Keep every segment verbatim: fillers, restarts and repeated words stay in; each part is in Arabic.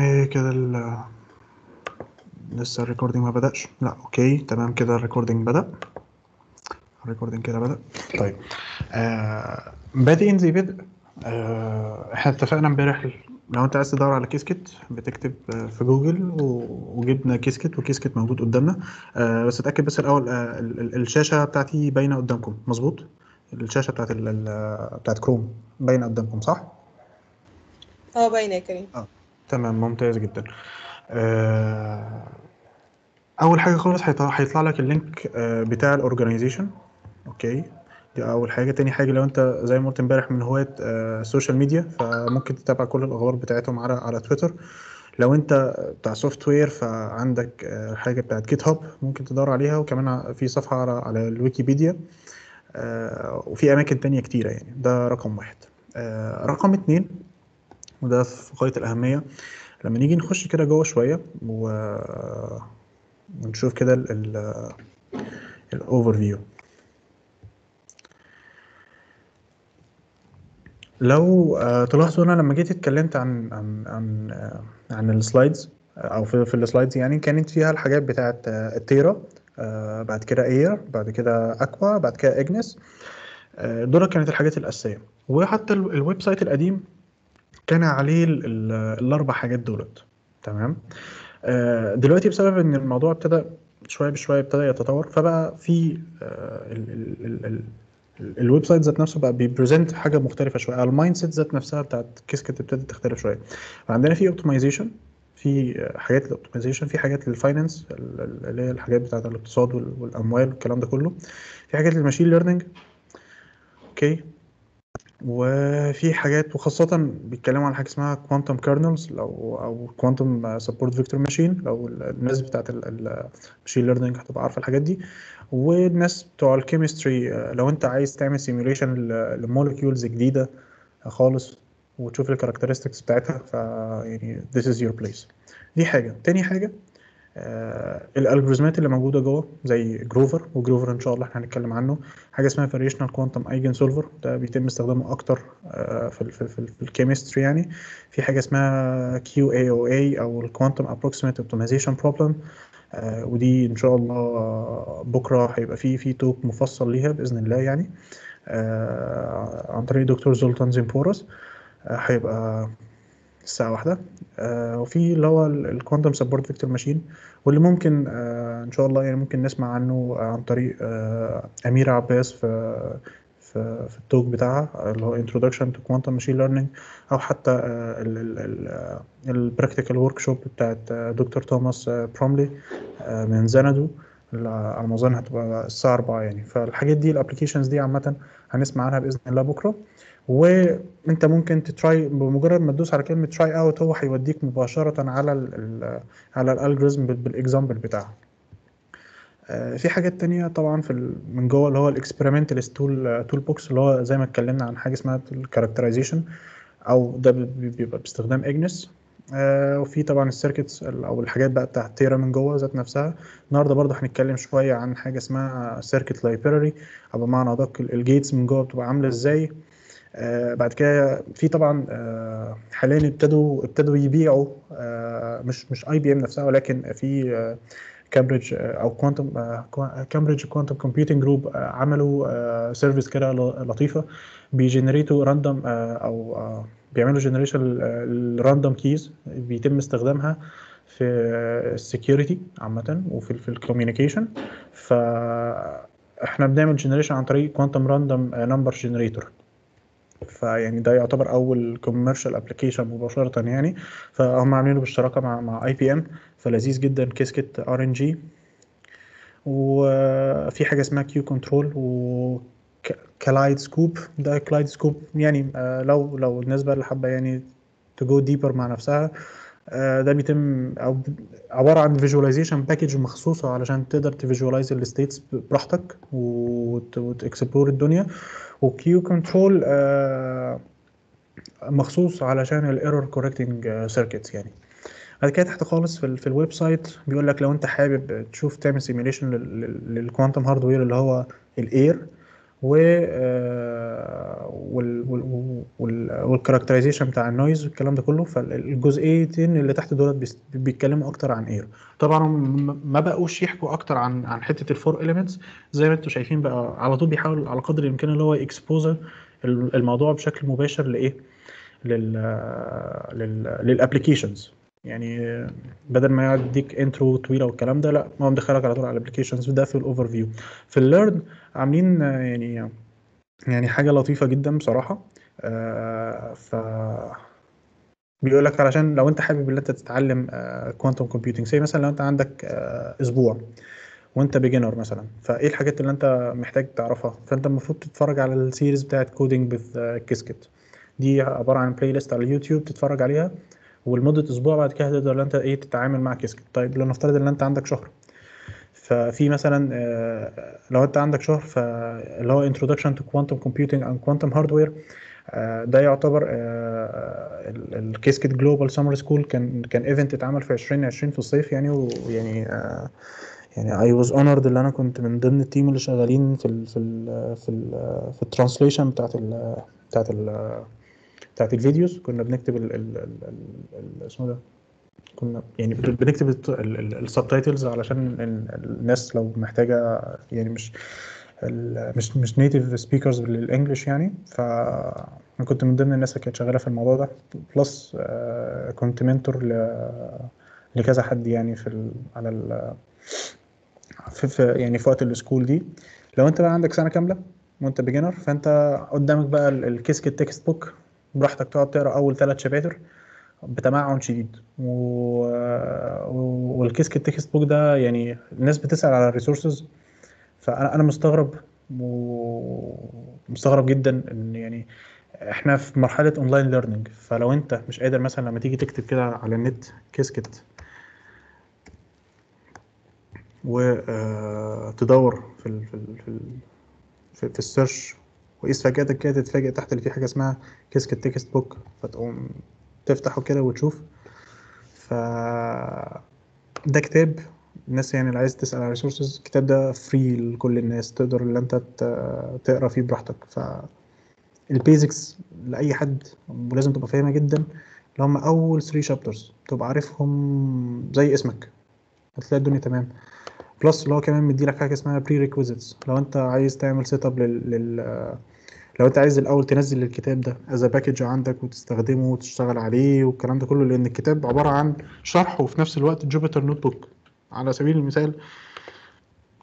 ايه كده ال لسه الريكوردينج ما بدأش. لا اوكي تمام كده الريكوردينج بدأ. الريكوردينج كده بدأ. طيب آه بادئين زي بدء. آه احنا اتفقنا امبارح لو انت عايز تدور على كيسكت بتكتب في جوجل وجبنا كيسكت وكيسكت موجود قدامنا. آه بس اتاكد بس الاول آه الشاشه بتاعتي باينه قدامكم مظبوط؟ الشاشه بتاعت بتاعت كروم باينه قدامكم صح؟ اه باينه يا كريم. اه تمام ممتاز جدا. آه اول حاجه خالص هيطلع لك اللينك آه بتاع الاورجانيزيشن. اوكي دي اول حاجه. تاني حاجه لو انت زي ما قلت امبارح من هواة السوشيال ميديا فممكن تتابع كل الاخبار بتاعتهم على على تويتر. لو انت بتاع سوفت وير فعندك آه حاجه بتاعت جيت هاب ممكن تدور عليها، وكمان في صفحه على على الويكيبيديا آه وفي اماكن تانية كتيره يعني. ده رقم واحد. آه رقم اتنين وده في غايه الاهميه، لما نيجي نخش كده جوه شويه ونشوف كده الاوفر فيو. لو تلاحظوا انا لما جيت اتكلمت عن عن عن عن السلايدز او في, في السلايدز يعني كانت فيها الحاجات بتاعه التيرا، بعد كده اير، بعد كده اكوا، بعد كده اجنس. دول كانت الحاجات الاساسيه، وحتى الويب سايت القديم كان عليه الاربع حاجات دولت. تمام. دلوقتي بسبب ان الموضوع ابتدى شويه بشويه ابتدى يتطور، فبقى في الويب سايت ذات نفسه بقى بيبريزنت حاجه مختلفه شويه، المايند سيت ذات نفسها بتاعت كيسكت ابتدت تختلف شويه. فعندنا في اوبتمايزيشن، في حاجات للاوبتمايزيشن، في حاجات للفاينانس اللي هي الحاجات بتاعت الاقتصاد والاموال والكلام ده كله، في حاجات للماشين ليرنينج. اوكي. وفي حاجات وخاصة بيتكلموا عن حاجة اسمها كوانتم كارنلز لو أو كوانتم سبورت فيكتور ماشين، لو الناس بتاعت الماشين ليرنينج هتبقى عارفة الحاجات دي، والناس بتوع الكيمستري لو أنت عايز تعمل سيميوليشن لموليكيولز جديدة خالص وتشوف الكاركترستكس بتاعتها، ف يعني this is your place. دي حاجة. تاني حاجة الالجوريزمات اللي موجوده جوه زي جروفر، وجروفر ان شاء الله احنا هنتكلم عنه. حاجه اسمها فاريشنال كوانتم ايجن سولفر، ده بيتم استخدامه اكتر في في في الكيمستري يعني. في حاجه اسمها كيو اي او اي او الكوانتم ابروكسيميت اوبتمايزيشن بروبلم، ودي ان شاء الله بكره هيبقى في في توك مفصل ليها باذن الله يعني عن طريق دكتور زولتان زيمبوراس، هيبقى الساعه واحدة. آه وفي اللي هو الكوانتم سبورت فيكتور ماشين، واللي ممكن آه ان شاء الله يعني ممكن نسمع عنه عن طريق آه اميره عباس في في, في التوك بتاعها اللي هو انترودكشن تو كوانتم ماشين ليرنينج، او حتى آه البراكتيكال ورك شوب بتاعت آه دكتور توماس آه بروملي آه من زاندو على ما اظن هتبقى الساعه أربعة يعني. فالحاجات دي الابلكيشنز دي عامه هنسمع عنها باذن الله بكره. وانت ممكن تتراي، بمجرد ما تدوس على كلمه تراي اوت هو هيوديك مباشره على ال على الالجوريزم بالاكزامبل بتاعها. في حاجات تانية طبعا في من جوه اللي هو الاكسبيرمنتال تول تول بوكس، اللي هو زي ما اتكلمنا عن حاجه اسمها الكاركترايزيشن، او ده بيبقى باستخدام اجنس. وفي طبعا السيركتس او الحاجات بقى بتاعت تيرا من جوه ذات نفسها. النهارده برضه هنتكلم شويه عن حاجه اسمها سيركت لايبراري، او بمعنى ادق الجيتس من جوه بتبقى عامله ازاي. آه بعد كده في طبعا آه حاليا ابتدوا ابتدوا يبيعوا آه مش مش اي بي ام نفسها، ولكن في آه كامبريدج آه او كوانتم آه كامبريدج كوانتم كومبيوتنج جروب آه عملوا آه سيرفيس كده لطيفه، بيجنريتوا راندوم آه او آه بيعملوا جنريشن الراندوم كيز، بيتم استخدامها في السكيورتي عامه وفي في الكوميونيكيشن. فاحنا بنعمل جنريشن عن طريق كوانتم راندوم نمبر جنريتور، فيعني ده يعتبر اول كوميرشال ابلكيشن مباشره يعني. فهم عاملينه بالشراكه مع مع اي بي ام، فلذيذ جدا. كيسكت ار ان جي، وفي حاجه اسمها كيو كنترول و كلايد سكوب. ده كلايد سكوب يعني آه لو لو الناس بقى اللي حابه يعني تجو ديبر مع نفسها، آه ده بيتم او عباره عن فيجواليزيشن باكج مخصوصه علشان تقدر تفيجوالايز الستيتس براحتك وتكسبلور الدنيا. وكيو كنترول آه مخصوص علشان الايرور كوركتنج سيركتس يعني. بعد كده تحت خالص في, في الويب سايت بيقول لك لو انت حابب تشوف تعمل سيميليشن للكوانتم هاردوير اللي هو الاير والكاركترايزيشن بتاع النويز والكلام ده كله. فالجزئيتين اللي تحت دولت بيتكلموا اكتر عن اير. طبعا ما بقوش يحكوا اكتر عن عن حته الفور اليمنتس زي ما انتم شايفين بقى، على طول بيحاول على قدر الامكان اللي هو اكسبوزر الموضوع بشكل مباشر لايه لل للابلكيشنز. يعني بدل ما يديك انترو طويله والكلام ده، لا هو مدخلك على طول على الابلكيشنز. ده في الاوفر فيو. في الليرن عاملين يعني يعني حاجه لطيفه جدا بصراحه. آه ف بيقول لك علشان لو انت حابب ان انت تتعلم كوانتم كومبيوتنج، زي مثلا لو انت عندك آه اسبوع وانت بيجنر مثلا، فايه الحاجات اللي انت محتاج تعرفها؟ فانت المفروض تتفرج على السيريز بتاعت كودنج بالكيسكت، دي عباره عن بلاي ليست على اليوتيوب تتفرج عليها، ولمده اسبوع بعد كده تقدر ان انت ايه تتعامل مع كيسكت. طيب لنفترض ان انت عندك شهر، ففي مثلا لو انت عندك شهر فاللي هو انتروداكشن تو كوانتم كومبيوتنج اند كوانتم هاردوير، ده يعتبر الكيسكت جلوبال سمر سكول. كان كان ايفنت اتعمل في ألفين وعشرين في الصيف يعني، ويعني يعني اي واز اونرد ان انا كنت من ضمن التيم اللي شغالين في ال في ال في ال في الترانسليشن بتاعت ال بتاعت ال بتاعت الفيديوز. كنا بنكتب ال اسمه ده، كنا يعني بنكتب السبتايتلز علشان الناس لو محتاجه يعني مش مش مش نيتيف سبيكرز بالانجلش يعني. فانا كنت من ضمن الناس اللي كانت شغاله في الموضوع ده، بلس كنت منتور لكذا حد يعني في على ال في يعني في وقت السكول دي. لو انت بقى عندك سنه كامله وانت بيجنر، فانت قدامك بقى الكيسكت تكست بوك، براحتك تقعد تقرا اول ثلاث شباتر بتمعن شديد. و... والكيسكت تكست بوك ده يعني الناس بتسال على الريسورسز، فانا انا مستغرب ومستغرب جدا ان يعني احنا في مرحله اونلاين ليرنينج، فلو انت مش قادر مثلا لما تيجي تكتب كده على النت كيسكت وتدور في في في في السيرش وقيس، فجأتك كده تتفاجئ تحت اللي فيه حاجه اسمها كيسكت تكست بوك، فتقوم تفتحه كده وتشوف. ف ده كتاب الناس يعني اللي عايز تسال على ريسورسز، الكتاب ده فري لكل الناس، تقدر ان انت تقرا فيه براحتك. ف البيزكس لاي حد ولازم تبقى فاهمها جدا، اللي هم اول ثلاثة شابترز تبقى عارفهم زي اسمك، هتلاقي الدنيا تمام. بلس اللي هو كمان مديلك حاجه اسمها بري requisites، لو انت عايز تعمل سيت اب لل... لل لو انت عايز الاول تنزل الكتاب ده از باكج عندك وتستخدمه وتشتغل عليه والكلام ده كله، لان الكتاب عباره عن شرح وفي نفس الوقت جوبيتر نوت بوك. على سبيل المثال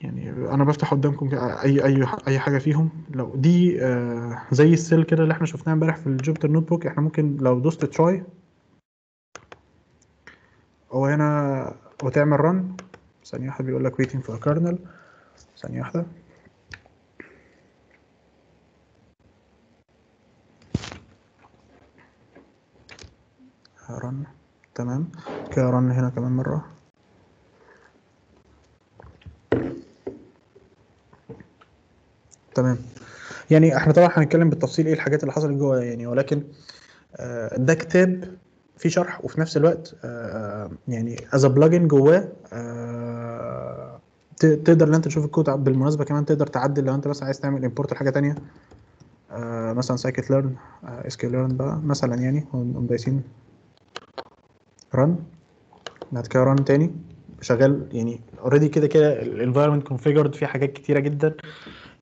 يعني انا بفتح قدامكم اي اي اي حاجه فيهم، لو دي آه زي السيل كده اللي احنا شفناها امبارح في الجوبيتر نوت بوك، احنا ممكن لو دوست تراي او هنا وتعمل رن، ثانية واحدة بيقول لك waiting for kernel، ثانية واحدة. رن، تمام كده، رن هنا كمان مرة. تمام، يعني احنا طبعا هنتكلم بالتفصيل ايه الحاجات اللي حصلت جوه يعني، ولكن ده كتاب في شرح وفي نفس الوقت آه يعني از بلجن جواه آه تقدر ان انت تشوف الكود. بالمناسبه كمان تقدر تعدل لو انت مثلا عايز تعمل امبورت لحاجه ثانيه، آه مثلا سايكت ليرن اس كيو ليرن بقى مثلا يعني، ونقوم دايسين رن، بعد كده رن تاني شغال. يعني اوريدي كده كده الانفايرمنت كونفيجرد فيه حاجات كتيره جدا،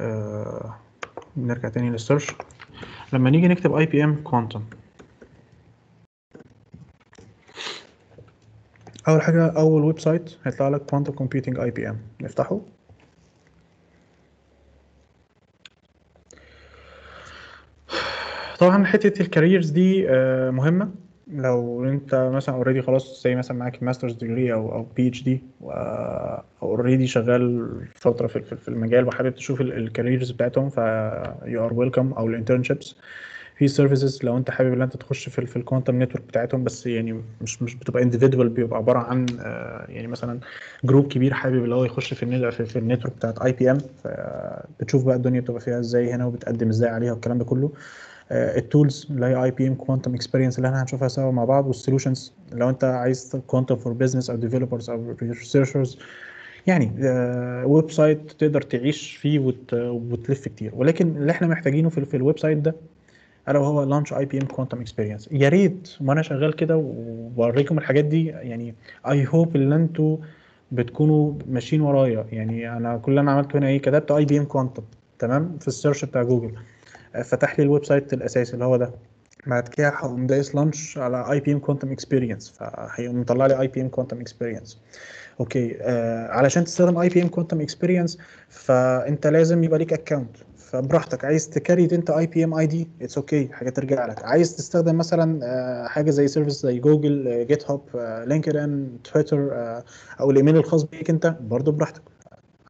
آه نرجع تاني للسيرش. لما نيجي نكتب اي بي ام كوانتم، اول حاجه اول ويب سايت هيطلع لك كوانتم كومبيوتنج اي بي ام، نفتحه. طبعا حته الكاريرز دي آه مهمه، لو انت مثلا اوريدي خلاص زي مثلا معاك ماسترز ديجري او او بي اتش دي اوريدي شغال فتره في في المجال وحابب تشوف الكاريرز بتاعتهم، ف يو ار ويلكم، او الانترنشيبس في سيرفيسز لو انت حابب ان انت تخش في في الكوانتم نتورك بتاعتهم، بس يعني مش مش بتبقى انديفيدوال، بيبقى عباره عن يعني مثلا جروب كبير حابب اللي هو يخش في النت في النتورك بتاعت اي بي ام، فبتشوف بقى الدنيا بتبقى فيها ازاي هنا وبتقدم ازاي عليها والكلام ده كله. التولز اللي هي اي بي ام كوانتم اكسبيرينس اللي احنا هنشوفها سوا مع بعض، والسولوشنز لو انت عايز كوانتم فور بزنس او ديفلوبرز او ريسيرشرز، يعني ويب سايت تقدر تعيش فيه وتلف كتير. ولكن اللي احنا محتاجينه في, في الويب سايت ده الا وهو لانش اي بي ام كوانتم اكسبيرينس. يا ريت وانا شغال كده وبوريكم الحاجات دي، يعني اي هوب ان انتوا بتكونوا ماشيين ورايا. يعني انا كل اللي انا عملته هنا ايه، كتبت اي بي ام كوانتم تمام في السيرش بتاع جوجل، فتح لي الويب سايت الاساسي اللي هو ده، بعد كده هقوم دايس لانش على اي بي ام كوانتم اكسبيرينس، فهيقوم مطلع لي اي بي ام كوانتم اكسبيرينس. اوكي، آه علشان تستخدم اي بي ام كوانتم اكسبيرينس فانت لازم يبقى ليك اكونت، فبراحتك عايز تكريت انت اي بي ام اي دي اتس اوكي، حاجه ترجع لك. عايز تستخدم مثلا آه حاجه زي سيرفيس زي جوجل، آه جيت هاب، آه لينكد ان، تويتر، آه او الايميل الخاص بيك انت برضو براحتك.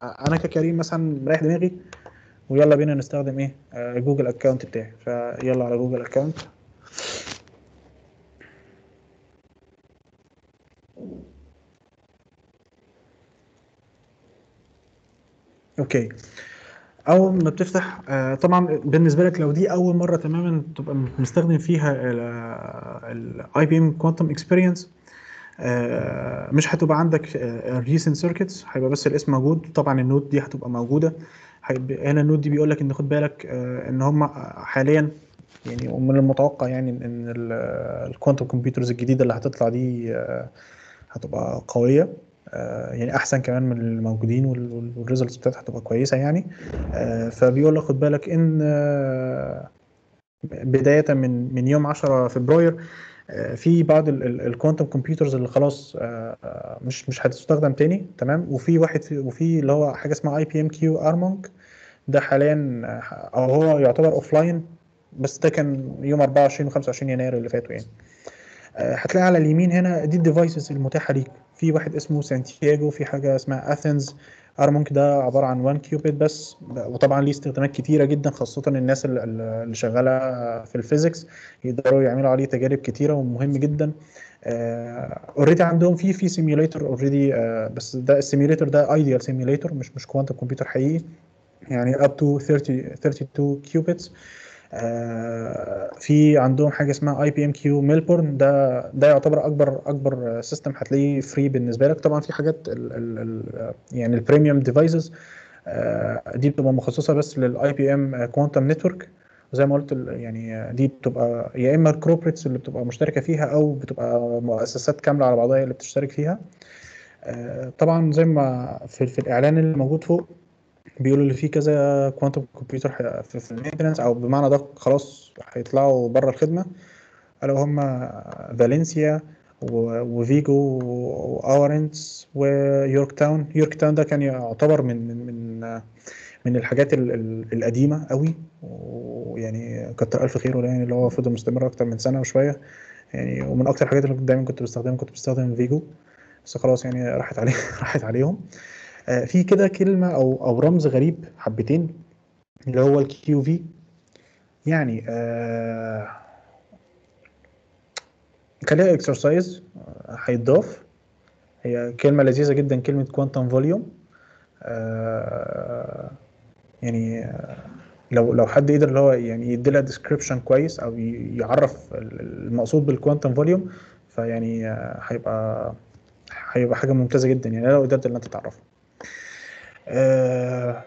انا ككريم مثلا مريح دماغي ويلا بينا نستخدم ايه آه جوجل اكونت بتاعي، فيلا على جوجل اكونت. اوكي، اول ما بتفتح آه طبعا بالنسبه لك لو دي اول مره تماما تبقى مستخدم فيها الاي بي ام كوانتم اكسبيرينس، مش هتبقى عندك الريسنت سيركتس، هيبقى بس الاسم موجود. طبعا النود دي هتبقى موجوده هنا، النود دي بيقول لك ان خد بالك آه ان هم حاليا يعني ومن المتوقع يعني ان الكوانتم كمبيوترز الجديده اللي هتطلع دي آه هتبقى قويه، يعني احسن كمان من الموجودين، والريزلتس بتاعتها هتبقى كويسه يعني. فبيقول لك خد بالك ان بدايه من من يوم عشرة فبراير في بعض الكوانتم كمبيوترز اللي خلاص مش مش هتستخدم تاني تمام. وفي واحد وفي اللي هو حاجه اسمها اي بي ام كيو ارمونج، ده حاليا او هو يعتبر اوف لاين، بس ده كان يوم أربعة وعشرين وخمسة وعشرين يناير اللي فاتوا يعني. هتلاقي على اليمين هنا دي الديفايسز المتاحه ليك، في واحد اسمه سانتياغو، في حاجه اسمها اثينز. ارمونك ده عباره عن واحد كيوبيت بس، وطبعا ليه استخدامات كتيره جدا، خاصه الناس اللي شغاله في الفيزيكس يقدروا يعملوا عليه تجارب كتيره ومهم جدا. اوريدي uh, عندهم في في سيميوليتر اوريدي، uh, بس ده السيميوليتر ده ايديال سيميوليتر، مش مش كوانتم كمبيوتر حقيقي، يعني اب تو ثلاثين اثنين وثلاثين كيوبيتس. آه في عندهم حاجه اسمها اي بي ام كيو ميلبورن، ده ده يعتبر اكبر اكبر سيستم هتلاقيه فري بالنسبه لك. طبعا في حاجات ال ال يعني البريميوم ديفايسز آه دي بتبقى مخصصه بس للاي بي ام كوانتم نتورك، وزي ما قلت يعني دي بتبقى يا اما الكوربريتس اللي بتبقى مشتركه فيها، او بتبقى مؤسسات كامله على بعضها اللي بتشترك فيها. آه طبعا زي ما في, في الاعلان اللي موجود فوق بيقولوا اللي فيه كذا كوانتم كمبيوتر في المينتنس، او بمعنى ده خلاص هيطلعوا بره الخدمه، الا وهم فالنسيا وفيجو واورنس ويورك تاون. يورك تاون ده كان يعتبر من من من من الحاجات ال ال القديمه قوي، ويعني كتر الف خيره يعني، اللي هو فضل مستمر اكتر من سنه وشويه يعني. ومن اكتر الحاجات اللي دايما كنت بستخدمها كنت بستخدم فيجو، بس خلاص يعني راحت عليه راحت عليهم. في كده كلمه او او رمز غريب حبتين اللي هو الكيو في، يعني كان لها اكسرسايز هيتضاف، هي كلمه لذيذه جدا، كلمه كوانتم فوليوم. يعني لو لو حد قدر اللي هو يعني يدي لها ديسكريبشن كويس او يعرف المقصود بالكوانتم فوليوم، فيعني هيبقى هيبقى حاجه ممتازه جدا يعني لو قدرت ان انت تعرفها. آه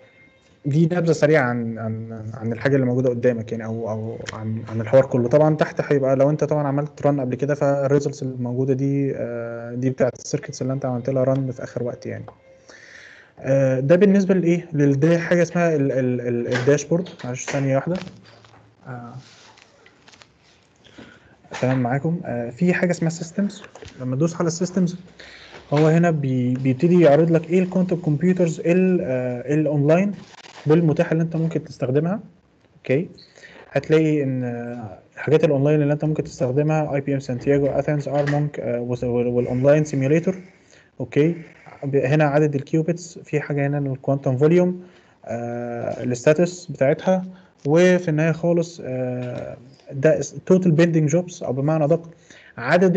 دي نبذه سريعه عن عن عن الحاجه اللي موجوده قدامك يعني، او او عن عن الحوار كله. طبعا تحت هيبقى لو انت طبعا عملت ران قبل كده، فالريزلتس الموجوده دي آه دي بتاعه السيركتس اللي انت عملت لها ران في اخر وقت يعني. آه ده بالنسبه لايه للدا حاجه اسمها الداشبورد. معلش ثانيه واحده. آه تمام معاكم. آه في حاجه اسمها سيستمز، لما تدوس على السيستمز هو هنا بي بيبتدي يعرض لك ايه الكوانتم كمبيوترز الاونلاين والمتاحه اللي انت ممكن تستخدمها. اوكي، هتلاقي ان الحاجات الاونلاين اللي انت ممكن تستخدمها اي بي ام سانتياغو اثينز ار مونك والاونلاين سيميوليتور. اوكي هنا عدد الكيوبيتس، في حاجه هنا الكوانتم فوليوم الاستاتس بتاعتها، وفي النهايه خالص ده توتال بيندنج جوبس، او بمعنى دق عدد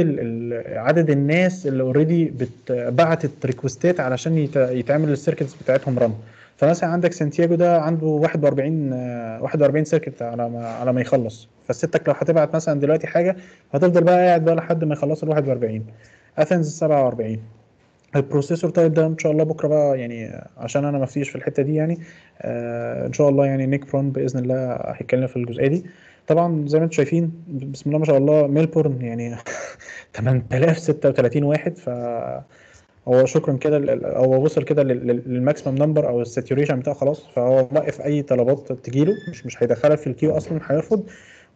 عدد الناس اللي اوريدي بعتت ريكوستات علشان يتعمل السيركتس بتاعتهم رن. فمثلا عندك سانتياغو ده عنده واحد واربعين سيركت على ما على ما يخلص، فالستك لو هتبعت مثلا دلوقتي حاجه هتفضل بقى قاعد بقى لحد ما يخلصوا ال واحد واربعين. اثنز سبعة واربعين. البروسيسور تايب ده ان شاء الله بكره بقى، يعني عشان انا ما فيش في الحته دي يعني آه ان شاء الله يعني نيك برون باذن الله هيتكلم في الجزئيه دي. طبعا زي ما انتم شايفين بسم الله ما شاء الله ميلبورن يعني تمنية الاف وستة وتلاتين واحد، ف هو شكرا كده هو وصل كده للماكسيمم نمبر او الساتوريشن بتاعه خلاص، فهو واقف اي طلبات تجيله مش مش هيدخلها في الكيو اصلا، هيرفض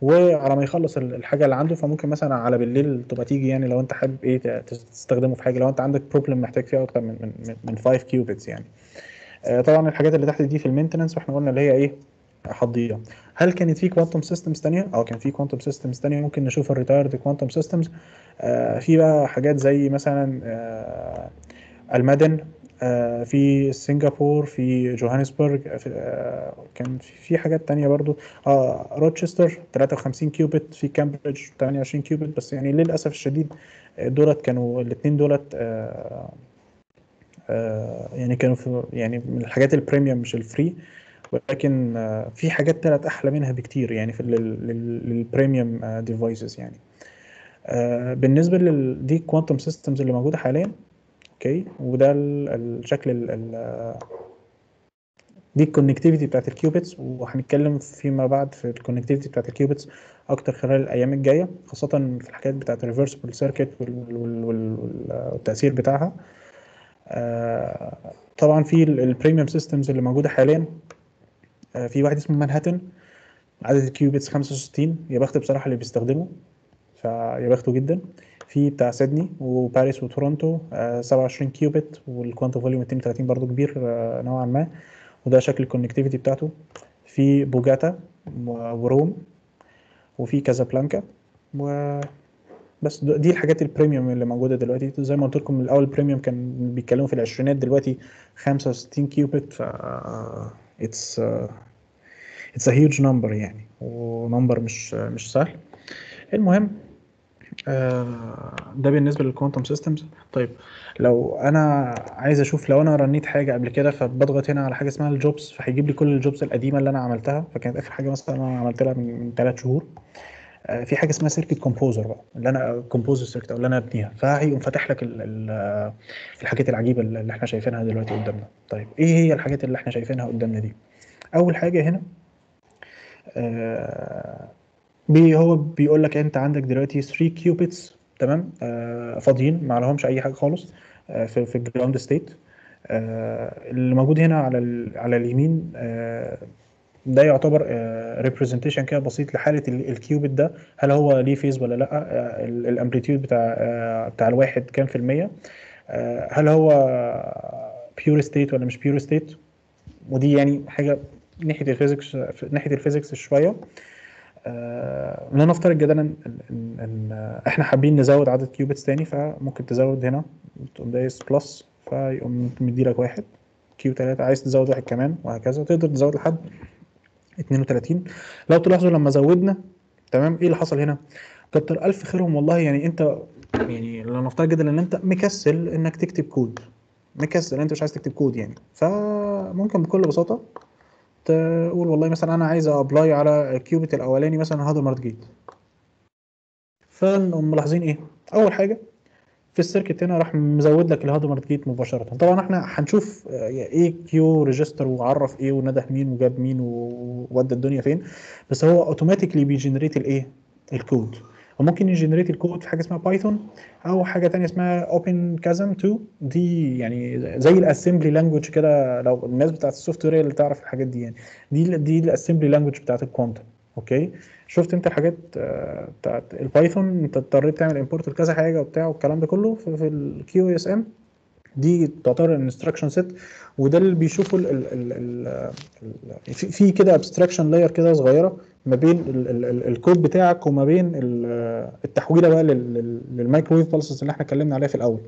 وعلى ما يخلص الحاجه اللي عنده. فممكن مثلا على بالليل تبقى تيجي يعني لو انت حابب ايه تستخدمه في حاجه، لو انت عندك بروبلم محتاج فيها اكتر من من من خمسة كيوبيتس يعني. طبعا الحاجات اللي تحت دي في المينتننس، واحنا قلنا اللي هي ايه هتضيع. هل كانت في كوانتم سيستمز ثانيه؟ اه كان في كوانتم سيستمز ثانيه، ممكن نشوف الريتايرد كوانتم سيستمز. آه في بقى حاجات زي مثلا آه المدن، آه في سنغافور، في جوهانسبرج، آه كان في, في حاجات ثانيه برضو. اه روتشستر تلاتة وخمسين كيوبيت، في كامبريدج تمنية وعشرين كيوبيت، بس يعني للاسف الشديد دولت كانوا الاثنين دولت آه آه يعني كانوا في يعني من الحاجات البريميوم مش الفري، ولكن في حاجات تلات احلى منها بكتير يعني في للبريميوم ديفايسز يعني. بالنسبه لدي كوانتم سيستمز اللي موجوده حاليا، اوكي وده الشكل دي الكونكتيفيتي بتاعت الكيوبيتس، وهنتكلم فيما بعد في الكونكتيفيتي بتاعت الكيوبيتس اكتر خلال الايام الجايه، خاصه في الحاجات بتاعت الريفرسبل سيركت والتاثير بتاعها. طبعا في البريميوم سيستمز اللي موجوده حاليا، في واحد اسمه مانهاتن عدد الكيوبيتس خمسة وستين، يا بخت بصراحه اللي بيستخدمه فيا بخته جدا. في بتاع سيدني وباريس وتورونتو سبعة وعشرين كيوبيت، والكوانتم فوليوم اتنين وتلاتين برضو كبير نوعا ما، وده شكل الكونكتيفيتي بتاعته. في بوجاتا وروم وفي كازابلانكا، و بس دي الحاجات البريميوم اللي موجوده دلوقتي. زي ما قلت لكم من الاول البريميوم كان بيتكلموا في العشرينات، دلوقتي خمسة وستين كيوبيت، ف اتس اتس ا هيوج نمبر يعني، ونمبر مش مش سهل. المهم ده بالنسبه للكوانتم سيستمز. طيب لو انا عايز اشوف لو انا رنيت حاجه قبل كده، فبضغط هنا على حاجه اسمها الجوبس، فهيجيب لي كل الجوبس القديمه اللي انا عملتها، فكانت اخر حاجه مثلا انا عملت لها من ثلاث شهور. في حاجه اسمها سيركت كومبوزر بقى اللي انا كومبوزر سيركت او اللي انا ابنيها، فهيقوم فاتح لك الحاجات العجيبه اللي احنا شايفينها دلوقتي قدامنا. طيب ايه هي الحاجات اللي احنا شايفينها قدامنا دي؟ اول حاجه هنا آه بي هو بيقول لك انت عندك دلوقتي ثلاثة كيوبيتس تمام آه فاضيين، ما لهمش اي حاجه خالص آه في في الجراوند ستيت. آه اللي موجود هنا على على اليمين آه ده يعتبر ريبريزنتيشن كده بسيط لحاله الكيوبيت ده، هل هو ليه فيز ولا لا، الامبليتيود بتاع بتاع الواحد كام في الميه، هل هو بيور ستيت ولا مش بيور ستيت، ودي يعني حاجه ناحيه الفيزيكس ناحيه الفيزيكس شويه. لنفترض جدلا ان احنا حابين نزود عدد كيوبيتس تاني، فممكن تزود هنا تقوم دايس بلس فيقوم مديلك واحد كيو تلاتة، عايز تزود واحد كمان وهكذا، تقدر تزود لحد اتنين وتلاتين. لو تلاحظوا لما زودنا تمام ايه اللي حصل هنا؟ كتر الف خيرهم والله، يعني انت يعني لو نفترض جدا ان انت مكسل انك تكتب كود، مكسل انت مش عايز تكتب كود يعني، فممكن بكل بساطه تقول والله مثلا انا عايز ابلاي على الكيوبيت الاولاني مثلا هادمرد جيت. فنقوم ملاحظين ايه؟ اول حاجه في السيركت هنا راح مزود لك الهادمرد جيت مباشره. طبعا احنا هنشوف ايه كيو ريجستر وعرف ايه ونده مين وجاب مين وودى الدنيا فين، بس هو اوتوماتيكلي بيجنريت الايه الكود، وممكن يجنريت الكود في حاجه اسمها بايثون او حاجه ثانيه اسمها اوبن كازم اتنين، دي يعني زي الاسمبلي لانجوج كده، لو الناس بتاعه السوفت وير اللي تعرف الحاجات دي يعني، دي دي الاسمبلي لانجوج بتاعه الكوانتم. اوكي شفت انت الحاجات بتاعت البايثون، انت اضطريت تعمل امبورت لكذا حاجه وبتاع والكلام ده كله في, في الكيو اس ام، دي تعتبر انستراكشن سيت، وده اللي بيشوفوا ال ال ال في كده ابستراكشن لاير كده صغيره ما بين الكود بتاعك وما بين التحويله بقى للمايكرويف بلسز اللي احنا اتكلمنا عليها في الاول.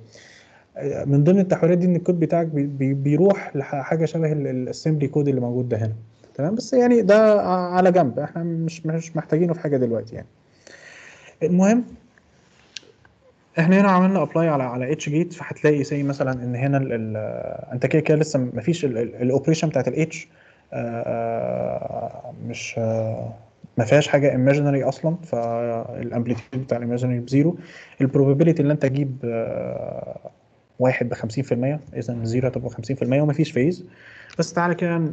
من ضمن التحويلات دي ان الكود بتاعك بيروح لحاجه شبه الاسمبلي كود اللي موجود ده هنا، تمام؟ بس يعني ده على جنب، احنا مش مش محتاجينه في حاجه دلوقتي يعني. المهم احنا هنا عملنا ابلاي على على اتش جيت، فهتلاقي زي مثلا ان هنا ال ال انت كده كده لسه مفيش الاوبريشن بتاعت الاتش مش ما فيهاش حاجه ايماجينري اصلا، فالامبليتيود بتاع الايماجينري بزيرو. البروبابيلتي ان انت تجيب واحد ب خمسين في المية، اذا زيرو هتبقى خمسين في المية ومفيش فيز. بس تعالى كده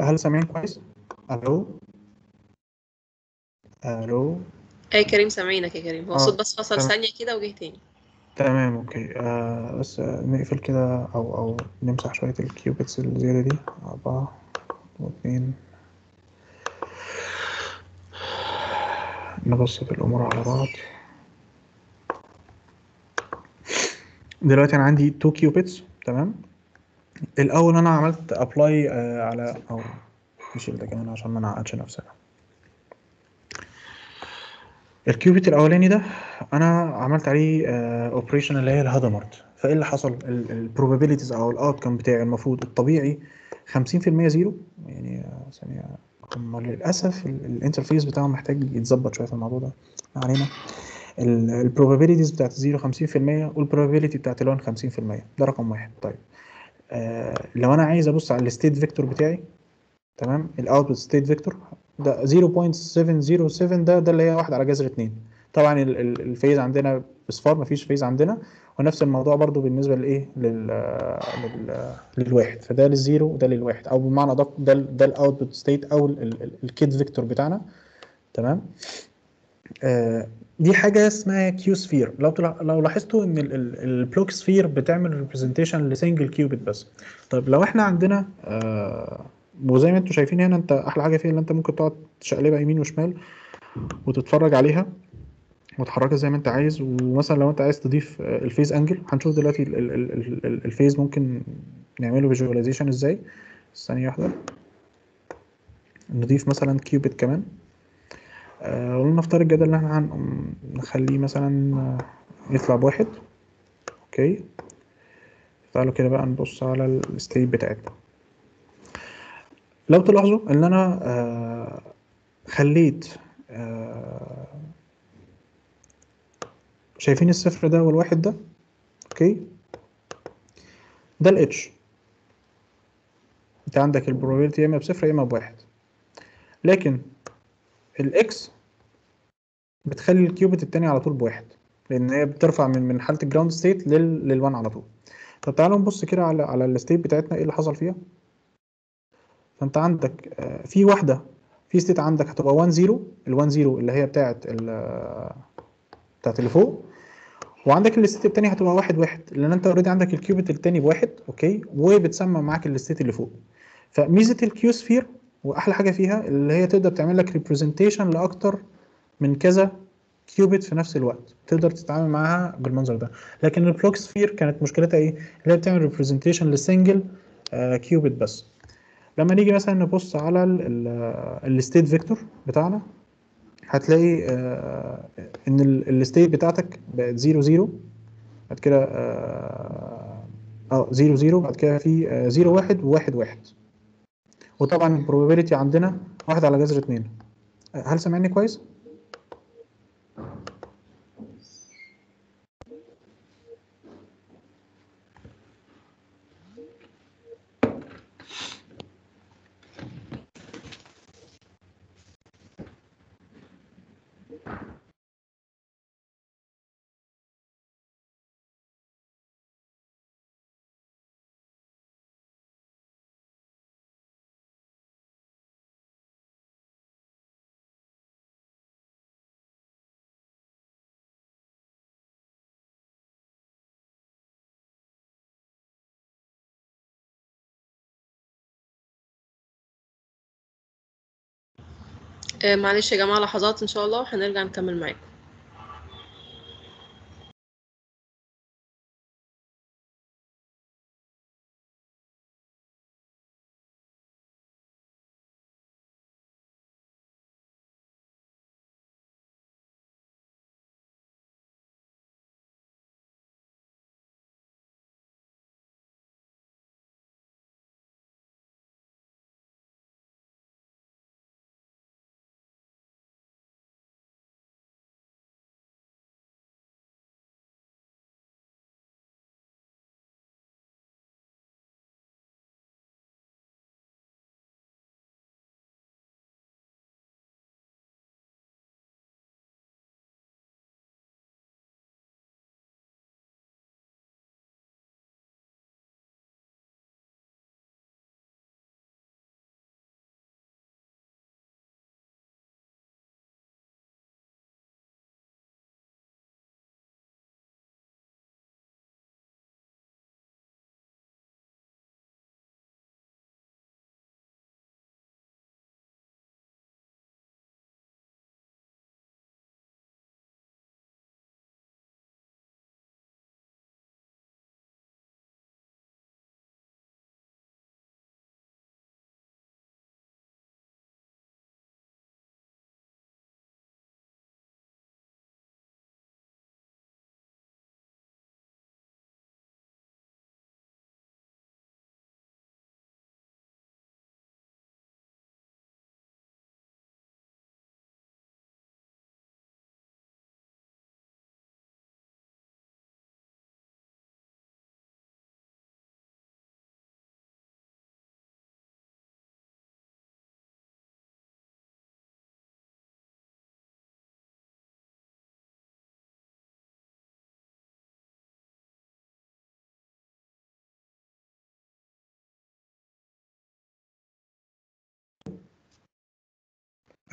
هل سامعين كويس؟ الو الو يا كريم، سامعينك يا كريم. هو الصوت بس فصل ثانيه كده وجه تاني. تمام اوكي. آه بس نقفل كده او او نمسح شويه الكيوبيتس الزياده دي. اربعه واثنين، نبسط الامور على بعض. دلوقتي انا عندي اتنين كيوبيتس، تمام؟ الاول انا عملت ابلاي على او نشيل ده كمان عشان ما نعقدش نفسنا. الكيوبيت الاولاني ده انا عملت عليه اوبريشن اللي هي الهدمرت. فايه اللي حصل؟ البروبابيلتيز او الاوتكم بتاعي المفروض الطبيعي خمسين في المية زيرو يعني ثانيه، للاسف الانترفيس بتاعه محتاج يتظبط شويه في الموضوع ده علينا. البروبابيلتيز بتاعت الزيرو خمسين في المية والبروبابيلتي بتاعت الوان خمسين في المية، ده رقم واحد. طيب آه لو انا عايز ابص على الستيت فيكتور بتاعي، تمام؟ الاوتبوت ستيت فيكتور ده صفر فاصلة سبعمية وسبعة، ده ده اللي هي واحد على جذر اتنين. طبعا الفيز عندنا اصفار، مفيش فيز عندنا، ونفس الموضوع برضو بالنسبه لايه لل للواحد. فده للزيرو وده للواحد، او بمعنى ادق ده ده الاوتبوت ستيت او الكيد فيكتور بتاعنا، تمام؟ آه دي حاجه اسمها كيو سفير. لو طلع لو لاحظتوا ان البلوك سفير بتعمل ريبريزنتيشن لسنجل كيوبيت بس. طيب لو احنا عندنا آه وزي ما انتم شايفين هنا، انت احلى حاجه فيها ان انت ممكن تقعد تشقلبها يمين وشمال وتتفرج عليها وتحركها زي ما انت عايز. ومثلا لو انت عايز تضيف الفيز انجل، هنشوف دلوقتي ال ال ال ال الفيز ممكن نعمله فيجواليزيشن ازاي. ثانيه واحده نضيف مثلا كيوبيت كمان، ولنفترض الجدل ان احنا هنخليه مثلا يطلع بواحد. اوكي، تعالوا كده بقى نبص على الستيت بتاعتنا. لو تلاحظوا ان انا آه خليت آه شايفين الصفر ده والواحد ده، اوكي؟ ده الاتش. انت عندك البروبابيلتي يا اما بصفر يا اما بواحد، لكن الاكس بتخلي الكيوبيت التاني على طول بواحد، لان هي بترفع من من حاله الجراوند ستيت للوان على طول. طب تعالوا نبص كده على على الستيت بتاعتنا ايه اللي حصل فيها. فانت عندك في واحده في ستيت عندك هتبقى واحد صفر، ال واحد صفر اللي هي بتاعت بتاعت اللي فوق، وعندك الستيت التاني هتبقى واحد واحد، لان انت اوريدي عندك الكيوبيت التاني بواحد، اوكي؟ وبتسمى معاك الستيت اللي فوق. فميزه الكيو سفير واحلى حاجه فيها اللي هي تقدر تعمل لك ريبريزنتيشن لاكتر من كذا كيوبيت في نفس الوقت، تقدر تتعامل معاها بالمنظر ده. لكن البلوك سفير كانت مشكلتها ايه؟ اللي هي بتعمل ريبريزنتيشن لسنجل كيوبيت بس. لما نيجي مثلا نبص على الستيت فيكتور بتاعنا، هتلاقي ان الستيت بتاعتك بقت صفر صفر، بعد كده اه صفر صفر، بعد كده في صفر واحد وواحد واحد. وطبعا البروبابيلتي عندنا واحد على جذر اتنين. هل سامعني كويس؟ معلش يا جماعة لحظات، إن شاء الله هنرجع نكمل معاكم.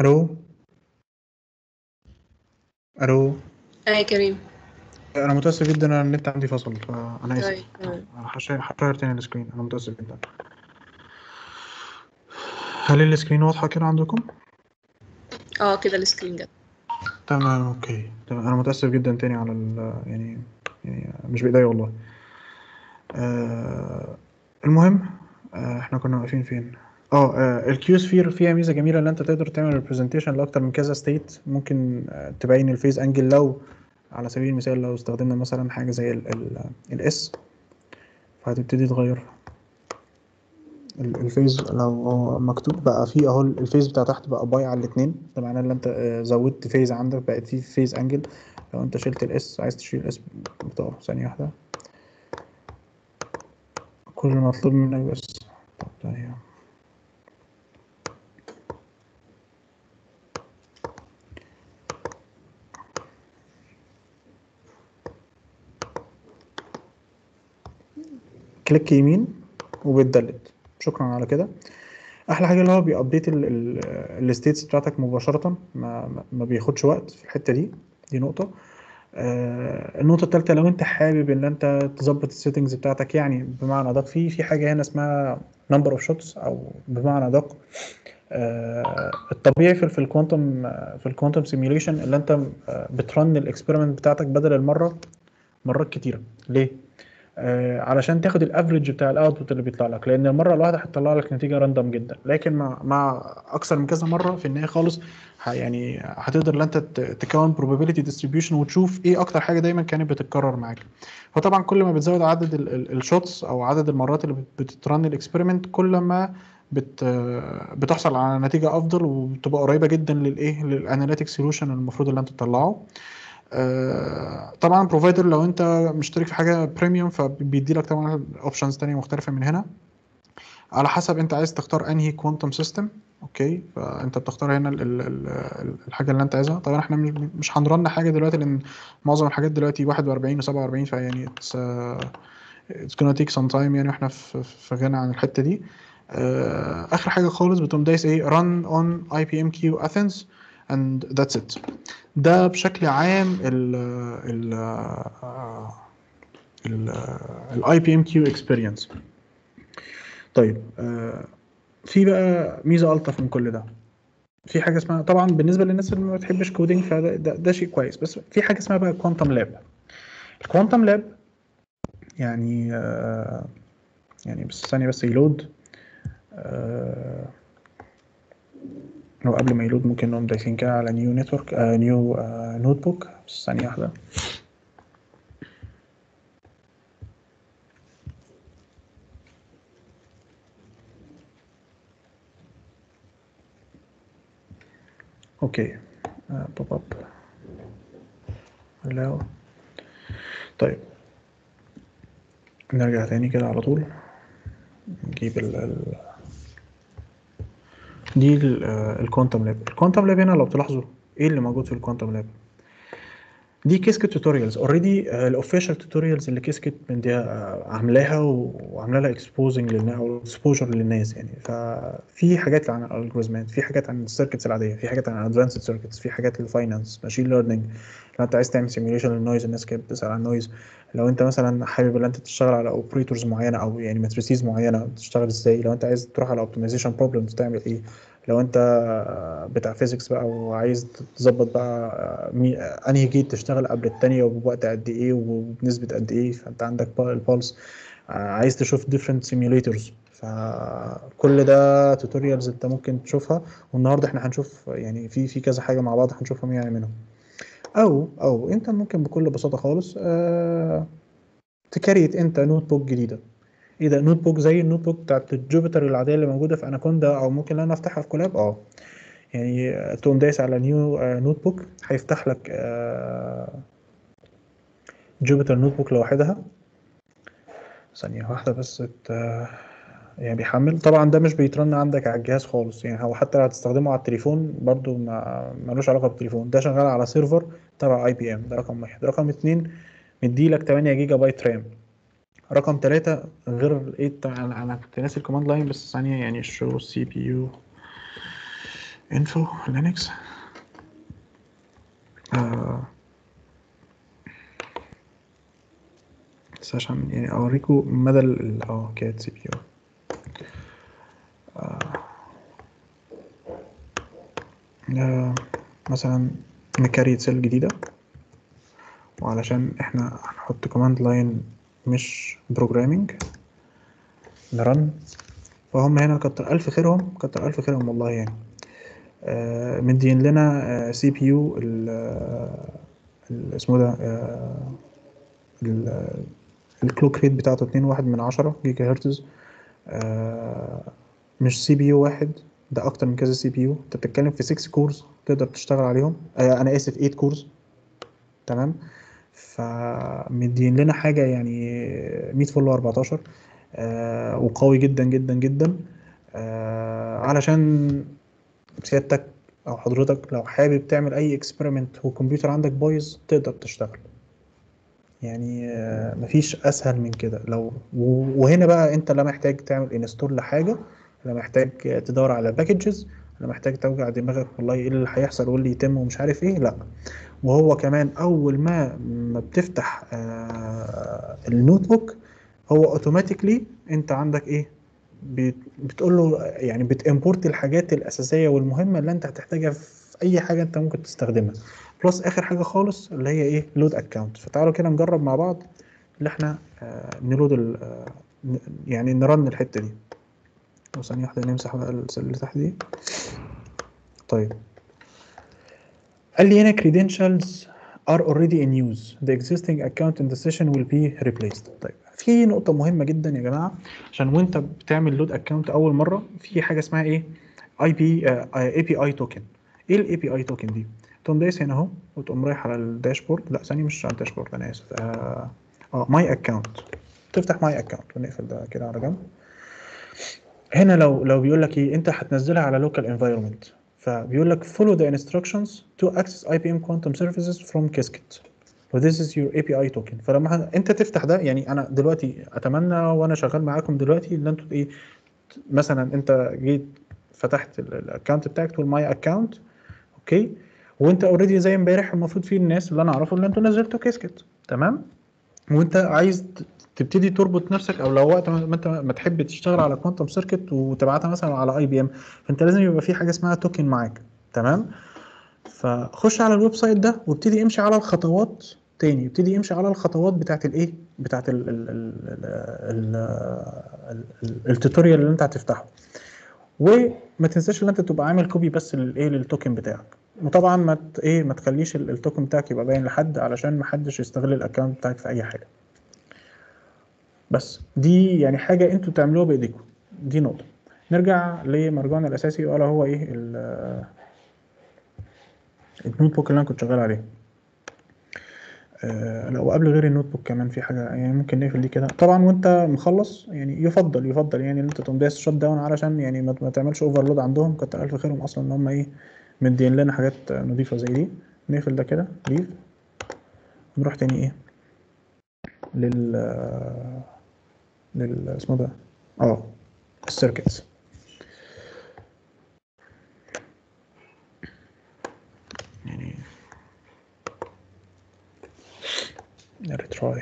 الو الو اي كريم، انا متاسف جدا، انا النت عندي فصل، فانا اسف. هشير تاني السكرين، انا متاسف جدا. هل السكرين واضحه كده عندكم؟ اه كده السكرين جت تمام. اوكي تمام، انا متاسف جدا تاني على يعني يعني مش بايدي والله. آه المهم آه احنا كنا واقفين فين؟ اه الكيو سفير فيها ميزه جميله ان انت تقدر تعمل ريبريزنتيشن لاكتر من كذا ستيت. ممكن آه تبين الفيز انجل، لو على سبيل المثال لو استخدمنا مثلا حاجه زي الاس، فهتبتدي تغير الفيز. لو مكتوب بقى فيه اهو الفيز بتاع تحت بقى باي على الاثنين، ده معناه ان انت زودت فيز عندك، بقت فيه فيز انجل. لو انت شلت الاس، عايز تشيل الاس بتقف ثانيه واحده، كل مطلوب منك بس. طب كليك يمين وبتدلت. شكرا على كده. احلى حاجه اللي هو بيابديت الستيتس بتاعتك مباشره، ما, ما بياخدش وقت في الحته دي. دي نقطه. آه النقطه الثالثه، لو انت حابب ان انت تظبط السيتنجز بتاعتك، يعني بمعنى ادق في في حاجه هنا اسمها نمبر اوف شوتس، او بمعنى ادق آه الطبيعي في الكوانتم في الكوانتم سيميوليشن اللي انت بترن الاكسبيرمنت بتاعتك بدل المره مرات كتيره. ليه؟ علشان تاخد الافريج بتاع الاوتبوت اللي بيطلع لك، لان المره الواحده هتطلع لك نتيجه راندوم جدا. لكن مع مع اكثر من كذا مره في النهايه خالص، يعني هتقدر ان انت تكون probability distribution وتشوف ايه اكتر حاجه دايما كانت بتتكرر معاك. فطبعا كل ما بتزود عدد الشوتس او عدد المرات اللي بتترن الاكسبيرمنت، كل ما بت بتحصل على نتيجه افضل وبتبقى قريبه جدا للايه للاناليتيك سوليوشن المفروض اللي انت تطلعه. آه طبعا بروفايدر لو انت مشترك في حاجه بريميوم فبيدي لك طبعا اوبشنز ثانيه مختلفه من هنا، على حسب انت عايز تختار انهي كوانتم سيستم. اوكي، فانت بتختار هنا ال ال ال الحاجه اللي انت عايزها. طبعا احنا مش هنرن حاجه دلوقتي، لان معظم الحاجات دلوقتي واحد واربعين وسبعة واربعين، فيعني اتس gonna take some time، يعني احنا في غنى عن الحته دي. آه اخر حاجه خالص بتقوم دايس ايه run on آي بي إم Q Athens and that's it. ده بشكل عام ال ال ال الاي بي ام كيو اكسبيرينس. طيب آه في بقى ميزه الطف من كل ده، في حاجه اسمها طبعا بالنسبه للناس اللي ما بتحبش كودينج فده ده, ده شيء كويس، بس في حاجه اسمها بقى كوانتم لاب. الكوانتم لاب يعني آه يعني بس ثانيه بس يلود، آه لو قبل ما يلود ممكن نقوم دايسين كده على نيو نتورك آه نيو آه نوت بوك. بس ثانية واحدة. اوكي آه بوب اب الو. طيب نرجع تاني كده على طول، نجيب ال ال دي الكوانتم لاب. الكوانتم لاب هنا لو بتلاحظوا ايه اللي موجود في الكوانتم لاب دي، كيسكت توتوريالز اوريدي، الاوفيشال توتوريالز اللي كيسكت من دي عاملاها وعامله لها اكسبوزنج للناس. يعني ففي حاجات عن الالجوريزمات، في حاجات عن السيركتس العاديه، في حاجات عن ادفانسد سيركتس، في حاجات للفاينانس ماشين ليرنينج. لو انت عايز تعمل سيميوليشن للنويز، الناس كانت بتسال عن النويز. لو انت مثلا حابب ان انت تشتغل على اوبريتورز معينه او يعني ماتريسز معينه، تشتغل ازاي. لو انت عايز تروح على اوبتمايزيشن بروبلمز تعمل ايه. لو انت بتاع فيزيكس بقى وعايز تظبط بقى انهي جيت تشتغل قبل الثانيه وبوقت قد ايه وبنسبه قد ايه، فانت عندك البالس. عايز تشوف ديفرنت سيميوليترز، فكل ده توتوريالز انت ممكن تشوفها. والنهارده احنا هنشوف يعني في في كذا حاجه مع بعض هنشوفهم يعني منهم. او او انت ممكن بكل بساطه خالص آه تكريت انت نوت بوك جديده. ايه ده؟ نوت بوك زي النوت بوك بتاعت الجوبيتر العاديه اللي موجوده في اناكوندا، او ممكن انا افتحها في كولاب. اه يعني تقوم دايس على نيو نوت بوك، هيفتح لك آه جوبيتر نوت بوك لوحدها. ثانيه واحده بس يعني بيحمل. طبعا ده مش بيترن عندك على الجهاز خالص، يعني هو حتى لو هتستخدمه على التليفون برده ما ملوش علاقه بالتليفون. ده شغال على سيرفر تبع اي بي ام، ده رقم واحد. رقم اتنين، مديلك تمانية جيجا بايت رام. رقم تلاتة، غير ايه، انا كنت ناسي الكوماند لاين بس ثانيه، يعني شو سي بي يو info Linux. آه. بس عشان يعني اوريكم مدى ال اه كانت سي بي يو. آه. مثلا نكريت سيل جديدة، وعلشان احنا هنحط كوماند لاين مش بروجرامينج نرن، فهم هنا كتر ألف خيرهم كتر ألف خيرهم والله يعني. آه مدين لنا آه سي بي يو اسمه ده آه الكلوك ريت بتاعته اتنين فاصلة واحد من عشرة جيجا هرتز. آه مش سي بي يو واحد، ده أكتر من كذا سي بي يو. أنت بتتكلم في ستة كورز تقدر تشتغل عليهم. آه أنا آسف، تمانية كورز. تمام، فمدين لنا حاجة يعني مية فول واربعتاشر، آه وقوي جدا جدا جدا. آه علشان سيادتك أو حضرتك لو حابب تعمل أي اكسبيرمنت والكمبيوتر عندك بايظ تقدر تشتغل، يعني آه مفيش أسهل من كده. لو وهنا بقى أنت لا محتاج تعمل انستول لحاجة، لا محتاج تدور على باكجز، لا محتاج توجع دماغك والله إيه اللي هيحصل واللي يتم ومش عارف إيه، لأ. وهو كمان أول ما ما بتفتح آه النوت بوك هو اوتوماتيكلي انت عندك ايه، بتقول له يعني بتامبورت الحاجات الاساسيه والمهمه اللي انت هتحتاجها في اي حاجه انت ممكن تستخدمها، بلس اخر حاجه خالص اللي هي ايه، لود اكونت. فتعالوا كده نجرب مع بعض اللي احنا آه نلود آه يعني نرن الحته دي. ثانيه واحده نمسح بقى السله اللي تحت دي. طيب قال لي هنا credentials are already in use. The existing account in the session will be replaced. طيب في نقطة مهمة جدا يا جماعة، عشان وانت بتعمل لود اكونت اول مرة في حاجة اسمها ايه؟ اي بي اي بي اي توكن. ايه الاي بي اي توكن دي؟ تقوم دايس هنا اهو وتقوم رايح على الداشبورد، لا ثانية مش على الداشبورد انا اسف، اه ماي اكونت. تفتح ماي اكونت ونقفل ده كده على جنب. هنا لو لو بيقول لك ايه؟ انت هتنزلها على لوكال انفايرمنت، فبيقول لك follow the instructions to access آي بي إم Quantum services from Qiskit. So this is your إيه بي آي token. فلما انت تفتح ده، يعني انا دلوقتي اتمنى وانا شغال معاكم دلوقتي ان انتوا ايه، مثلا انت جيت فتحت الاكونت بتاعك تقول ماي اكونت، اوكي، وانت اوريدي زي امبارح المفروض في الناس اللي انا اعرفه اللي انتوا نزلتوا Qiskit، تمام، وانت عايز تبتدي تربط نفسك، او لو وقت ما انت ما تحب تشتغل على كوانتم سيركت وتبعتها مثلا على اي بي ام، فانت لازم يبقى في حاجه اسمها توكن معاك، تمام؟ فخش على الويب سايت ده وابتدي امشي على الخطوات تاني، ابتدي امشي على الخطوات بتاعت الايه؟ بتاعت التوتوريال اللي انت هتفتحه. وما تنساش ان انت تبقى عامل كوبي بس للايه؟ للتوكن بتاعك. وطبعا ما ايه ما تخليش التوكن بتاعك يبقى باين لحد علشان ما حدش يستغل الاكونت بتاعك في اي حاجه. بس دي يعني حاجه انتوا تعملوها بايديكم، دي نقطه. نرجع لمرجعنا الاساسي ولا هو ايه؟ النوت بوك اللي انا كنت شغال عليه. آه لو قبل غير النوت بوك كمان في حاجه يعني ممكن نقفل دي كده. طبعا وانت مخلص يعني يفضل يفضل يعني ان انت تقوم دايس شوت داون علشان يعني ما تعملش اوفرلود عندهم، كتر الف خيرهم اصلا ان هم ايه مدين لنا حاجات نظيفه زي دي. نقفل ده كده ليف، نروح تاني ايه لل لل اسمه ده اه السيركتس. يعني نريتراي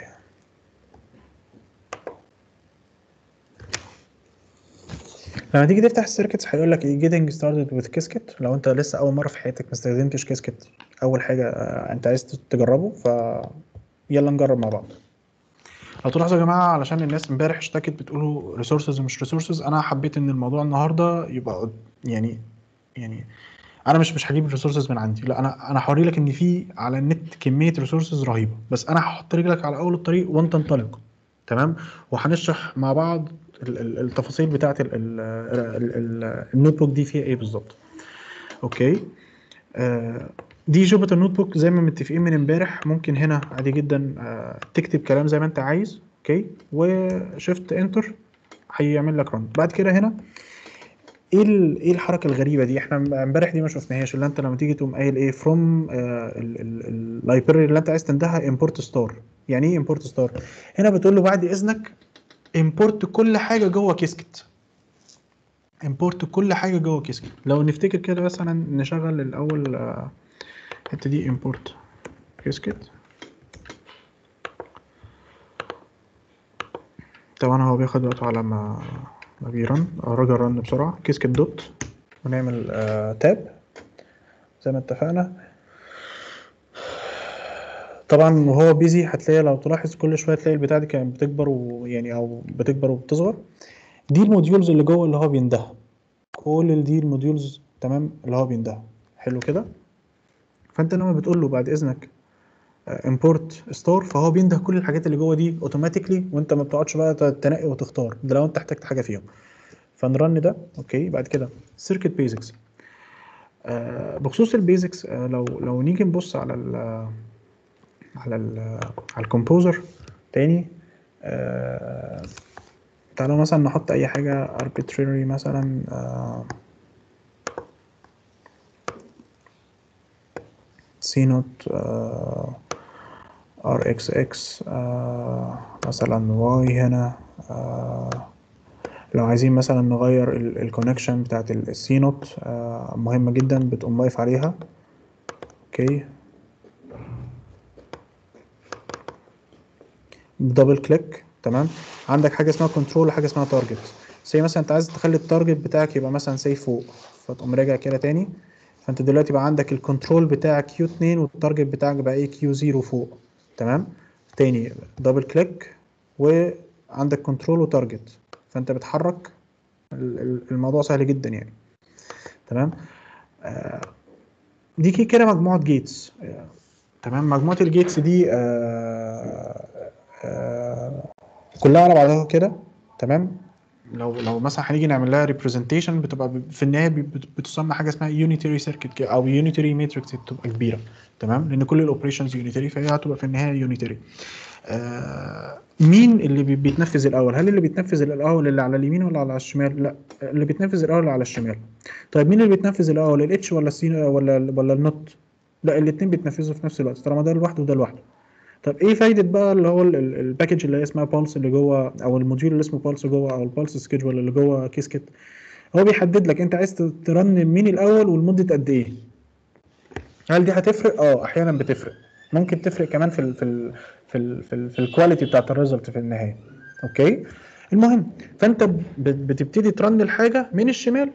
لما تيجي تفتح السيركتس هيقول لك getting started with Qiskit. لو انت لسه اول مره في حياتك ما استخدمتش Qiskit، اول حاجه انت عايز تجربه، ف يلا نجرب مع بعض. هتلاحظوا يا جماعه علشان الناس امبارح اشتكت بتقولوا ريسورسز مش ريسورسز، انا حبيت ان الموضوع النهارده يبقى يعني يعني انا مش مش هجيب الريسورسز من عندي، لا انا انا هوري لك ان في على النت كميه ريسورسز رهيبه، بس انا هحط رجلك على اول الطريق وانت انطلق، تمام؟ وهنشرح مع بعض التفاصيل بتاعه النوت بوك دي فيها ايه بالظبط. اوكي، آه دي جوبة النوت بوك زي ما متفقين من امبارح. ممكن هنا عادي جدا آه تكتب كلام زي ما انت عايز، اوكي، وشيفت انتر هيعمل لك رن. بعد كده هنا ايه ايه الحركه الغريبه دي؟ احنا امبارح دي ما شفناهاش، اللي انت لما تيجي تقوم قايل ايه فروم اللايبراري اللي انت عايز تندها امبورت ستار. يعني ايه امبورت ستار؟ هنا بتقول له بعد اذنك امبورت كل حاجه جوه Qiskit، امبورت كل حاجه جوه كيسكت. لو نفتكر كده مثلا نشغل الاول الحته دي امبورت كيسكت. طبعا هو بياخد وقت على ما ما بيرن. راجع رن بسرعه كيسكت دوت ونعمل تاب زي ما اتفقنا. طبعا وهو بيزي هتلاقي لو تلاحظ كل شويه تلاقي البتاع دي كانت بتكبر ويعني او بتكبر وبتصغر. دي الموديولز اللي جوه اللي هو بيندها، كل دي الموديولز تمام اللي هو بيندها. حلو كده. فانت لما بتقول له بعد اذنك امبورت ستور فهو بينده كل الحاجات اللي جوه دي اوتوماتيكلي، وانت ما بتقعدش بقى تنقي وتختار ده لو انت احتجت حاجه فيهم. فنرن ده. اوكي. بعد كده سيركت بيزكس. آه بخصوص البيزكس آه لو لو نيجي نبص على ال على ال على الكومبوزر تاني. آه تعالوا مثلا نحط اي حاجه arbitrary مثلا. آه سي نوت آه ار اكس اكس آه مثلا واي هنا. آه لو عايزين مثلا نغير الكونكشن بتاعت السي نوت آه مهمه جدا، بتقوم ضايف عليها. اوكي دبل كليك. تمام. عندك حاجه اسمها كنترول وحاجه اسمها تارجت. زي مثلا انت عايز تخلي التارجت بتاعك يبقى مثلا سي فوق، فتقوم راجع كده تاني. فانت دلوقتي بقى عندك الكنترول بتاعك كيو اتنين والتارجت بتاعك بقى ايه كيو صفر فوق. تمام. تاني دبل كليك وعندك كنترول وتارجت، فانت بتحرك. الموضوع سهل جدا يعني. تمام. آه دي كده مجموعه جيتس. تمام. مجموعه الجيتس دي آه آه كلها على بعضها كده. تمام. لو لو مثلا هنيجي نعمل لها ريبريزنتيشن بتبقى في النهايه بتسمى حاجه اسمها يونيتري سيركت او يونيتري ماتريكس، بتبقى كبيره. تمام. لان كل الاوبريشنز يونيتري، فهي هتبقى في النهايه يونيتري. آه مين اللي بيتنفذ الاول؟ هل اللي بيتنفذ الاول اللي على اليمين ولا على الشمال؟ لا، اللي بيتنفذ الاول اللي على الشمال. طيب مين اللي بيتنفذ الاول، الاتش ولا السين ولا ولا النوت؟ لا، الاثنين بيتنفذوا في نفس الوقت طالما ده لوحده وده لوحده. طب ايه فايده بقى اللي هو الباكج اللي اسمها بالس اللي جوه، او الموديول اللي اسمه بالس جوه، او البالس سكيدجول اللي جوه كيسكت؟ هو بيحدد لك انت عايز ترن مين الاول ولمده قد ايه. هل دي هتفرق؟ اه احيانا بتفرق، ممكن تفرق كمان في ال في ال في ال في, ال في الكواليتي بتاعت الريزلت في النهايه. اوكي. المهم فانت بتبتدي ترن الحاجه من الشمال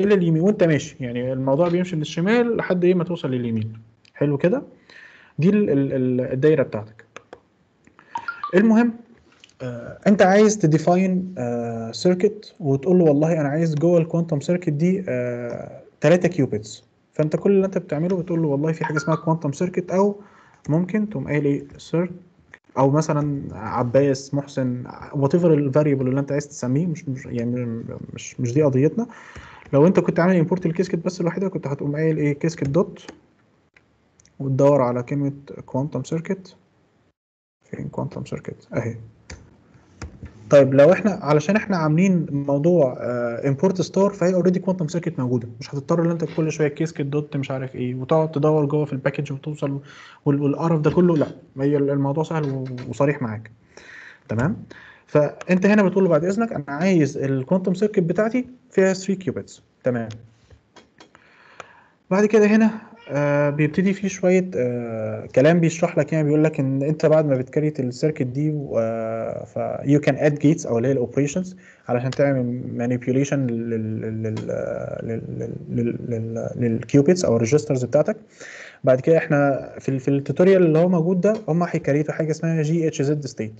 الى اليمين وانت ماشي، يعني الموضوع بيمشي من الشمال لحد ايه ما توصل لليمين. حلو كده. دي الدايره بتاعتك. المهم آه انت عايز تديفاين آه سيركت وتقول له والله انا عايز جوه الكوانتم سيركت دي آه تلاتة كيوبيتس. فانت كل اللي انت بتعمله بتقول له والله في حاجه اسمها كوانتم سيركت، او ممكن تقوم قايل ايه سيرك، او مثلا عباس، محسن، وات ايفر الفاريبل اللي انت عايز تسميه. مش, مش يعني مش مش دي قضيتنا. لو انت كنت عامل امبورت الكيسكت بس لوحدها كنت هتقوم قايل ايه كيسكت دوت وتدور على كلمة كوانتم سيركت. فين كوانتم سيركت؟ اهي. طيب لو احنا علشان احنا عاملين موضوع امبورت ستور فهي اوريدي كوانتم سيركت موجوده، مش هتضطر ان انت كل شويه كيسكت دوت مش عارف ايه وتقعد تدور جوه في الباكج وتوصل والقرف ده كله. لا، هي الموضوع سهل وصريح معاك. تمام. فانت هنا بتقول له بعد اذنك انا عايز الكوانتم سيركت بتاعتي فيها تلاتة كيوبيتس. تمام. بعد كده هنا آه بيبتدي فيه شويه آه كلام بيشرح لك، يعني بيقول لك ان انت بعد ما بتكريت السيركت دي آه ف يو كان اد جيتس او اللي هي الاوبريشنز علشان تعمل مانيبيوليشن لل للكيوبيتس او الريجسترز بتاعتك. بعد كده احنا في, في التوتوريال اللي هو موجود ده هم هيكريتوا حاجه اسمها جي اتش زد ستيت.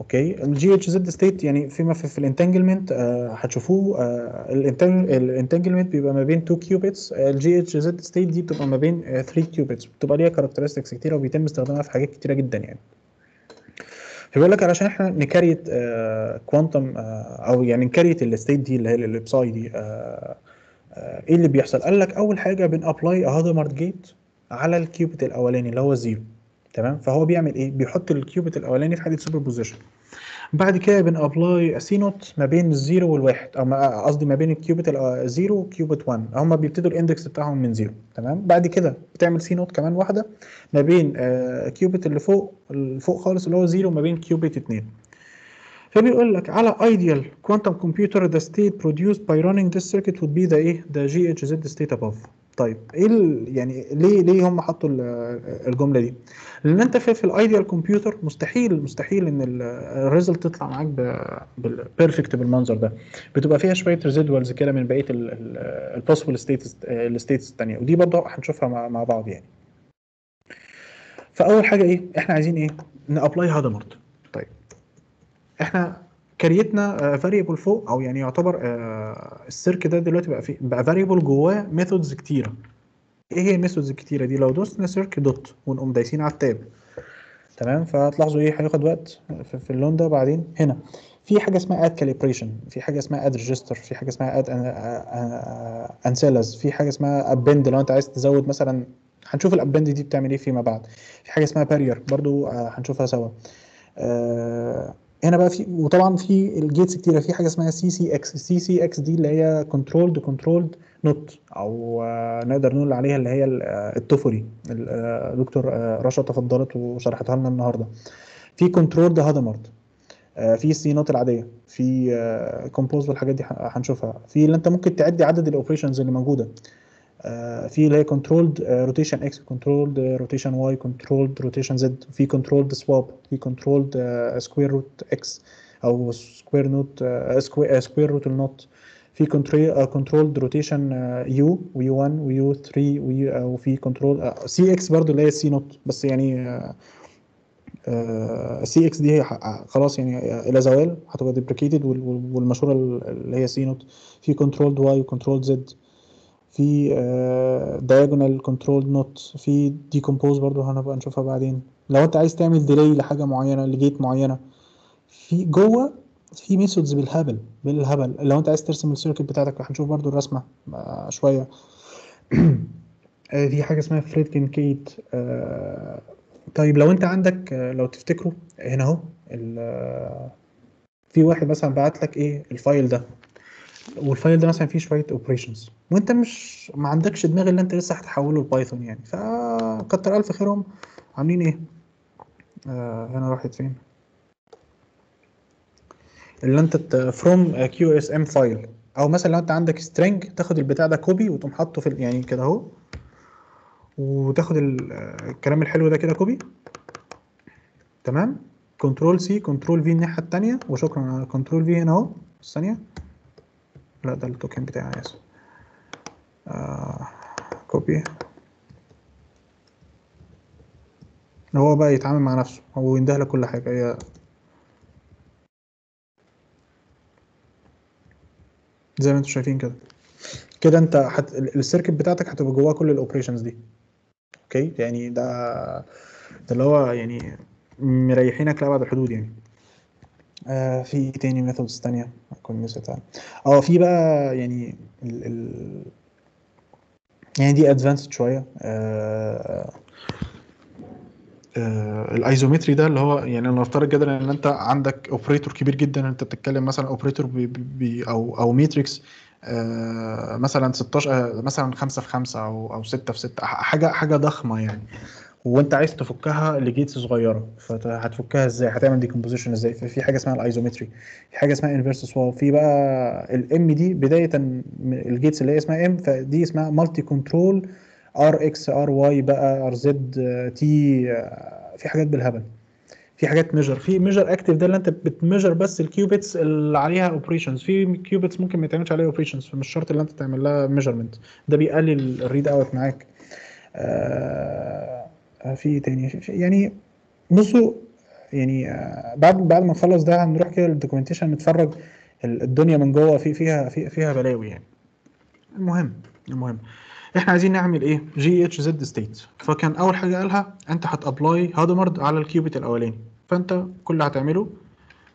اوكي. الجي اتش زد ستيت يعني فيما في, في الانتانجلمنت هتشوفوه. آه الانتانجلمنت بيبقى ما بين اتنين كيوبيتس، الجي اتش زد ستيت دي بتبقى ما بين تلاتة كيوبيتس، بتبقى ليها كاركترستكس كتيره وبيتم استخدامها في حاجات كتيره جدا يعني. فبيقول لك علشان احنا نكريت كوانتم آه آه او يعني نكريت الستيت دي اللي هي الابساي دي آه آه ايه اللي بيحصل؟ قال لك اول حاجه بنابلاي هادمرد جيت على الكيوبيت الاولاني اللي هو الزيرو. تمام. فهو بيعمل ايه؟ بيحط الكيوبيت الاولاني في حاله سوبر بوزيشن. بعد كده بنابلاي سي نوت ما بين الزيرو والواحد، او قصدي ما بين الكيوبيت الزيرو وكيوبيت واحد، هم بيبتدوا الاندكس بتاعهم من زيرو. تمام. بعد كده بتعمل سي نوت كمان واحده ما بين آه كيوبيت اللي فوق اللي فوق خالص اللي هو زيرو ما بين كيوبيت اتنين. فبيقول لك على ideal quantum computer the state produced by running this circuit would be the ايه؟ the جي اتش زد state above. طيب ايه يعني ليه ليه هم حطوا الجمله دي؟ لان انت في الايديال كمبيوتر مستحيل مستحيل ان الريزلت تطلع معاك بالبيرفكت بالمنظر ده، بتبقى فيها شويه ريزيدوالز كده من بقيه البوسبل ستيتس الستيتس الثانيه، ودي برضه هنشوفها مع بعض يعني. فاول حاجه ايه؟ احنا عايزين ايه؟ نابلاي هادامرت. طيب احنا كريتنا فاريبل فوق، او يعني يعتبر السيرك ده دلوقتي بقى فيه بقى فاريبل جواه ميثودز كتيره. ايه هي الميثودز الكتيره دي؟ لو دوسنا سيرك دوت ونقوم دايسين على التاب، تمام؟ فتلاحظوا ايه هياخد وقت في اللون ده. بعدين هنا في حاجه اسمها اد كاليبريشن، في حاجه اسمها اد ريجستر، في حاجه اسمها اد انسلز، في حاجه اسمها ابند لو انت عايز تزود مثلا، هنشوف الابند دي بتعمل ايه فيما بعد. في حاجه اسمها بارير برضو هنشوفها سوا. أه هنا بقى في، وطبعا في الجيتس كتيره، في حاجه اسمها سي سي اكس، سي سي اكس دي اللي هي كنترولد كنترولد نوت، او نقدر نقول عليها اللي هي التوفري. الدكتور رشا تفضلت وشرحتها لنا النهارده. في كنترولد هادامرت، في سي نوت العاديه، في كومبوز والحاجات دي هنشوفها، في اللي انت ممكن تعدي عدد الاوبريشنز اللي موجوده، في اللي هي كنترولد روتيشن اكس، كنترولد روتيشن واي، كنترولد روتيشن زد، في كنترولد سواب، في كنترولد سكوير روت اكس او سكوير نوت سكوير روت النوت، في كنترولد روتيشن يو ويو واحد ويو ثلاثة، وفي كنترول سي اكس برضه اللي هي سي نوت، بس يعني سي اكس دي خلاص يعني الى زوال هتبقى ديبريكيتد، والمشهوره اللي هي سي نوت. في كنترولد واي وكنترولد زد، في دايجونال كنترول نوت، في ديكومبوز برضه هنبقى نشوفها بعدين لو انت عايز تعمل ديلي لحاجه معينه لجيت معينه. في جوه في ميثودز بالهبل بالهبل لو انت عايز ترسم السيركت بتاعتك، هنشوف برضه الرسمه شويه. في حاجه اسمها فريدكن كيت. طيب لو انت عندك، لو تفتكروا هنا اهو، في واحد مثلا بعت لك ايه الفايل ده، والفايل ده مثلا فيه شويه اوبريشنز، وانت مش ما عندكش دماغ اللي انت لسه هتحوله لبايثون يعني، فكتر الف خيرهم عاملين ايه؟ آه هنا راحت فين؟ اللي انت فروم كيو اس ام فايل، او مثلا لو انت عندك سترينج تاخد البتاع ده كوبي وتقوم حاطه في يعني كده اهو، وتاخد الكلام الحلو ده كده كوبي، تمام؟ كنترول سي كنترول في الناحيه الثانيه، وشكرا على كنترول في هنا اهو. الثانيه لا ده التوكن بتاعي اسف. آه كوبي، هو بقى يتعامل مع نفسه، هو ينده له كل حاجه. هي زي ما انتم شايفين كده كده انت حت... السيركت بتاعتك هتبقى جواها كل الاوبريشنز دي. اوكي يعني ده ده اللي هو يعني مريحينك لأبعد الحدود يعني. آه في ايه تاني ميثودز تانية هكون نسيتها؟ اه في بقى يعني ال ال يعني دي ادفانسد شوية. آه آه الايزومتري ده اللي هو يعني نفترض جدا ان انت عندك اوبريتور كبير جدا، انت بتتكلم مثلا اوبريتور او او ماتريكس آه مثلا ستاشر، مثلا خمسة في خمسة او او ستة في ستة، حاجة حاجة ضخمة يعني، وانت عايز تفكها لجيتس صغيره، فهتفكها ازاي؟ هتعمل ديكومبوزيشن ازاي؟ في حاجه اسمها الايزومتري، في حاجه اسمها انفيرس سواب، في بقى الام دي بدايه الجيتس اللي هي اسمها ام، فدي اسمها مالتي كنترول ار اكس ار واي بقى ار زد تي، في حاجات بالهبل، في حاجات ميجر، في ميجر اكتيف ده اللي انت بتميجر بس الكيوبيتس اللي عليها اوبريشنز، في كيوبيتس ممكن ما يتعملش عليها اوبريشنز فمش شرط اللي انت تعمل لها ميجرمنت، ده بيقلل الريد اوت معاك. آه في تاني يعني بصوا يعني بعد بعد ما نخلص ده هنروح كده للدوكيومنتيشن نتفرج الدنيا من جوه في فيها في فيها بلاوي يعني. المهم المهم احنا عايزين نعمل ايه؟ جي اتش زد ستيت. فكان اول حاجه قالها انت هتابلاي هادامرت على الكيوبيت الاولاني، فانت كل اللي هتعمله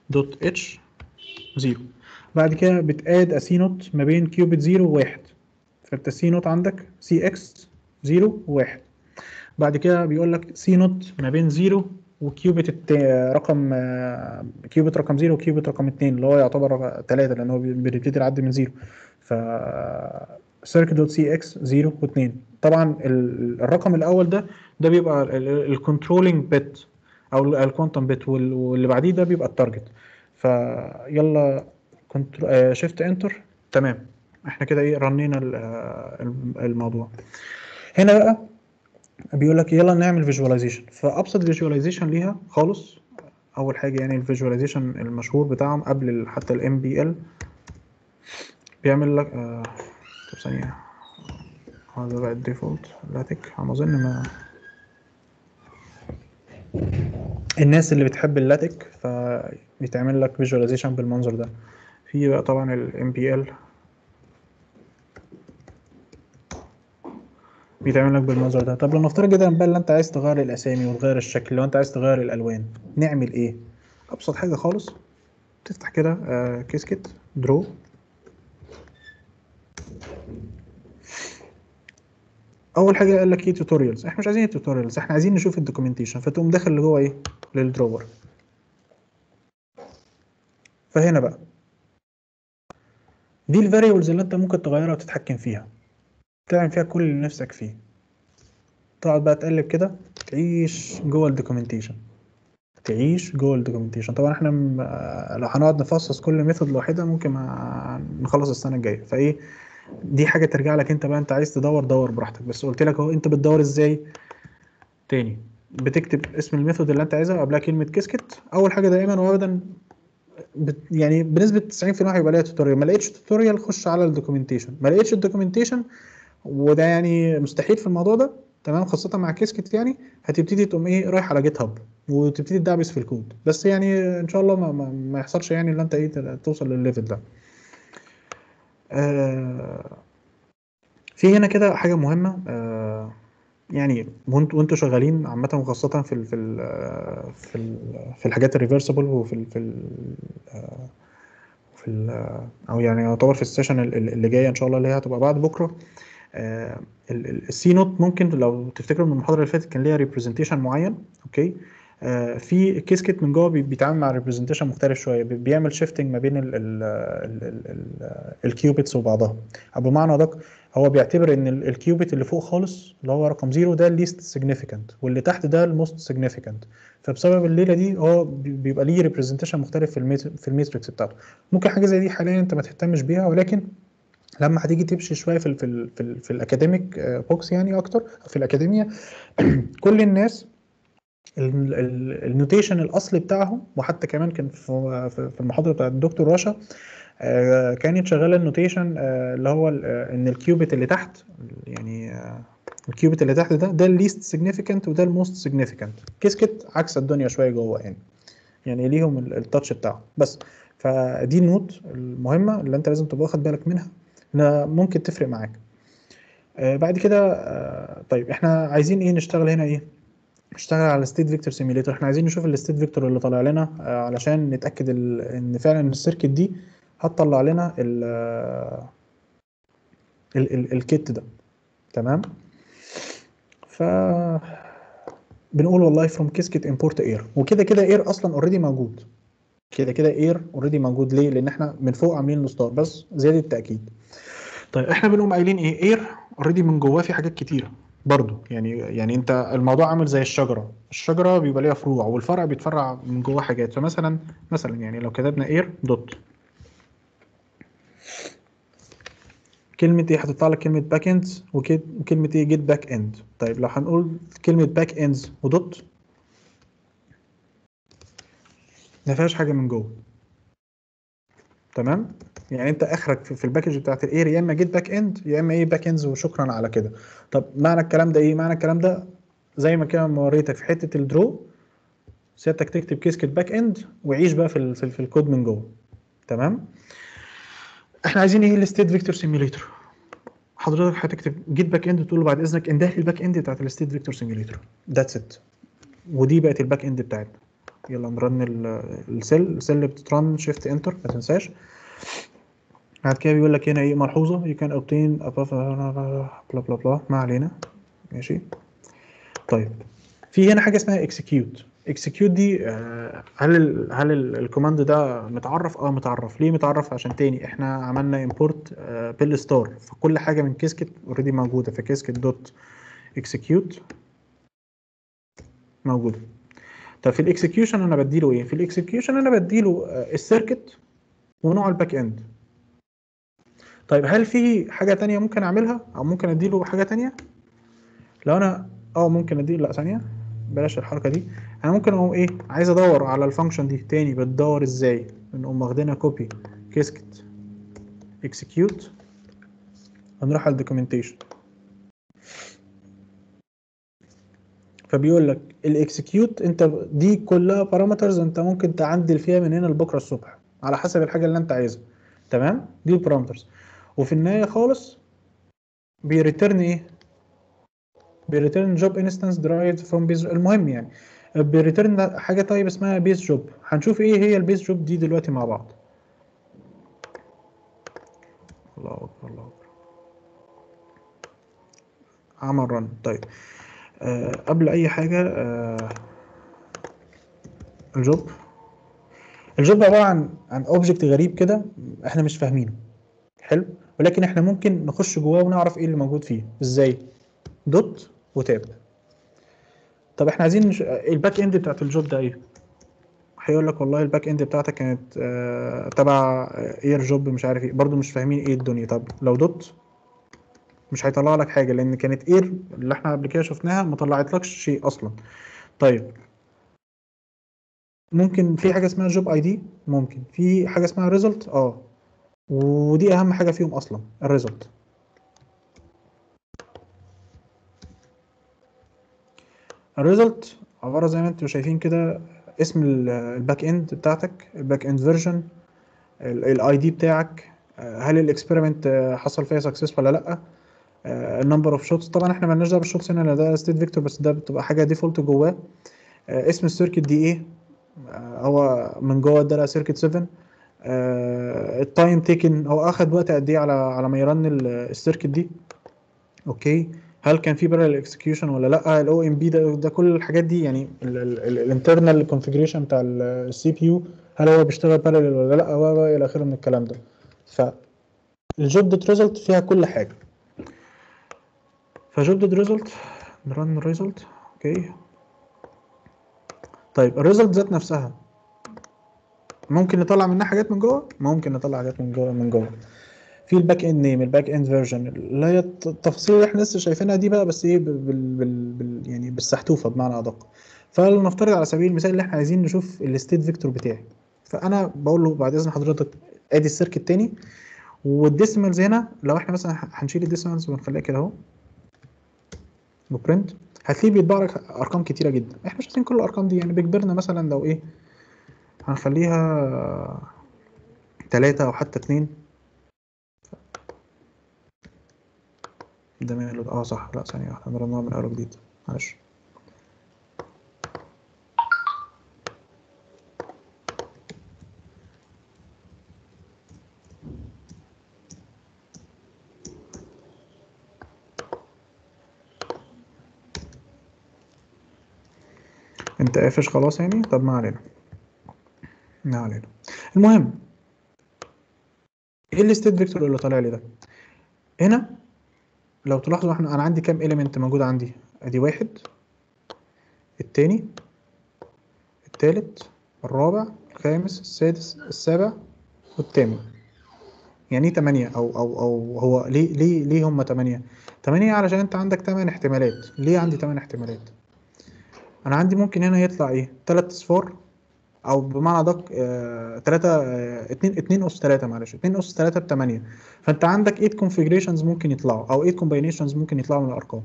دوت اتش زيرو، بعد كده بتاد اسي نوت ما بين كيوبيت زيرو و1، فانت السي نوت عندك سي اكس زيرو و1، بعد كده بيقول لك سي نوت ما بين زيرو وكيوبت رقم كيوبت رقم زيرو وكيوبت رقم اتنين اللي هو يعتبر تلاتة لان هو بيبتدي يعدي من زيرو، ف سيركت دوت سي اكس زيرو و2. طبعا الرقم الاول ده ده بيبقى الكنترولنج بت او الكوانتم بت، واللي بعديه ده بيبقى التارجت، فيلا كنترول شيفت انتر. تمام احنا كده ايه رنينا الموضوع. هنا بقى بيقول لك يلا نعمل فيجواليزيشن. فابسط فيجواليزيشن ليها خالص اول حاجه يعني الفيجواليزيشن المشهور بتاعهم قبل حتى الام بي ال بيعمل لك آه... طب ثانيه هذا بقى الديفولت لاتك على ما اظن. ما الناس اللي بتحب اللاتك فبيتعمل لك فيجواليزيشن بالمنظر ده. في بقى طبعا الام بي ال بيتعمل لك بالمنظر ده. طب لو نفترض جدا بقى ان انت عايز تغير الاسامي وتغير الشكل، لو انت عايز تغير الالوان نعمل ايه؟ ابسط حاجه خالص تفتح كده آه كيسكت درو اول حاجه قال لك ايه توتوريالز. احنا مش عايزين التوتوريالز، احنا عايزين نشوف الدوكيومنتيشن. فتقوم داخل اللي هو ايه للدروور. فهنا بقى دي الفاريبلز اللي انت ممكن تغيرها وتتحكم فيها، تعمل فيها كل اللي نفسك فيه. تقعد بقى تقلب كده تعيش جوه الدوكيومنتيشن، تعيش جوه الدوكيومنتيشن. طبعا احنا م... لو هنقعد نفصص كل ميثود لوحدها ممكن ما... نخلص السنه الجايه. فايه دي حاجه ترجع لك انت بقى، انت عايز تدور دور براحتك. بس قلت لك اهو انت بتدور ازاي. تاني بتكتب اسم الميثود اللي انت عايزها قبلها كلمه كيسكت اول حاجه دائما وابدا. يعني بنسبه تسعين في المية هيبقى ليها توتوريال. ما لقيتش توتوريال خش على الدوكيومنتيشن. ما لقيتش الدوكيومنتيشن وده يعني مستحيل في الموضوع ده تمام، خاصه مع كيسكت. يعني هتبتدي تقوم ايه رايح على جيت هاب وتبتدي تدعبس في الكود. بس يعني ان شاء الله ما, ما, ما يحصلش يعني اللي انت ايه توصل للليفل ده. آه في هنا كده حاجه مهمه آه يعني وانتوا شغالين عامه، وخاصه في ال في ال في, ال في الحاجات الريفرسبل وفي ال في ال آه في ال او يعني يعتبر في السيشن اللي جايه ان شاء الله اللي هي هتبقى بعد بكره. آه السي نوت ممكن لو تفتكروا من المحاضره اللي فاتت كان ليها ريبريزنتيشن معين. اوكي آه في الكيسكت من جوه بيتعامل مع ريبريزنتيشن مختلف شويه، بيعمل شيفتنج ما بين الكيوبيتس وبعضها. بمعنى ده هو بيعتبر ان الكيوبيت اللي فوق خالص اللي هو رقم زيرو ده الليست سيجنيفيكانت، واللي تحت ده الموست سيجنيفيكانت. فبسبب الليله دي هو بيبقى ليه ريبريزنتيشن مختلف في في الماتريكس بتاعته. ممكن حاجه زي دي حاليا انت ما تهتمش بيها، ولكن لما هتيجي تمشي شويه في ال في ال في, ال في الاكاديميك بوكس يعني اكتر في الاكاديميه كل الناس النوتيشن الاصلي بتاعهم، وحتى كمان كان في المحاضره بتاعت الدكتور رشا كانت شغاله النوتيشن اللي هو ان الكيوبيت اللي تحت يعني الكيوبيت اللي تحت ده ده الليست سيجنيفيكانت وده الموست سيجنيفيكانت. كيسكت عكس الدنيا شويه جوه يعني يعني ليهم التاتش بتاعهم بس. فدي النوت المهمه اللي انت لازم تبقى واخد بالك منها انها ممكن تفرق معاك. بعد كده طيب احنا عايزين ايه نشتغل هنا ايه؟ نشتغل على الستيت فيكتور سيميوليتر. احنا عايزين نشوف الستيت فيكتور اللي طالع لنا علشان نتاكد ان فعلا السيركت دي هتطلع لنا ال ال ال الكيت ده. تمام ف بنقول والله فروم كيسكت امبورت اير، وكده كده اير اصلا اوريدي موجود. كده كده اير اوريدي موجود ليه؟ لان احنا من فوق عاملين له ستار بس زياده التاكيد. طيب احنا بنقوم قايلين ايه اير اوريدي من جواه في حاجات كتيره برضو. يعني يعني انت الموضوع عامل زي الشجره، الشجره بيبقى ليها فروع والفرع بيتفرع من جواه حاجات. فمثلا مثلا يعني لو كتبنا اير دوت كلمه ايه هتطلع لك كلمه باك اند وكلمه ايه جيت باك اند. طيب لو هنقول كلمه باك اندز ودوت ما فيهاش حاجه من جوه. تمام يعني انت اخرك في الباكج بتاعت الاير يا اما جيت باك اند يا اما ايه باك اندز وشكرا على كده. طب معنى الكلام ده ايه؟ معنى الكلام ده زي ما كده وريتك في حته الدرو سيادتك تكتب كيسكت باك اند وعيش بقى في, في, في الكود من جوه. تمام احنا عايزين ايه الستيت فيكتور سيميوليتر. حضرتك هتكتب جيت باك اند تقول له بعد اذنك اندهلي الباك اند بتاعت الستيت فيكتور سيميوليتر. ذاتس ات. ودي بقت الباك اند بتاعتنا. يلا نرن السيل السيل بتترن شيفت انتر ما تنساش. بعد كده بيقول لك هنا ايه ملحوظه يو كان اوبتين بلا بلا بلا ما علينا ماشي. طيب في هنا حاجه اسمها اكسكيوت. اكسكيوت دي آه هل ال هل الكوماند ده متعرف؟ اه متعرف. ليه متعرف؟ عشان تاني احنا عملنا امبورت آه بالستار، فكل حاجه من كيسكت اوريدي موجوده. فكيسكت دوت اكسكيوت موجوده. طب في الاكسكيوشن انا بديله ايه؟ في الاكسكيوشن انا بديله السيركت ونوع الباك اند. طيب هل في حاجه ثانيه ممكن اعملها او ممكن اديله حاجه ثانيه؟ لو انا اه ممكن اديله، لا ثانيه بلاش الحركه دي، انا ممكن اقوم ايه؟ عايز ادور على الفانكشن دي تاني، بتدور ازاي؟ نقوم واخدينها كوبي كيسكت اكسكيوت هنروح على الدوكيومنتيشن. فبيقول لك الاكسكيوت انت دي كلها بارامترز انت ممكن تعدل فيها من هنا لبكره الصبح على حسب الحاجه اللي انت عايزها، تمام؟ دي البارامترز. وفي النهايه خالص بيريترن ايه؟ بيريترن جوب انستنس درايفد فروم بيز. المهم يعني بيريترن حاجه طيب اسمها بيز جوب. هنشوف ايه هي البيز جوب دي دلوقتي مع بعض. الله اكبر الله اكبر. عمل رن. طيب أه قبل اي حاجه أه الجوب الجوب عباره عن عن اوبجكت غريب كده احنا مش فاهمينه، حلو، ولكن احنا ممكن نخش جواه ونعرف ايه اللي موجود فيه. ازاي؟ دوت وتاب. طب احنا عايزين نش... الباك اند بتاعت الجوب ده ايه؟ هيقول لك والله الباك اند بتاعتك كانت آه... تبع اير جوب مش عارف ايه، برضو مش فاهمين ايه الدنيا. طب لو دوت مش هيطلع لك حاجه لان كانت اير اللي احنا قبل كده شفناها ما طلعتلكش شيء اصلا. طيب ممكن في حاجه اسمها جوب اي دي، ممكن في حاجه اسمها ريزلت، اه ودي اهم حاجه فيهم اصلا الريزلت. الريزلت عباره زي ما انتم شايفين كده اسم الباك اند بتاعتك، الباك اند فيرجن، الاي دي بتاعك، هل الاكسبيرمنت حصل فيها سكسس ولا لا، النمبر اوف شوتس. طبعا احنا مالناش دعوه بالشوتس هنا، ده ستيت فيكتور بس ده بتبقى حاجه ديفولت جواه. اسم السيركت دي ايه؟ هو من جوه ده سيركت سبعة. التايم تيكن هو اخد وقت قد ايه على على ما يرن السيركت دي، اوكي، هل كان في بارل اكسكيوشن ولا لا، الاو ام بي ده ده كل الحاجات دي يعني الانترنال كونفيجريشن بتاع السي بي يو هل هو بيشتغل بارل ولا لا والى اخره من الكلام ده. فالجوب دوت ريزلت فيها كل حاجه. فجوب دوت ريزلت نرن الريزلت، اوكي. طيب الريزلت ذات نفسها ممكن نطلع منها حاجات من جوه، ممكن نطلع حاجات من جوه من جوه في الباك اند نيم، الباك اند فيرجن، اللي هي التفاصيل اللي احنا لسه شايفينها دي بقى، بس ايه بال بال يعني بالسحتوفه بمعنى ادق. فلنفترض على سبيل المثال اللي احنا عايزين نشوف الستيت فيكتور بتاعي، فانا بقول له بعد اذن حضرتك ادي السيركت الثاني والديسيمالز هنا. لو احنا مثلا هنشيل الديسيمالز ونخليها كده اهو وبرنت، هتلاقيه بيطبع لك ارقام كتيره جدا، احنا مش عايزين كل الارقام دي يعني بيكبرنا. مثلا لو ايه هنخليها ثلاثة او حتى اتنين، ده ماله اه صح، لا ثانيه واحده هنرنها من اول جديد معلش. انت قافش خلاص يعني. طب ما علينا ما علينا. المهم ايه الستيت فيكتور اللي طالع لي ده هنا؟ لو تلاحظوا احنا انا عندي كام ايليمنت موجود عندي، ادي واحد، التاني، التالت، الرابع، الخامس، السادس، السابع، والثامن. يعني ايه تمانية؟ او او او هو ليه ليه ليه هم تمانية؟ تمانية علشان انت عندك تمن احتمالات. ليه عندي تمن احتمالات؟ انا عندي ممكن هنا يطلع ايه؟ تلات اصفار، او بمعنى ادق تلاتة، اتنين اتنين اس تلاتة معلش، اتنين اس تلاتة بتمانية. فانت عندك تمانية كونفيجريشنز ممكن يطلعوا، او تمانية كومباينيشنز ممكن يطلعوا من الارقام.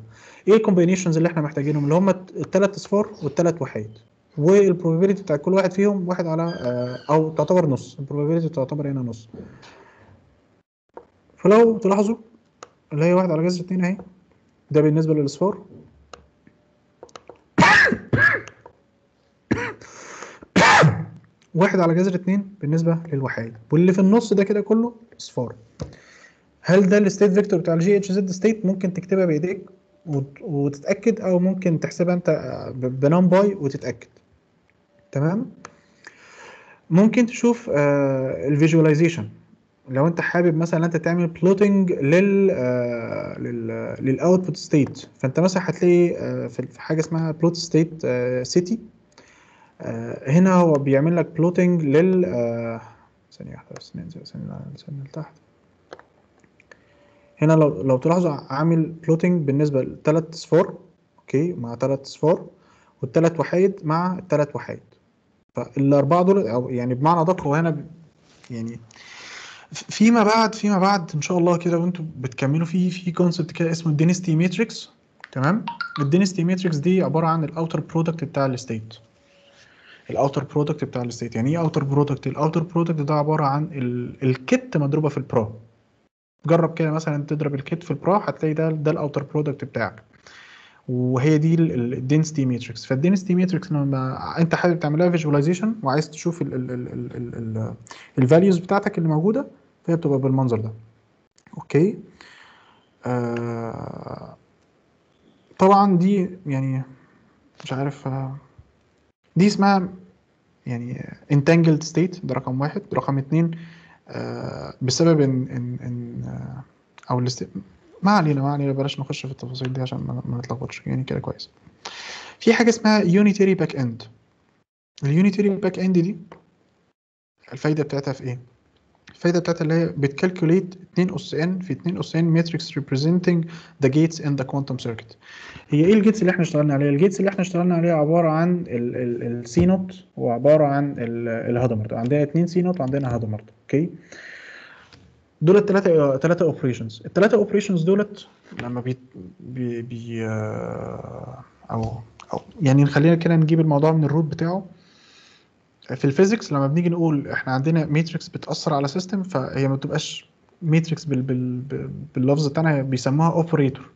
ايه الكومباينيشنز اللي احنا محتاجينهم؟ اللي هم التلات اصفار والتلات وحيد، والبروبابيلتي بتاع كل واحد فيهم واحد على او تعتبر نص، البروبابيلتي تعتبر هنا نص. فلو تلاحظوا اللي هي واحد على جذر اتنين اهي، ده بالنسبه للاصفار. واحد على جذر اتنين بالنسبه للوحيد، واللي في النص ده كده كله اصفار. هل ده الستيت فيكتور بتاع الجي اتش زد ستيت؟ ممكن تكتبها بايديك وتتاكد، او ممكن تحسبها انت بنام باي وتتاكد، تمام. ممكن تشوف آه الفيجواليزيشن لو انت حابب مثلا انت تعمل بلوتنج لل آه للاوتبوت ستيت. فانت مثلا هتلاقي آه في حاجه اسمها بلوت ستيت سيتي، هنا هو بيعمل لك بلوتنج لل ثانية واحدة بس ننزل ثانية لتحت. هنا لو لو تلاحظوا عامل بلوتنج بالنسبة لثلاث صفار اوكي مع ثلاث صفار والثلاث وحيد مع الثلاث وحيد. فالاربعة دول او يعني بمعنى دقيق هنا يعني فيما بعد فيما بعد ان شاء الله كده وانتم بتكملوا فيه في كونسبت كده اسمه الدينستي ماتريكس. تمام؟ الدينستي ماتريكس دي عبارة عن الاوتر برودكت بتاع الستيت. الاوتر برودكت بتاع الستيت يعني ايه اوتر برودكت؟ الاوتر برودكت ده عباره عن ال... الكت مضروبه في البرا. جرب كده مثلا تضرب الكت في البرا هتلاقي ده ده الاوتر برودكت بتاعك، وهي دي الدنسيتي ماتريكس. فالدنسيتي ماتريكس لما انت حابب تعملها فيجواليزيشن وعايز تشوف الفاليوز بتاعتك اللي موجوده فهي بتبقى بالمنظر ده. اوكي آه... طبعا دي يعني مش عارف دي اسمها يعني انتانجلد ستيت، ده رقم واحد. رقم اتنين آه بسبب ان ان ان آه او ما علينا ما علينا بلاش نخش في التفاصيل دي عشان ما نتلخبطش يعني كده كويس. في حاجه اسمها يونيتري باك اند. اليونيتري باك اند دي الفايده بتاعتها في ايه؟ الفايده بتاعتها اللي هي بتكالكوليت اتنين اس ان في اتنين اس ان ماتريكس ريبريزنتنج ذا جيتس ان ذا كوانتم سيركت. هي ايه الجيتس اللي احنا اشتغلنا عليها؟ الجيتس اللي احنا اشتغلنا عليها عباره عن السي نوت وعباره عن الهدمرت. عندنا اتنين سي نوت وعندنا هدمرت. اوكي دول الثلاثه ثلاثه اوبريشنز. الثلاثه اوبريشنز دولت لما بي بي, بي او او يعني خلينا كده نجيب الموضوع من الروت بتاعه. في الفيزيكس لما بنيجي نقول احنا عندنا ماتريكس بتاثر على سيستم فهي ما بتبقاش ماتريكس بال بال باللفظ بتاعنا بيسموها اوبريتور.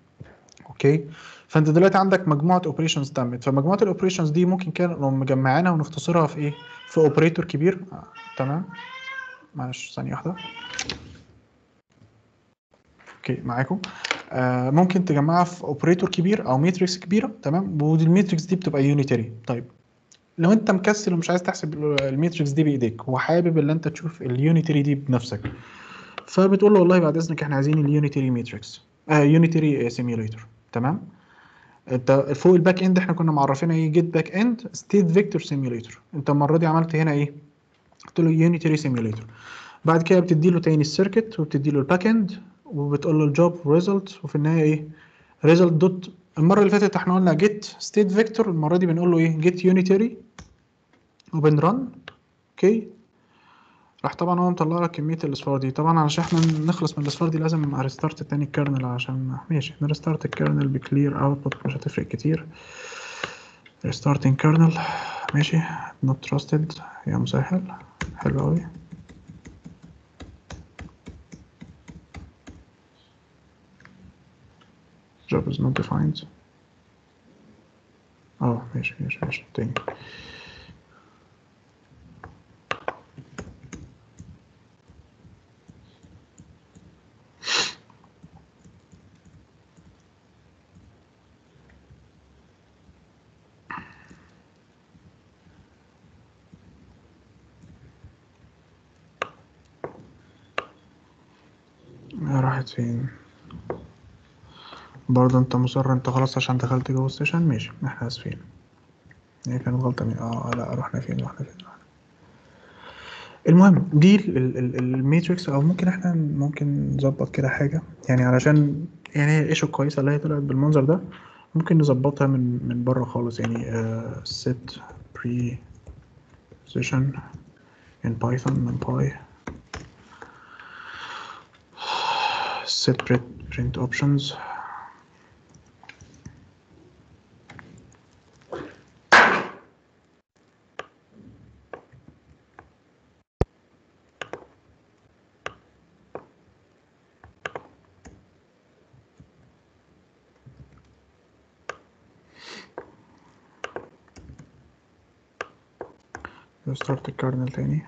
اوكي فانت دلوقتي عندك مجموعه اوبريشنز تمت، فمجموعه الاوبريشنز دي ممكن كانوا مجمعينها ونختصرها في ايه؟ في اوبريتور كبير. آه. تمام معلش ثانيه واحده. اوكي معاكم. آه ممكن تجمعها في اوبريتور كبير او ماتريكس كبيره. تمام والماتريكس دي بتبقى يونيتري. طيب لو انت مكسل ومش عايز تحسب الماتريكس دي بايديك وحابب ان انت تشوف اليونيتري دي بنفسك فبتقول له والله بعد اذنك احنا عايزين اليونيتري ماتريكس اه يونيتري سيميوليتر. تمام انت فوق الباك اند احنا كنا معرفينها ايه؟ جيت باك اند ستيت فيكتور سيميوليتر. انت المره دي عملت هنا ايه؟ قلت له يونيتري سيميوليتر. بعد كده بتدي له تاني السيركت وبتدي له الباك اند وبتقول له الجوب ريزلت وفي النهايه ايه؟ ريزلت دوت. المره اللي فاتت احنا قلنا جيت ستيت فيكتور، المره دي بنقول له ايه؟ جيت يونيتري وبن رن. اوكي راح طبعا هو مطلع لك كميه الاصفار دي. طبعا علشان احنا نخلص من الاصفار دي لازم ريستارت تاني الكيرنل عشان ماشي احنا ريستارت الكيرنل بكلير اوتبوت مش هتفرق كتير. ريستارتنج كيرنل ماشي نوت تراستد يا مسهل حلو قوي. job is not defined. اه ماشي ماشي ماشي تاني. راحت فين؟ برضه انت مصر انت خلاص عشان دخلت جوه السيشن ماشي احنا اسفين. هي كانت غلطه مين؟ اه لا رحنا فين رحنا فين. المهم دي الماتريكس او ممكن احنا ممكن نظبط كده حاجه يعني علشان يعني هي ايشو كويسه اللي هي طلعت بالمنظر ده ممكن نظبطها من من بره خالص يعني آه set pre-position in python من py set print options ستارت الكارنل تاني.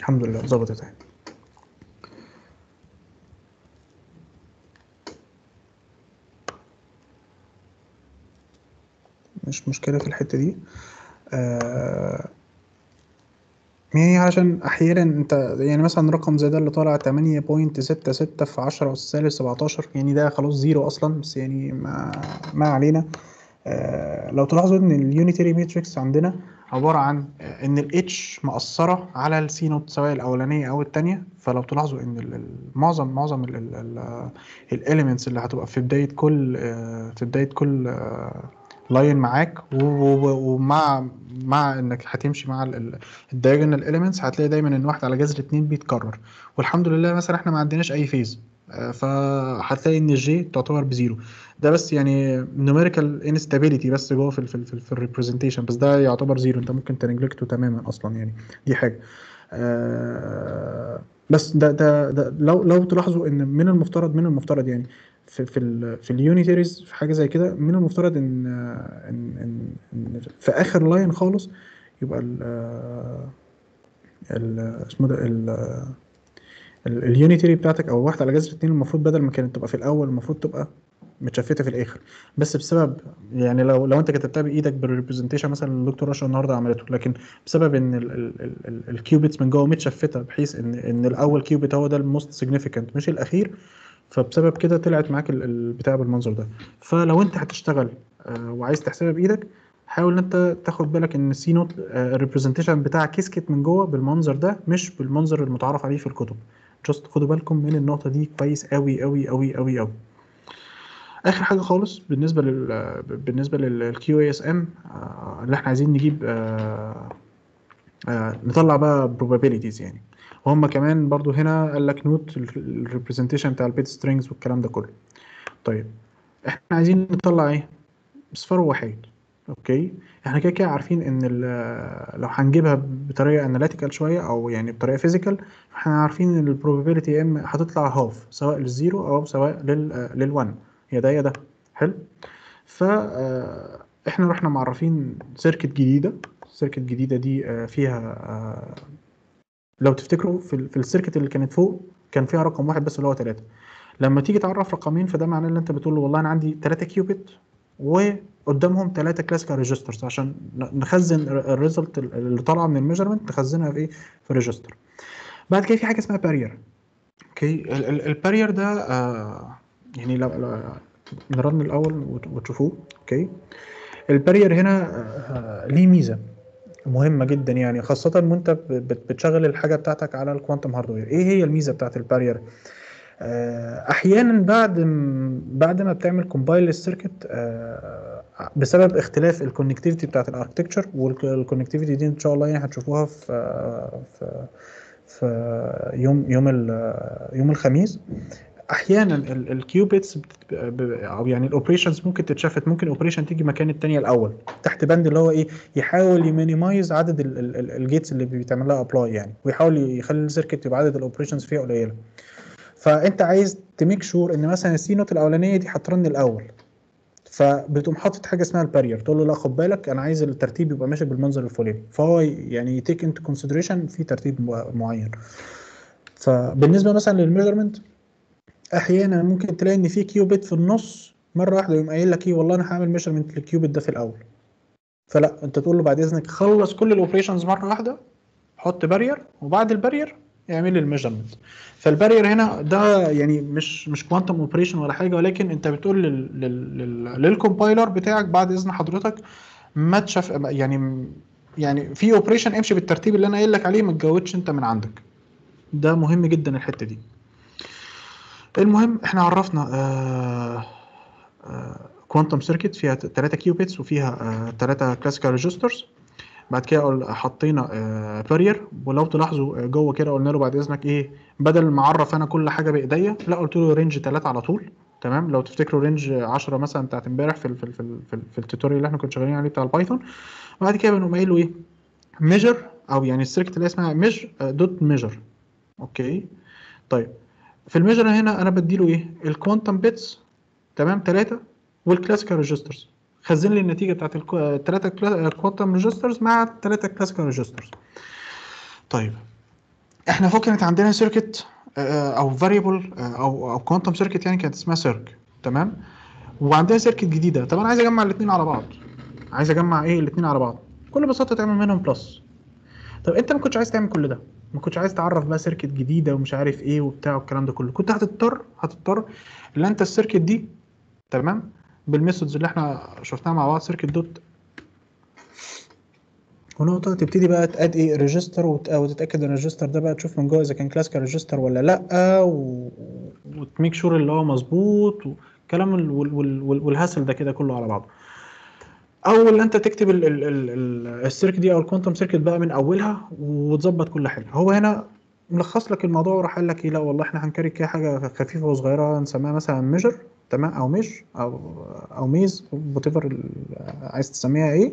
الحمد لله ظبطت اهي. مش مشكلة في الحتة دي. آه يعني عشان احيانا انت يعني مثلا رقم زي ده اللي طالع ثمانية فاصلة ستة ستة في عشرة ألف سالب سبعتاشر يعني ده خلاص زيرو اصلا، بس يعني ما, ما علينا. آه لو تلاحظوا ان اليونيتري ماتريكس عندنا عباره عن ان الاتش مقصره على السي نوت سواء الاولانيه او الثانيه، فلو تلاحظوا ان معظم معظم الاليمنتس اللي هتبقى في بدايه كل في بدايه كل لاين معاك ومع مع انك هتمشي مع الدايجونال اليمنتس هتلاقي دايما ان واحد على جذر اتنين بيتكرر، والحمد لله مثلا احنا ما عندناش اي فيز، فهتلاقي ان الجي تعتبر بزيرو. ده بس يعني نيوميريكال انستابيليتي بس جوه في ال في الريبريزنتيشن، بس ده يعتبر زيرو، انت ممكن تنجلكته تماما اصلا يعني. دي حاجه. آه بس ده, ده ده لو لو تلاحظوا ان من المفترض من المفترض يعني في في ال في اليونيتيريز في حاجه زي كده من المفترض ان ان ان, إن في اخر لاين خالص يبقى ال ال اسمه ده ال اليونيتيري بتاعتك او واحده على جذر اتنين المفروض بدل ما كانت تبقى في الاول المفروض تبقى متشفته في الاخر، بس بسبب يعني لو لو انت كتبتها بايدك بالريبريزنتيشن مثلا اللي الدكتور رشا النهارده عملته، لكن بسبب ان الكيوبيتس من جوه متشفته بحيث ان ان الاول كيوبيت هو ده الموست سيجنيفيكانت مش الاخير، فبسبب كده طلعت معاك البتاع بالمنظر ده. فلو انت هتشتغل وعايز تحسبها بايدك حاول ان انت تاخد بالك ان السي نوت الريبريزنتيشن بتاع كيسكت من جوه بالمنظر ده مش بالمنظر المتعارف عليه في الكتب. جاست خدوا بالكم من النقطه دي كويس قوي قوي قوي قوي قوي. اخر حاجه خالص بالنسبه لل بالنسبه للكيو اي اس ام اللي احنا عايزين نجيب آه آه نطلع بقى probabilities يعني، وهم كمان برضو هنا قال لك نوت الريبريزنتيشن بتاع البيت سترينجز والكلام ده كله. طيب احنا عايزين نطلع ايه؟ اصفار ووحيد. اوكي احنا كده كده عارفين ان لو هنجيبها بطريقه اناليتيكال شويه او يعني بطريقه فيزيكال احنا عارفين ان البروبابيلتي ام هتطلع هاف سواء للزيرو او سواء لل1 هي ده يا ده. حلو. ف احنا رحنا معرفين سيركت جديده. السيركت الجديده دي فيها لو تفتكروا في السيركت اللي كانت فوق كان فيها رقم واحد بس اللي هو ثلاثة، لما تيجي تعرف رقمين فده معناه ان انت بتقول له والله انا عندي ثلاثة كيوبيت و قدامهم ثلاثة كلاسيكال ريجسترز عشان نخزن الريزلت اللي طالعه من الميجرمنت نخزنها في ايه؟ في ريجستر. بعد كده في حاجه اسمها بارير. اوكي البارير ده آه يعني لو نرن الاول وتشوفوه. اوكي البارير هنا آه ليه ميزه مهمه جدا يعني خاصه وانت بتشغل الحاجه بتاعتك على الكوانتم هاردوير. ايه هي الميزه بتاعت البارير؟ احيانا بعد بعد ما بتعمل كومبايل للسيركت بسبب اختلاف الكونكتيفيتي بتاعت الاركتكتشر، والكونكتيفيتي دي ان شاء الله يعني هتشوفوها في في في يوم يوم يوم الخميس. احيانا الكيوبيتس او يعني الاوبريشنز ممكن تتشفت، ممكن اوبريشن تيجي مكان الثانيه الاول تحت بند اللي هو ايه يحاول يمينيمايز عدد الجيتس اللي بيتعمل لها ابلاي يعني، ويحاول يخلي السيركت يبقى عدد الاوبريشنز فيها قليله. فانت عايز تميك شور ان مثلا السي نوت الاولانيه دي هترن الاول، فبتقوم حاطط حاجه اسمها البارير تقول له لا خد بالك انا عايز الترتيب يبقى ماشي بالمنظر الفلاني، فهو يعني تيك انت كونسيدريشن في ترتيب معين. فبالنسبه مثلا للميجرمنت احيانا ممكن تلاقي ان في كيوبيت في النص مره واحده يقوم قايل لك ايه والله انا هعمل ميجرمنت للكيوبيت ده في الاول، فلا انت تقول له بعد اذنك خلص كل الاوبريشنز مره واحده حط بارير وبعد البارير يعمل لي الميجرمنت. فالبارير هنا ده يعني مش مش كوانتم اوبريشن ولا حاجه، ولكن انت بتقول لل لل للكومبايلر بتاعك بعد اذن حضرتك ما تشف يعني يعني في اوبريشن امشي بالترتيب اللي انا قايل لك عليه ما تجودش انت من عندك. ده مهم جدا الحته دي. المهم احنا عرفنا آآ آآ كوانتم سيركت فيها ثلاثة كيوبيتس وفيها ثلاثة كلاسيكال ريجسترز. بعد كده حطينا آه بارير، ولو تلاحظوا آه جوه كده قلنا له بعد اذنك ايه بدل ما اعرف انا كل حاجه بايديا لا قلت له رينج ثلاثة على طول. تمام لو تفتكروا رينج عشرة مثلا بتاعت امبارح في ال في ال في, ال في, ال في التوتوريال اللي احنا كنا شغالين عليه بتاع البايثون. بعد كده بنقوم قايل له ايه ميجر او يعني السيركت اللي اسمها ميج دوت ميجر. اوكي طيب في الميجر هنا انا بدي له ايه الكوانتم بيتس تمام ثلاثة والكلاسيكال ريجسترز، خزن لي النتيجه بتاعت الثلاثه كوانتم ريجسترز مع الثلاثه كلاسيكال ريجسترز. طيب احنا فوق كانت عندنا سيركت او فاريبل او او كوانتم سيركت يعني كانت اسمها سيرك. تمام وعندنا سيركت جديده. طب انا عايز اجمع الاثنين على بعض، عايز اجمع ايه الاثنين على بعض، بكل بساطه تعمل منهم بلس. طب انت ما كنتش عايز تعمل كل ده، ما كنتش عايز تعرف بقى سيركت جديده ومش عارف ايه وبتاع والكلام ده كله، كنت هتضطر هتضطر ان انت السيركت دي تمام بالميثودز اللي احنا شفناها مع بعض، سيركت دوت ونقطه، تبتدي بقى تاد ايه ريجستر وتتاكد ان الريجستر ده بقى تشوف من جوه اذا كان كلاسيكال ريجستر ولا لا، و... وتميك شور اللي هو مظبوط والكلام وال... وال... وال... والهسل ده كده كله على بعضه. او اللي انت تكتب السيركت دي او الكوانتم سيركت بقى من اولها وتظبط كل حاجه. هو هنا ملخص لك الموضوع وراح قال لك ايه، لا والله احنا هنكرر كده حاجه خفيفه وصغيره نسميها مثلا ميجر تمام، او مش او او ميز وات ايفر عايز تسميها ايه،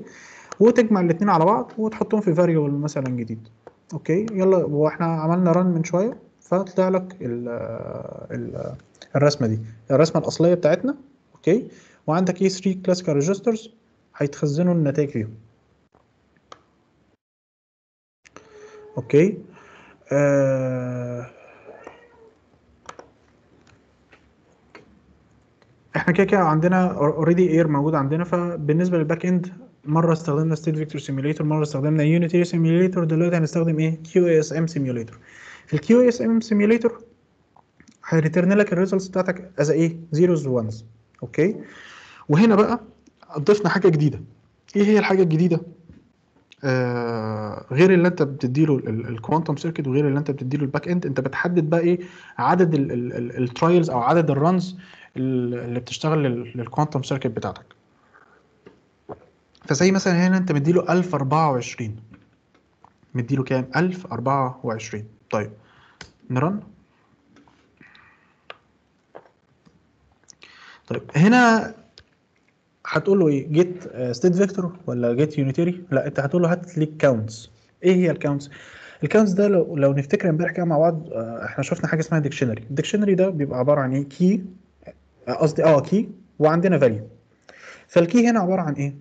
وتجمع الاثنين على بعض وتحطهم في فاريبل مثلا جديد. اوكي يلا، واحنا عملنا ران من شويه فطلع لك ال ال الرسمه دي، الرسمه الاصليه بتاعتنا. اوكي وعندك ايه ثلاثة كلاسيكال ريجسترز هيتخزنوا النتائج فيهم. اوكي آه. احنا كده كده عندنا اوريدي اير موجود عندنا، فبالنسبه للباك اند مره استخدمنا ستيت فيكتور سيميوليتور، مره استخدمنا يونيتري سيميوليتور، دلوقتي هنستخدم ايه كيو اي اس ام سيميوليتور. في الكيو اس ام سيميوليتور هيريترن لك الريزلتس بتاعتك از ايه زيروز وانز. اوكي وهنا بقى ضفنا حاجه جديده. ايه هي الحاجه الجديده؟ آه غير اللي انت بتديله الكوانتم سيركت وغير اللي انت بتديله الباك اند، انت بتحدد بقى ايه عدد الترايلز او عدد الرنز اللي بتشتغل للكوانتم سيركت بتاعتك. فزي مثلا هنا انت مديله ألف وأربعة وعشرين، مديله كام؟ ألف وأربعة وعشرين. طيب نرن. طيب هنا هتقول له ايه؟ جيت ستيت فيكتور ولا جيت يونيتري؟ لا انت هتقول له هات لي الكاونتس. ايه هي الكاونتس؟ الكاونتس ده لو لو نفتكر امبارح كده مع بعض احنا شفنا حاجه اسمها ديكشنري. الديكشنري ده بيبقى عباره عن ايه؟ كي، قصدي اه كي وعندنا فاليو. فالكي هنا عباره عن ايه؟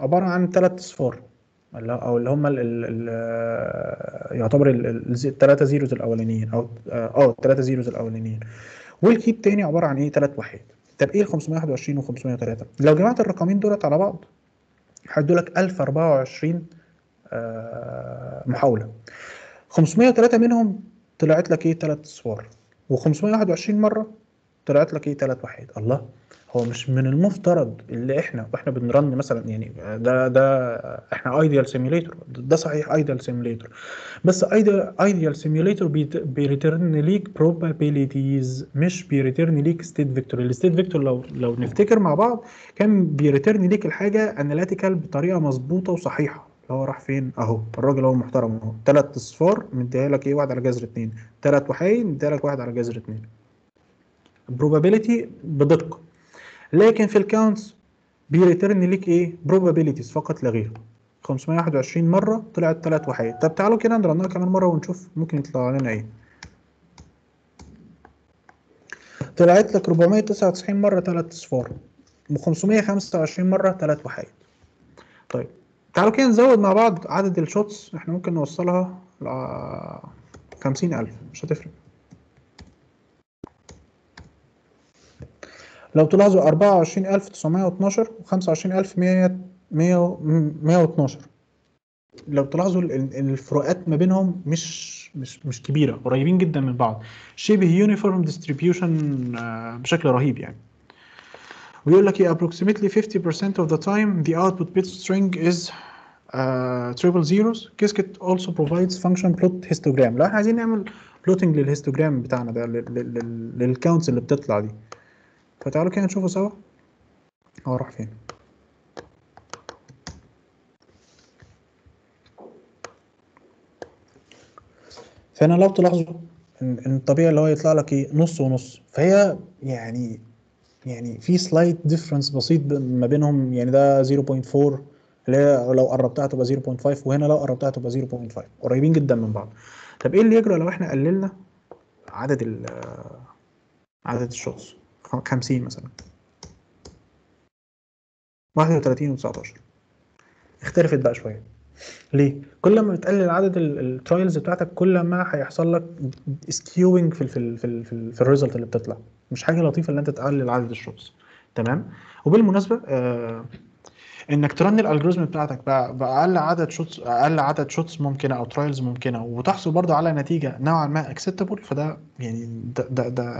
عباره عن ثلاث اصفار او اللي هم ال ال يعتبر الثلاثه زيروز الاولانيين او اه ثلاثه زيروز الاولانيين. والكي الثاني عباره عن ايه؟ ثلاث وحيد. طب ايه ال خمسمية وواحد وعشرين و خمسمية وتلاتة؟ لو جمعت الرقمين دولت على بعض هيدولك ألف وأربعة وعشرين محاوله. خمسمية وتلاتة منهم طلعت لك ايه؟ ثلاث اصفار. وخمسمية وواحد وعشرين مره طلعت لك ايه؟ ثلاث وحيد. الله، هو مش من المفترض اللي احنا واحنا بنرن مثلا يعني ده ده احنا ايديال سيميوليتور، ده صحيح ايديال سيميوليتور، بس ايديال ايديال سيميوليتور بيريترن ليك بروبابيليتيز، مش بيريترن ليك ستيت فيكتور. الستيت فيكتور لو لو نفتكر مع بعض كان بيريترن ليك الحاجه اناليتيكال بطريقه مظبوطه وصحيحه. هو راح فين؟ اهو الراجل هو محترم اهو، ثلاث اصفار مديها لك ايه؟ واحد على جذر اتنين، ثلاث وحيد مديها لك واحد على جذر اتنين، بروبابيليتي بدقه. لكن في الكاونتس بيريترن ليك ايه؟ probabilities فقط لا غير. خمسمية وواحد وعشرين مره طلعت ثلاث وحيد. طب تعالوا كده نرنها كمان مره ونشوف ممكن يطلع لنا ايه. طلعت لك أربعمية وتسعة وتسعين مره ثلاث اصفار، وخمسمية وخمسة وعشرين مره ثلاث وحيد. طيب تعالوا كده نزود مع بعض عدد الشوتس، احنا ممكن نوصلها ل خمسين ألف مش هتفرق. لو تلاحظوا أربعة وعشرين ألف وتسعمية واتناشر و خمسة وعشرين ألف ومية واتناشر، لو تلاحظوا الفروقات ما بينهم مش مش مش كبيره، قريبين جدا من بعض، شبه يونيفورم ديستريبيوشن بشكل رهيب يعني. ويقول لك ايه؟ approximately fifty percent of the time the output bit string is uh, triple zeros. Qiskit also provides function plot histogram. لو احنا عايزين نعمل بلوتنج للهيستوجرام بتاعنا ده للكاونتس اللي بتطلع دي، فتعالوا كده نشوفه سوا هو راح فين. فهنا لو تلاحظوا ان الطبيعي اللي هو يطلع لك ايه؟ نص ونص. فهي يعني يعني في سلايت ديفرنس بسيط ما بينهم، يعني ده صفر فاصلة أربعة اللي هي لو قربتها تبقى صفر فاصلة خمسة وهنا لو قربتها تبقى صفر فاصلة خمسة، قريبين جدا من بعض. طب ايه اللي يجرى لو احنا قللنا عدد ال عدد الشوتس؟ خمسين مثلا، واحد وتلاتين و تسعتاشر، اختلفت بقى شويه. ليه؟ كل ما بتقلل عدد الترايلز بتاعتك كل ما هيحصل لك سكيوينج في ال في ال في ال في الريزلت اللي بتطلع. مش حاجه لطيفه ان انت تقلل عدد الشوتس تمام. وبالمناسبه آه انك ترن الالجوريزم بتاعتك باقل عدد شوتس اقل عدد شوتس ممكنه او ترايلز ممكنه وتحصل برضه على نتيجه نوعا ما اكسبتابل، فده يعني ده ده ده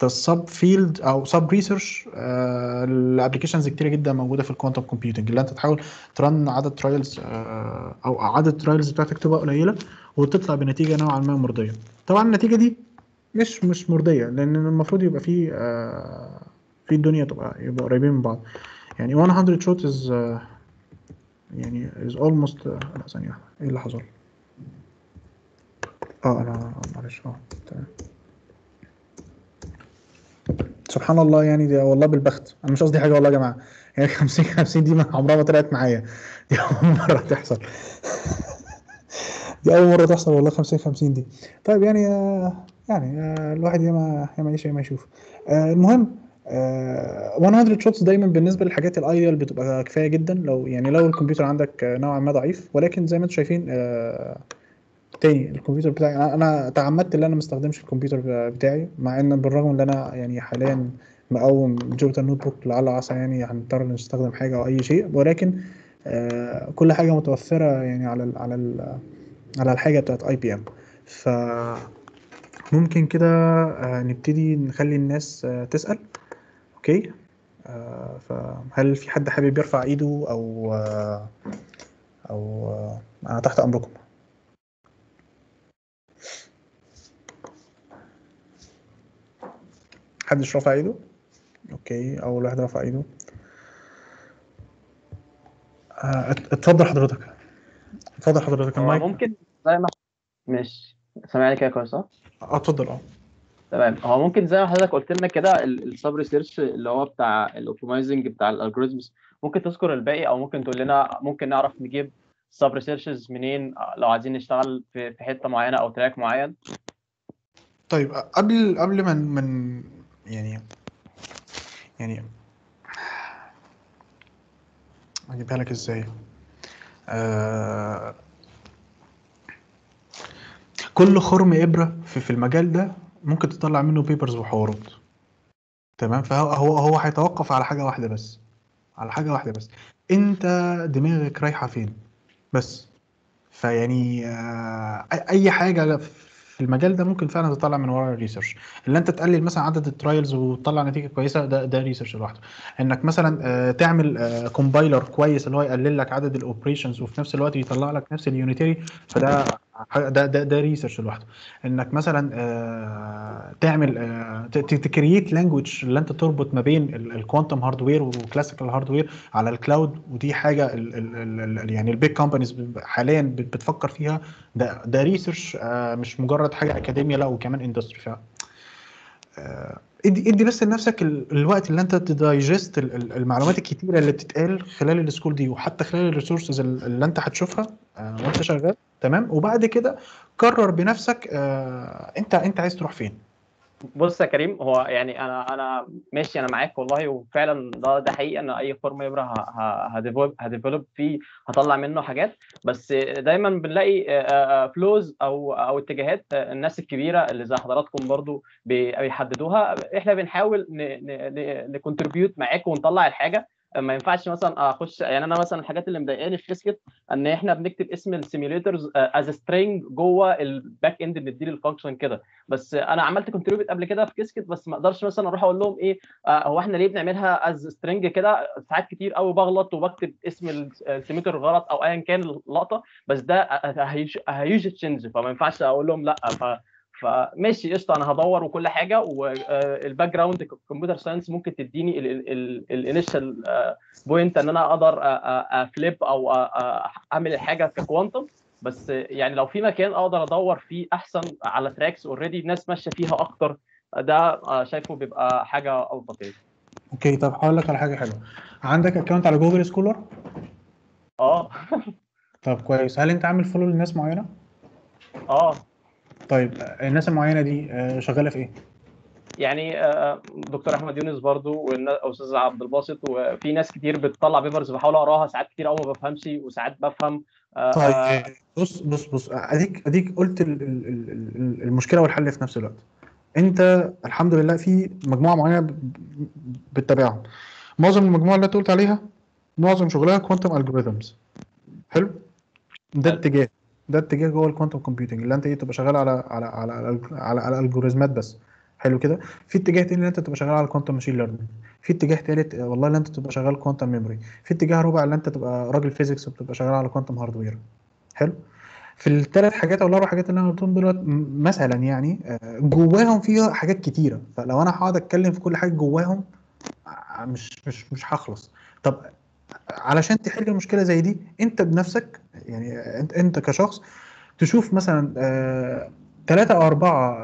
ده السب فيلد او سب ريسيرش الابلكيشنز كتير جدا موجوده في الكوانتم كومبيوتنج، اللي انت تحاول ترن عدد ترايلز او عدد الترايلز بتاعتك تبقى قليله وتطلع بنتيجه نوعا ما مرضيه. طبعا النتيجه دي مش مش مرضيه، لان المفروض يبقى في في الدنيا تبقى يبقى قريبين من بعض. يعني مية شوت از يعني از اولموست لا ثانيه واحده ايه اللي حصل؟ اه انا معلش اه تمام. سبحان الله يعني دي والله بالبخت، انا مش قصدي حاجه والله يا جماعه، يعني خمسين خمسين دي عمرها ما طلعت معايا، دي اول مره تحصل. دي اول مره تحصل والله خمسين خمسين دي. طيب يعني يعني الواحد ياما ياما يشوف ياما يشوف. المهم مية شوتس دايما بالنسبه للحاجات الايديال بتبقى كفايه جدا، لو يعني لو الكمبيوتر عندك نوعا ما ضعيف. ولكن زي ما انتم شايفين تاني الكمبيوتر بتاعي انا تعمدت ان انا ما استخدمش الكمبيوتر بتاعي، مع ان بالرغم ان انا يعني حاليا مقوم جوتا نوت بوك لعل عسى يعني هنضطر نستخدم حاجه او اي شيء، ولكن كل حاجه متوفره يعني على ال على ال على الحاجه بتاعت اي بي ام. ف ممكن كده نبتدي نخلي الناس تسال. اوكي آه فهل في حد حابب يرفع ايده او آه او آه انا تحت امركم. محدش رفع ايده؟ اوكي اول واحد رفع ايده. آه اتفضل حضرتك اتفضل حضرتك المايك. ممكن زي ما ماشي سامعني كده كويس صح؟ اه اتفضل اه تمام. هو ممكن زي ما حضرتك قلت لنا كده السب ريسيرش اللي هو بتاع الاوبتمايزنج بتاع الالجوريزمز، ممكن تذكر الباقي او ممكن تقول لنا ممكن نعرف نجيب سب ريسيرشز منين لو عايزين نشتغل في حته معينه او تراك معين؟ طيب قبل قبل ما من يعني يعني اجيبها لك ازاي؟ آه كل خرم ابره في, في المجال ده ممكن تطلع منه بيبرز وحوارات، تمام؟ فهو هو هو هيتوقف على حاجه واحده بس، على حاجه واحده بس، انت دماغك رايحه فين بس. فيعني آه اي حاجه في المجال ده ممكن فعلا تطلع من ورا الريسيرش. اللي انت تقلل مثلا عدد الترايلز وتطلع نتيجه كويسه ده ده ريسيرش لوحده. انك مثلا آه تعمل آه كومبايلر كويس اللي هو يقلل لك عدد الاوبريشنز وفي نفس الوقت يطلع لك نفس اليونيتري، فده ده ده ده ريسيرش لوحده. انك مثلا آه تعمل آه تكريت لانجويج اللي انت تربط ما بين الكوانتم هاردوير والكلاسيكال هاردوير على الكلاود، ودي حاجه ال ال ال يعني البيج كومبانيز حاليا بتفكر فيها. ده ده ريسيرش آه مش مجرد حاجه اكاديميه، لا وكمان اندستري. ف آه ادي ادي بس لنفسك الوقت اللي انت تدايجست المعلومات الكتيره اللي بتتقال خلال السكول دي، وحتى خلال الريسورسز اللي انت هتشوفها وانت شغال، تمام؟ وبعد كده قرر بنفسك آه انت انت عايز تروح فين. بص يا كريم، هو يعني انا انا ماشي، انا معاك والله، وفعلا ده ده حقيقي ان اي فورم يبقى هديفلوب هديفلوب فيه هطلع منه حاجات، بس دايما بنلاقي فلوز او او اتجاهات الناس الكبيره اللي زي حضراتكم برضو بيحددوها. احنا بنحاول نكونتريبيوت معاكم ونطلع الحاجه. ما ينفعش مثلا اخش، يعني انا مثلا الحاجات اللي مضايقاني في قسكت ان احنا بنكتب اسم السيميوليترز از سترينج جوه الباك اند بنديله الفانكشن كده، بس انا عملت كونتريبيوت قبل كده في قسكت، بس ما اقدرش مثلا اروح اقول لهم ايه هو احنا ليه بنعملها از سترينج كده. ساعات كتير قوي بغلط وبكتب اسم السيميوليتر غلط او ايا كان اللقطه، بس ده هيوجد تشينج، فما ينفعش اقول لهم لا. ف فماشي قشطه، انا هدور وكل حاجه، والباك جراوند كمبيوتر ساينس ممكن تديني الانيشال بوينت ان انا اقدر افليب او اعمل الحاجه ككوانتم، بس يعني لو في مكان اقدر ادور فيه احسن على تراكس اوريدي الناس ماشيه فيها اكتر، ده شايفه بيبقى حاجه الطف. اوكي طب هقول لك على حاجه حلوه. عندك اكونت على جوجل سكولر؟ اه طب كويس. هل انت عامل فولو لناس معينه؟ اه طيب الناس المعينه دي شغاله في ايه؟ يعني دكتور احمد يونس برضو والاستاذ عبد الباسط، وفي ناس كتير بتطلع بيبرز بحاول اقراها، ساعات كتير قوي ما بفهمش وساعات بفهم. طيب بص بص بص اديك اديك قلت المشكله والحل في نفس الوقت. انت الحمد لله في مجموعه معينه بتتابعهم، معظم المجموعه اللي انت قلت عليها معظم شغلها كوانتم الجوريزمز. حلو، ده اتجاه، ده اتجاه جوه الكوانتم كومبيوتنج اللي انت ايه تبقى شغال على على على على, على, على الالجوريزمات بس. حلو كده. في اتجاه تاني اللي انت تبقى شغال على الكوانتم ماشين ليرنينج، في اتجاه تالت والله اللي انت تبقى شغال كوانتم ميموري، في اتجاه رابع اللي انت تبقى راجل فيزيكس وبتبقى شغال على كوانتم هاردوير. حلو، في الثلاث حاجات او الاربع حاجات اللي انا قلتهم دلوقتي مثلا يعني جواهم فيها حاجات كتيره، فلو انا هقعد اتكلم في كل حاجه جواهم مش مش مش هخلص. طب علشان تحل مشكله زي دي انت بنفسك يعني انت انت كشخص تشوف مثلا ثلاثه او اربعه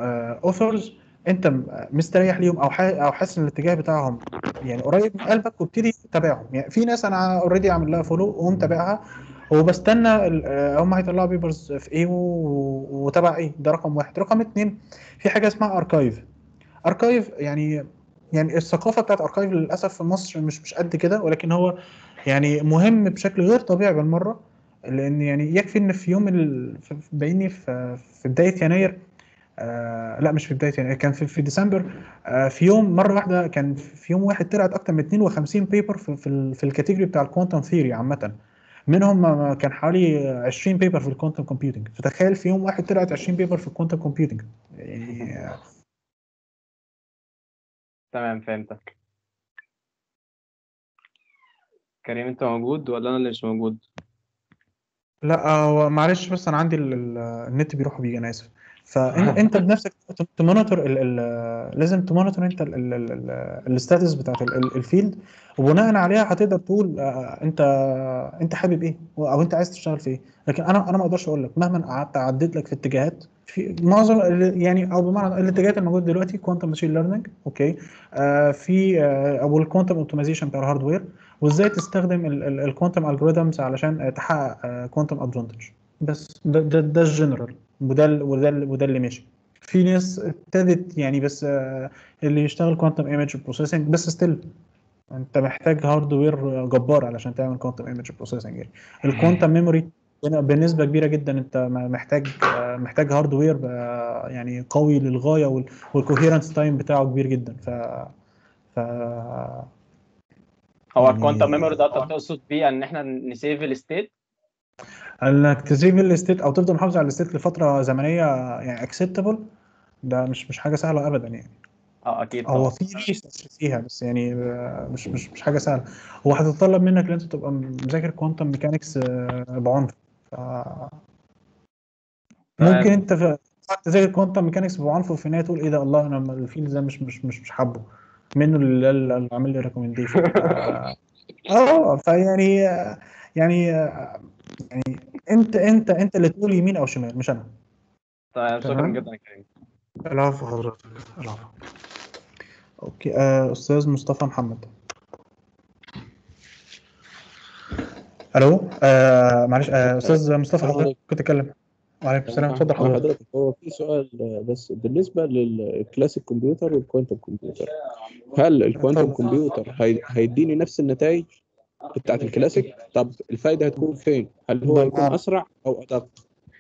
اوثرز انت مستريح ليهم او او حاسس ان الاتجاه بتاعهم يعني قريب من قلبك وابتدي تتابعهم. يعني في ناس انا اوريدي عامل لها فولو ومتابعها وبستنى هم هيطلعوا بيبرز في ايه وتبع ايه، ده رقم واحد. رقم اتنين، في حاجه اسمها اركايف. اركايف يعني يعني الثقافه بتاعت اركايف للاسف في مصر مش مش قد كده، ولكن هو يعني مهم بشكل غير طبيعي بالمره، لان يعني يكفي ان في يوم بايني في, في بدايه يناير آه لا مش في بدايه يناير كان في, في ديسمبر آه في يوم مره واحده كان في يوم واحد طلعت اكتر من اتنين وخمسين بيبر في في, في الكاتيجوري بتاع الكوانتم ثيوري عامه، منهم كان حوالي عشرين بيبر في الكوانتم كومبيوتنج. فتخيل في يوم واحد طلعت عشرين بيبر في الكوانتم كومبيوتنج. يعني تمام فهمتك. كريم انت موجود ولا انا اللي مش موجود؟ لا معلش بس انا عندي النت بيروح وبيجي، انا اسف. فانت بنفسك تمونيتور، لازم تمونيتور انت الستاتس بتاعت الفيلد، وبناء عليها هتقدر تقول انت انت حابب ايه او انت عايز تشتغل في ايه. لكن انا انا ما اقدرش اقول لك مهما قعدت اعدد لك في اتجاهات، في معظم يعني او بمعنى الاتجاهات الموجوده دلوقتي كوانتم ماشين ليرنينج، اوكي آه في آه او الكوانتم اوبتمايزيشن بتاع الهاردوير، وازاي تستخدم الكوانتم الجوريزمز علشان تحقق كوانتم ادفانتج. بس ده ده, ده الجنرال، وده وده وده اللي ماشي. في ناس ابتدت يعني بس آه اللي يشتغل كوانتم ايمج بروسيسنج بس، ستيل انت محتاج هاردوير جبار علشان تعمل كوانتم ايمج بروسيسنج. يعني الكوانتم ميموري بنسبه كبيره جدا انت محتاج آه محتاج هاردوير آه يعني قوي للغايه، والكوهيرنس تايم بتاعه كبير جدا. ف ف هو الكوانتم ميموري ده تقصد بيه ان احنا نسيف الستيت، انك تسيب الستيت او تفضل محافظ على الستيت لفتره زمنيه يعني اكسبتبل. ده مش مش حاجه سهله ابدا يعني. اه اكيد هو في ريسيرش فيها بس يعني مش مش مش حاجه سهله، هو هتتطلب منك ان انت تبقى مذاكر كوانتم ميكانكس بعنف. ف ممكن انت تذاكر كوانتم ميكانكس بعنف وفي النهايه تقول ايه ده، الله انا الفيلد ده مش مش مش مش حابه، منه اللي عامل لي ريكومنديشن. اه فيعني يعني يعني انت انت انت اللي تقول يمين او شمال مش انا. طيب شكرا جدا يا كريم. العفو حضرتك، العفو. اوكي آه، استاذ مصطفى محمد. الو آه، معلش آه، استاذ مصطفى حضرتك كنت اتكلم. وعليكم السلام، اتفضل حضرتك. هو في سؤال بس بالنسبه للكلاسيك كمبيوتر والكوانتم كمبيوتر، هل الكوانتم كمبيوتر هيديني نفس النتائج بتاعت الكلاسيك؟ طب الفائده هتكون فين؟ هل هو هيكون اسرع او ادق؟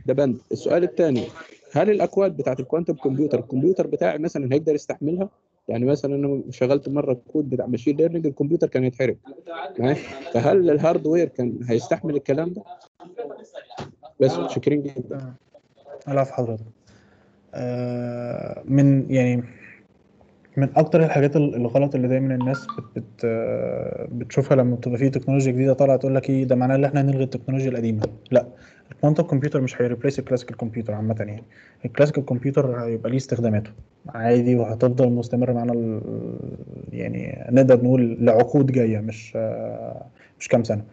ده بند. السؤال الثاني، هل الاكواد بتاعت الكوانتم كمبيوتر الكمبيوتر بتاعي مثلا هيقدر يستحملها؟ يعني مثلا انا شغلت مره كود بتاع ماشين ليرنينج الكمبيوتر كان يتحرق، فهل الهاردوير كان هيستحمل الكلام ده؟ بس شكرا جدا. العفو حضرتك. آه من يعني من اكتر الحاجات الغلط اللي دايما الناس بت بت بتشوفها لما بتبقى في تكنولوجيا جديده طالعه، تقول لك ايه ده معناه ان احنا هنلغي التكنولوجيا القديمه. لا، الكوانتم كمبيوتر مش هيريبليس الكلاسيكال كمبيوتر عامه. يعني الكلاسيكال كمبيوتر هيبقى ليه استخداماته عادي، وهتفضل مستمر معانا يعني نقدر نقول لعقود جايه، مش مش كام سنه.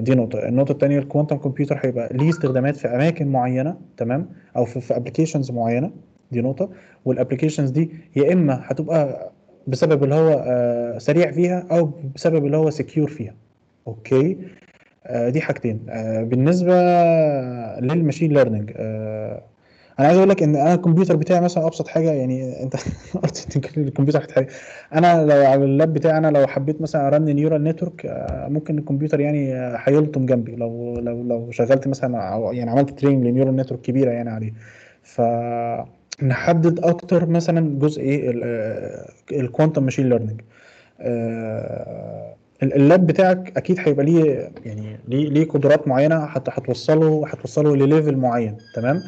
دي نقطه. النقطه الثانيه، الكوانتم كمبيوتر هيبقى ليه استخدامات في اماكن معينه، تمام، او في, في ابلكيشنز معينه. دي نقطه. والابلكيشنز دي يا اما هتبقى بسبب اللي هو آه سريع فيها، او بسبب اللي هو سكيور فيها. اوكي آه دي حاجتين. آه بالنسبه للماشين ليرنينج، آه انا عايز اقول لك ان انا الكمبيوتر بتاعي مثلا ابسط حاجه، يعني انت قلت الكمبيوتر حاجه، انا لو على اللاب بتاعي انا لو حبيت مثلا ارن نيورال نتورك آه ممكن الكمبيوتر يعني هيلطم جنبي لو لو لو شغلت مثلا يعني عملت تريننج لنيورال نتورك كبيره يعني عليه. ف نحدد اكتر مثلا جزء ايه الكوانتم ماشين ليرنينج. اللاب بتاعك اكيد هيبقى ليه يعني ليه ليه قدرات معينه حتى هتوصله هتوصله لليفل معين، تمام.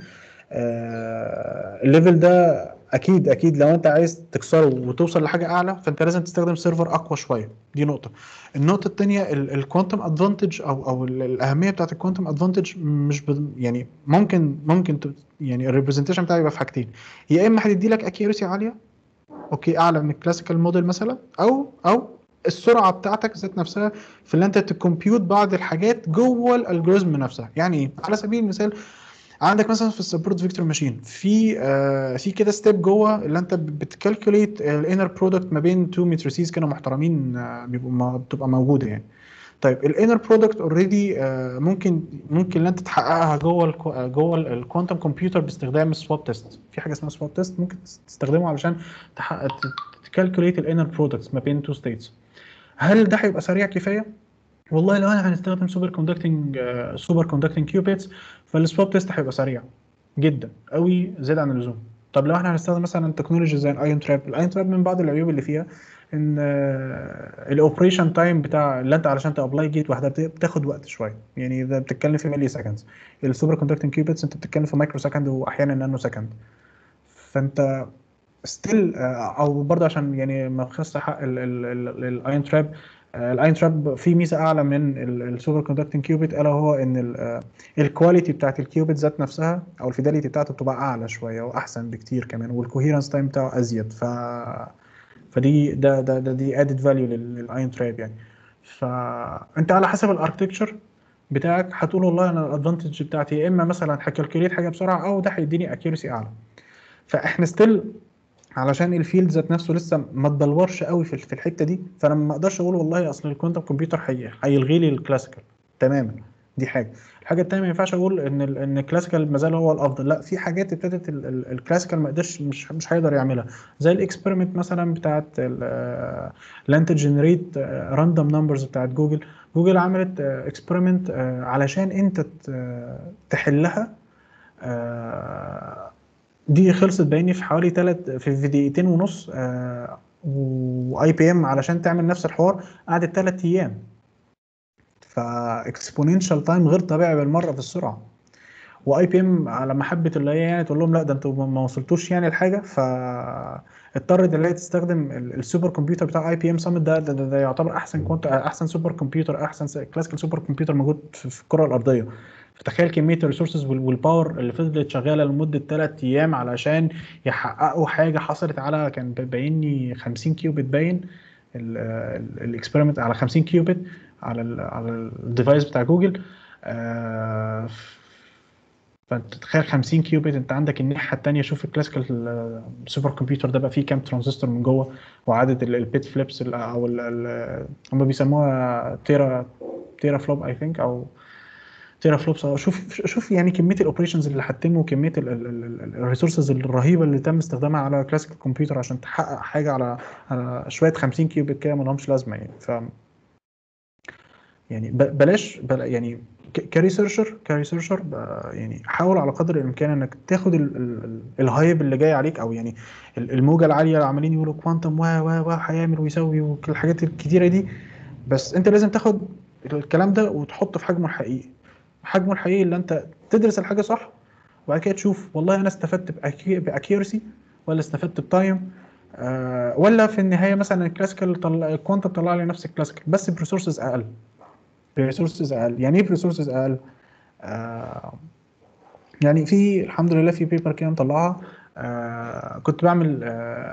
آه الليفل ده اكيد اكيد لو انت عايز تكسره وتوصل لحاجه اعلى فانت لازم تستخدم سيرفر اقوى شويه، دي نقطه. النقطه الثانيه الكوانتم ادفانتج او او الاهميه بتاعت الكوانتم ادفانتج مش يعني ممكن ممكن يعني الريبريزنتيشن بتاعي يبقى في حاجتين، يا اما هتدي لك اكيورسي عاليه اوكي اعلى من الكلاسيكال موديل مثلا، او او السرعه بتاعتك ذات نفسها في اللي انت تكمبيوت بعض الحاجات جوه الالجوريزم نفسها. يعني على سبيل المثال عندك مثلا في السبورت فيكتور ماشين في آه في كده ستيب جوه اللي انت بتكالكوليت الانر برودكت ما بين تو ماتريسز كانوا محترمين آه بيبقوا بتبقى موجوده يعني. طيب الانر برودكت اوريدي آه ممكن ممكن اللي انت تحققها جوه جوه الكوانتم كمبيوتر باستخدام السواب تيست، في حاجه اسمها سواب تيست ممكن تستخدمه علشان تحقق تكالكوليت الانر برودكتس ما بين تو ستيتس. هل ده هيبقى سريع كفايه؟ والله لو انا هنستخدم سوبر كوندكتنج سوبر كوندكتنج كيوبيتس فالسواب تيست هيبقى سريع جدا قوي زياده عن اللزوم. طب لو احنا هنستخدم مثلا تكنولوجي زي الايون تراب، الايون تراب من بعض العيوب اللي فيها ان الاوبريشن تايم بتاع اللي انت علشان تابلاي جيت واحده بتاخد وقت شويه، يعني ده بتتكلم في ملي سكندز. السوبر كوندكتنج كيوبيتس انت بتتكلم في مايكرو سكند واحيانا نانو سكند، فانت ستيل او برضه عشان يعني ما اخسرش حق الايون تراب. الاين تراب فيه ميزه اعلى من السوبر كوندكتنج كيوبيت الا هو ان الكواليتي بتاعت الكيوبيت ذات نفسها او الفيداليتي بتاعته بتبقى اعلى شويه واحسن بكتير كمان، والكوهيرنس تايم بتاعه ازيد، ف فدي ده ده, ده دي ادد فاليو للاين تراب يعني. فانت على حسب الاركتكتشر بتاعك هتقول والله انا الادفانتج بتاعتي يا اما مثلا هكالكوليت حاجه بسرعه او ده هيديني اكيورسي اعلى. فاحنا ستيل علشان الفيلد ذات نفسه لسه ما اتدلورش قوي في الحته دي، فانا ما اقدرش اقول والله اصل الكوانتم كمبيوتر هيلغي لي الكلاسيكال تماما، دي حاجه. الحاجه الثانيه ما ينفعش اقول ان ان الكلاسيكال ما زال هو الافضل، لا في حاجات ابتدت الكلاسيكال ما قدرش مش مش هيقدر يعملها، زي الاكسبيرمنت مثلا بتاعت اللي انت تجنريت راندوم نمبرز بتاعت جوجل. جوجل عملت اكسبيرمنت علشان انت تحلها دي، خلصت بيني في حوالي تلات في, في دقيقتين ونص. آه واي بي ام علشان تعمل نفس الحوار قعدت تلات ايام، فاكسبوننشال تايم غير طبيعي بالمره في السرعه. واي بي ام على محبه اللي هي يعني تقول لهم لا ده انتوا ما وصلتوش يعني لحاجه، فاضطرت اللي هي تستخدم السوبر كمبيوتر بتاع اي بي ام سامت ده, ده, ده, ده يعتبر احسن كونت احسن سوبر كمبيوتر احسن كلاسيكال سوبر كمبيوتر موجود في الكره الارضيه. فتخيل كميه الريسورسز والباور اللي فضلت شغاله لمده ثلاث ايام علشان يحققوا حاجه حصلت على كان باين لي خمسين كيوبيت، باين الاكسبيرمنت على خمسين كيوبيت على ال على الديفايس بتاع جوجل. آه فانت تخيل خمسين كيوبيت، انت عندك الناحيه الثانيه شوف الكلاسيكال سوبر كمبيوتر ده بقى فيه كام ترانزستور من جوه وعدد البيت فليبس او هم بيسموها تيرا تيرا فلوب اي ثينك او تيرا فلوبس. شوف شوف يعني كميه الاوبريشنز اللي هتتم وكميه الريسورسز الرهيبه اللي تم استخدامها على كلاسيك كمبيوتر عشان تحقق حاجه على شويه خمسين كيوبيت كده ما لهمش لازمه يعني. ف يعني بلاش بل يعني كريسيرشر كريسيرشر يعني حاول على قدر الامكان انك تاخد الهايب اللي جاي عليك او يعني الموجه العاليه اللي عمالين يقولوا كوانتم و و هيعمل ويسوي وكل الحاجات الكتيره دي، بس انت لازم تاخد الكلام ده وتحطه في حجمه الحقيقي. حجمه الحقيقي اللي انت تدرس الحاجه صح وبعد كده تشوف والله انا استفدت باكيورسي ولا استفدت بتايم آه ولا في النهايه مثلا الكلاسيكال طلع الكوانتم طلع لي نفس الكلاسيكال بس بريسورسز اقل. بريسورسز اقل يعني ايه بريسورسز اقل؟ آه يعني في الحمد لله في بيبر كده مطلعها آه كنت بعمل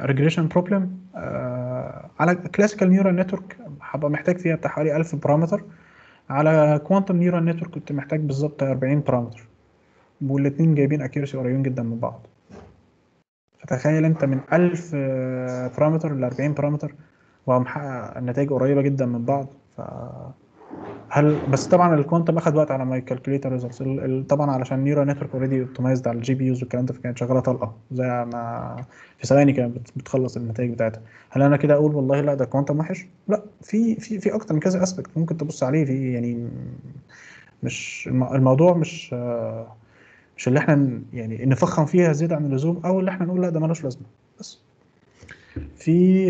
ريجريشن آه بروبلم آه على كلاسيكال نيورال نتورك هبقى محتاج فيها بتاع حوالي ألف بارامتر، على كوانتم نيورال نتورك كنت محتاج بالظبط أربعين بارامتر والاثنين جايبين اكيورسي قريبين جدا من بعض. فتخيل انت من ألف بارامتر ل أربعين بارامتر ومحقق النتائج قريبه جدا من بعض. ف هل بس طبعا الكوانتم اخد وقت على ما يكالكوليت الريزلتس طبعا علشان النيورال نتورك اوريدي اوبتمايزد على الجي بي يوز والكلام ده، فكانت شغاله طلقه زي ما في ثواني كانت بتخلص النتائج بتاعتها. هل انا كده اقول والله لا ده الكوانتم وحش؟ لا، في في في اكتر من كذا اسبكت ممكن تبص عليه، في يعني مش الموضوع مش مش اللي احنا يعني نفخم فيها زياده عن اللزوم او اللي احنا نقول لا ده مالوش لازمه. بس في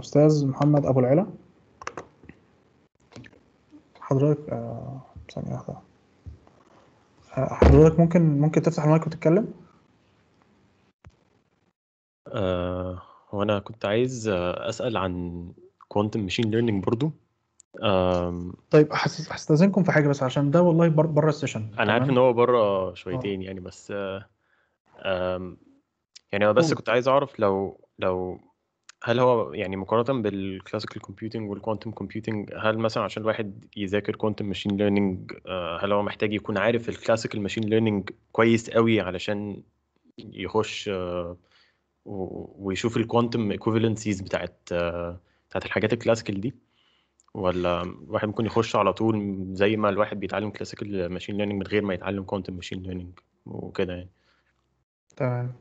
استاذ محمد ابو العلا حضرتك ثانية واحدة. حضرتك ممكن ممكن تفتح المايك وتتكلم؟ آه، وأنا كنت عايز أسأل عن كوانتم ماشين ليرنينج برضو. آه، طيب هستأذنكم في حاجة بس عشان ده والله بره السيشن. أنا عارف إن هو بره شويتين يعني بس آه، آه، يعني بس كنت عايز أعرف لو لو هل هو يعني مقارنة بالكلاسيكال كومبيوتنج والكوانتم كومبيوتنج، هل مثلا عشان الواحد يذاكر كوانتم ماشين ليرنينج هل هو محتاج يكون عارف الكلاسيكال ماشين ليرنينج كويس قوي علشان يخش ويشوف الكوانتم ايكوفالنسيز بتاعت بتاعت الحاجات الكلاسيكال دي، ولا الواحد ممكن يخش على طول زي ما الواحد بيتعلم كلاسيكال ماشين ليرنينج من غير ما يتعلم كوانتم ماشين ليرنينج وكده يعني؟ تمام.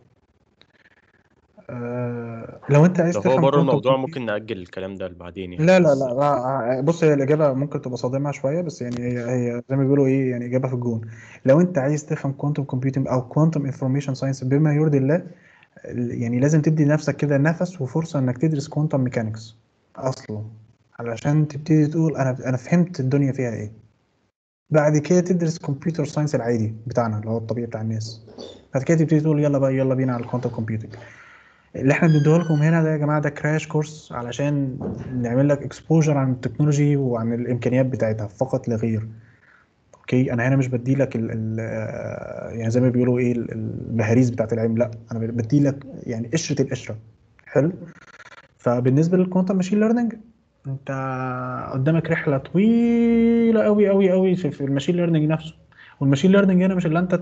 أه لو انت عايز تفهم بره الموضوع ممكن نأجل الكلام ده لبعدين يعني. لا لا لا بص، هي الاجابه ممكن تبقى صادمه شويه بس يعني هي هي زي ما بيقولوا ايه يعني اجابه في الجون. لو انت عايز تفهم كوانتم كومبيوتنج او كوانتم انفورميشن ساينس بما يرضي الله، يعني لازم تدي نفسك كده نفس وفرصه انك تدرس كوانتم ميكانكس اصلا علشان تبتدي تقول انا انا فهمت الدنيا فيها ايه. بعد كده تدرس كمبيوتر ساينس العادي بتاعنا اللي هو الطبيعي بتاع الناس، بعد كده تبتدي تقول يلا بقى يلا بينا على الكوانتم كومبيوتنج. اللي احنا بنديه لكم هنا ده يا جماعه ده كراش كورس علشان نعمل لك اكسبوجر عن التكنولوجي وعن الامكانيات بتاعتها فقط لا غير. اوكي، انا هنا مش بدي لك يعني زي ما بيقولوا ايه المهاريز بتاعت العلم، لا انا بدي لك يعني قشره القشره. حلو. فبالنسبه للكوانتم ماشين ليرنينج انت قدامك رحله طويله قوي قوي قوي في الماشين ليرنينج نفسه. والماشين ليرنينج هنا مش اللي انت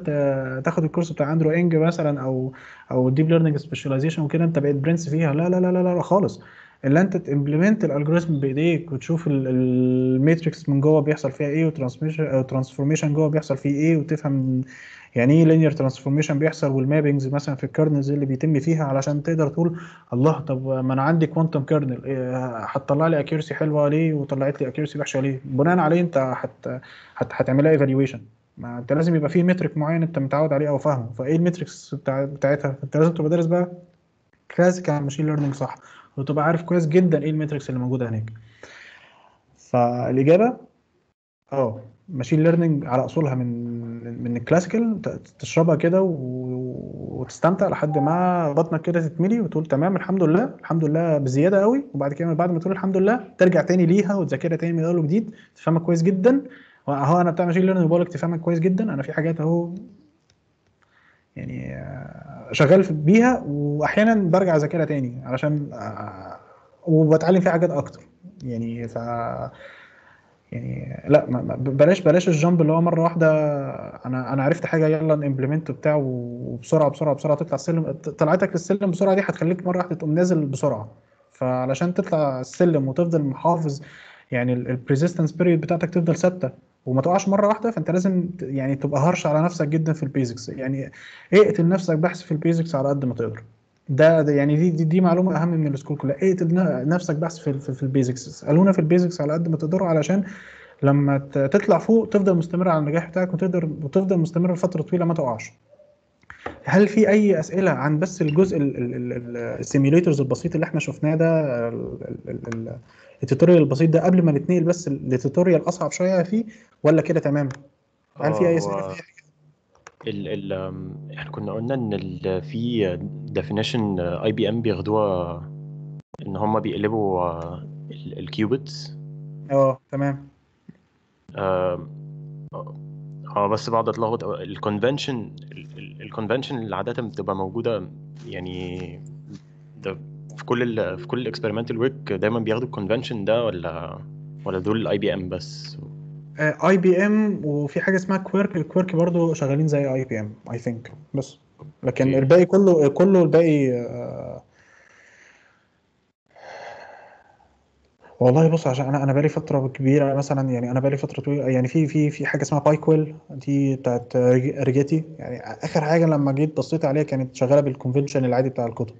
تاخد الكورس بتاع اندرو انج مثلا او او الديب ليرنينج سبيشاليزيشن وكده انت بقيت برنس فيها، لا لا لا لا, لا خالص. اللي انت تمبلمنت الالجوريثم بايديك وتشوف الماتريكس من جوه بيحصل فيها ايه وترانسفورميشن ترانسفورميشن جوه بيحصل فيه ايه، وتفهم يعني ايه لينير ترانسفورميشن بيحصل والمابنجز مثلا في الكيرنلز اللي بيتم فيها علشان تقدر تقول الله طب ما انا عندي كوانتم كيرنل هتطلع لي اكيورسي حلوه ليه وطلعت لي اكيورسي وحشه ليه. بناء عليه انت هت هتعملها ايفالويشن. ما انت لازم يبقى فيه مترك معين انت متعود عليه او فاهمه، فايه المتركس بتاع بتاعتها انت لازم تبقى دارس بقى كلاسيكال ماشين ليرنينج صح وتبقى عارف كويس جدا ايه المتركس اللي موجوده هناك. فالاجابه اه ماشين ليرنينج على اصولها من من الكلاسيكال، تشربها كده وتستمتع لحد ما بطنك كده تتملي وتقول تمام الحمد لله الحمد لله بزياده قوي، وبعد كده بعد ما تقول الحمد لله ترجع تاني ليها وتذاكرها تاني من اول وجديد تفهمها كويس جدا. اهو انا بتاع ماشين ليرنينج بقول لك تفهمها كويس جدا، انا في حاجات اهو يعني شغال بيها واحيانا برجع اذاكرها تاني علشان وبتعلم فيها حاجات اكتر يعني. ف يعني لا بلاش بلاش الجامب اللي هو مره واحده انا انا عرفت حاجه يلا امبلمنت بتاع وبسرعه بسرعه بسرعه تطلع السلم. طلعتك للسلم بسرعه دي هتخليك مره واحده تقوم نازل بسرعه، فعلشان تطلع السلم وتفضل محافظ يعني البريزيستنس بيريود بتاعتك تفضل ثابته وما تقعش مره واحده، فانت لازم يعني تبقى هارش على نفسك جدا في البيزكس. يعني اقتل نفسك بحث في البيزكس على قد ما تقدر. ده, ده يعني دي, دي دي معلومه اهم من السكول كلها. اقتل نفسك بحث في في البيزكس، اسالونا في البيزكس على قد ما تقدروا علشان لما تطلع فوق تفضل مستمر على النجاح بتاعك وتقدر وتفضل مستمر لفتره طويله ما تقعش. هل في اي اسئله عن بس الجزء السيميوليترز البسيط اللي احنا شفناه ده، التوتوريال البسيط ده قبل ما نتنقل بس للتوتوريال اصعب شويه فيه، ولا كده تمام؟ هل في اي اسئله فيه؟ ال ال احنا كنا قلنا ان في ديفينيشن اي بي ام بياخدوها ان هم بيقلبوا الكيوبتس. اه تمام. اه بس بعض اتلخبط. الكونفنشن الكونفنشن اللي عاده بتبقى موجوده يعني ده في كل ال في كل الاكسبيرمنتال ويك دايما بياخدوا الكونفنشن ده، ولا ولا دول الاي بي ام بس؟ اي بي ام وفي حاجه اسمها كويرك. الكويرك برضو شغالين زي اي بي ام اي ثينك بس، لكن okay. الباقي كله كله الباقي آه والله بص عشان انا انا بقالي فتره كبيره مثلا يعني انا بقالي فتره طويله يعني في في في حاجه اسمها بايكويل دي بتاعت ريجيتي، يعني اخر حاجه لما جيت بصيت عليها كانت شغاله بالكونفنشن العادي بتاع الكتب.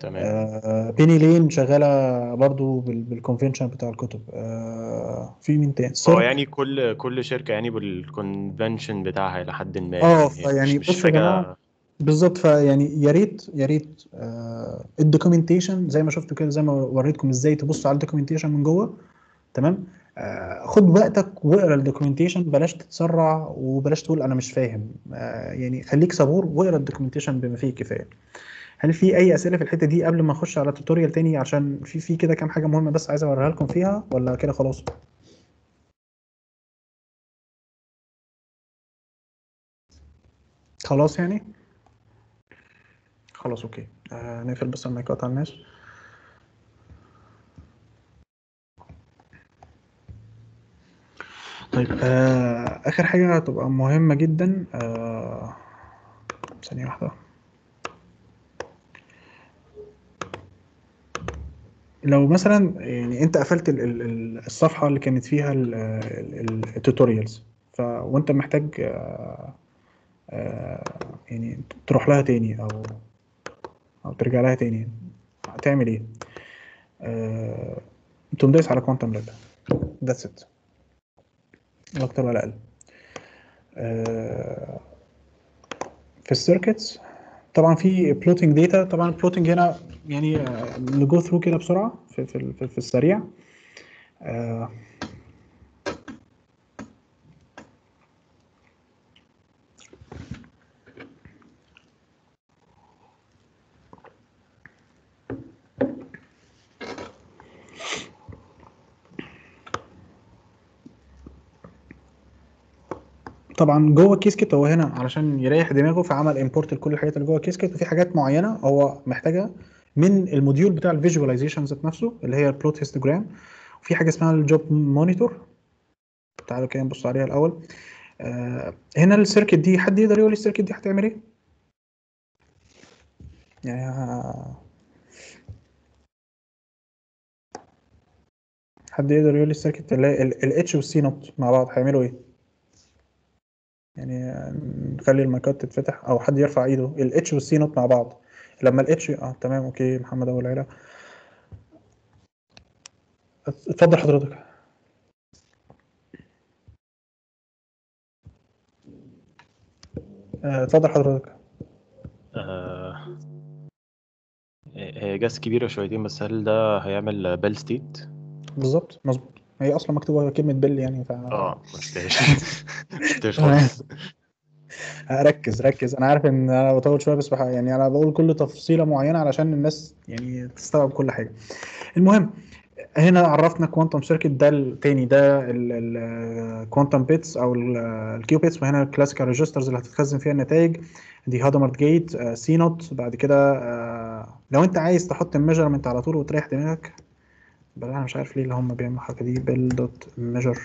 تمام. آه بيني لين شغاله برضو بالكونفنشن بتاع الكتب. آه في مين تاني؟ اه يعني كل كل شركه يعني بالكونفنشن بتاعها الى حد ما. اه يعني بص يا جماعه بالظبط، فيعني يا ريت يا ريت آه الدوكيومنتيشن زي ما شفتوا كده زي ما وريتكم ازاي تبصوا على الدوكيومنتيشن من جوه. تمام. خد وقتك واقرا الدوكيومنتيشن، بلاش تتسرع وبلاش تقول انا مش فاهم، يعني خليك صبور واقرا الدوكيومنتيشن بما فيه الكفايه. هل في اي اسئله في الحته دي قبل ما اخش على التوتوريال تاني؟ عشان في في كده كام حاجه مهمه بس عايز اوريها لكم فيها، ولا كده خلاص؟ خلاص يعني خلاص اوكي. آه نقفل بس ما يقطع الناس. طيب آه اخر حاجه هتبقى مهمه جدا، آه ثانيه واحده، لو مثلا يعني انت قفلت الصفحه اللي كانت فيها التوتوريالز ف وانت محتاج آه آه يعني تروح لها تاني او او ترجع لها تاني، هتعمل ايه؟ آه تقوم دايس على كوانتم لاب، ذاتس ات، لا اكتر ولا اقل. آه في السيركتس طبعا في بلوتنج داتا، طبعا البلوتنج هنا يعني نجو ثرو كده بسرعه في في, في السريع. آه طبعا جوه كيسكت هو هنا علشان يريح دماغه فعمل امبورت لكل الحاجات اللي جوه كيسكت، وفي حاجات معينه هو محتاجها من الموديول بتاع الفيجواليزيشن ذات نفسه اللي هي البلوت هيستوجرام، وفي حاجه اسمها الجوب مونيتور. تعالوا كده نبص عليها الاول. آه هنا السيركت دي، حد يقدر يقول لي السيركت دي هتعمل ايه؟ يعني حد يقدر يقول لي السيركت اللي هي الاتش والسي نوت مع بعض هيعملوا ايه؟ يعني نخلي المايكات تتفتح او حد يرفع ايده. الاتش والسي نوت مع بعض لما الاتش اه تمام اوكي. محمد اول عيله، اتفضل حضرتك. اتفضل حضرتك. آه. هي جاس كبيره شويتين، بس هل ده هيعمل بيل ستيت؟ بالظبط مظبوط، هي اصلا مكتوبه كلمه بيل يعني ف اه مش خالص. ركز ركز، انا عارف ان انا بطول شويه بس يعني انا بقول كل تفصيله معينه علشان الناس يعني تستوعب كل حاجه. المهم هنا عرفنا كوانتم سيركت، ده الثاني ده الكوانتم بيتس او الكيو بيتس، وهنا الكلاسيكال ريجسترز اللي هتتخزن فيها النتائج دي، هادمرد جيت، سي نوت. بعد كده لو انت عايز تحط الميجرمنت على طول وتريح دماغك، بل انا مش عارف ليه اللي هم بيعملوا الحاجه دي، بيل دوت ميجر.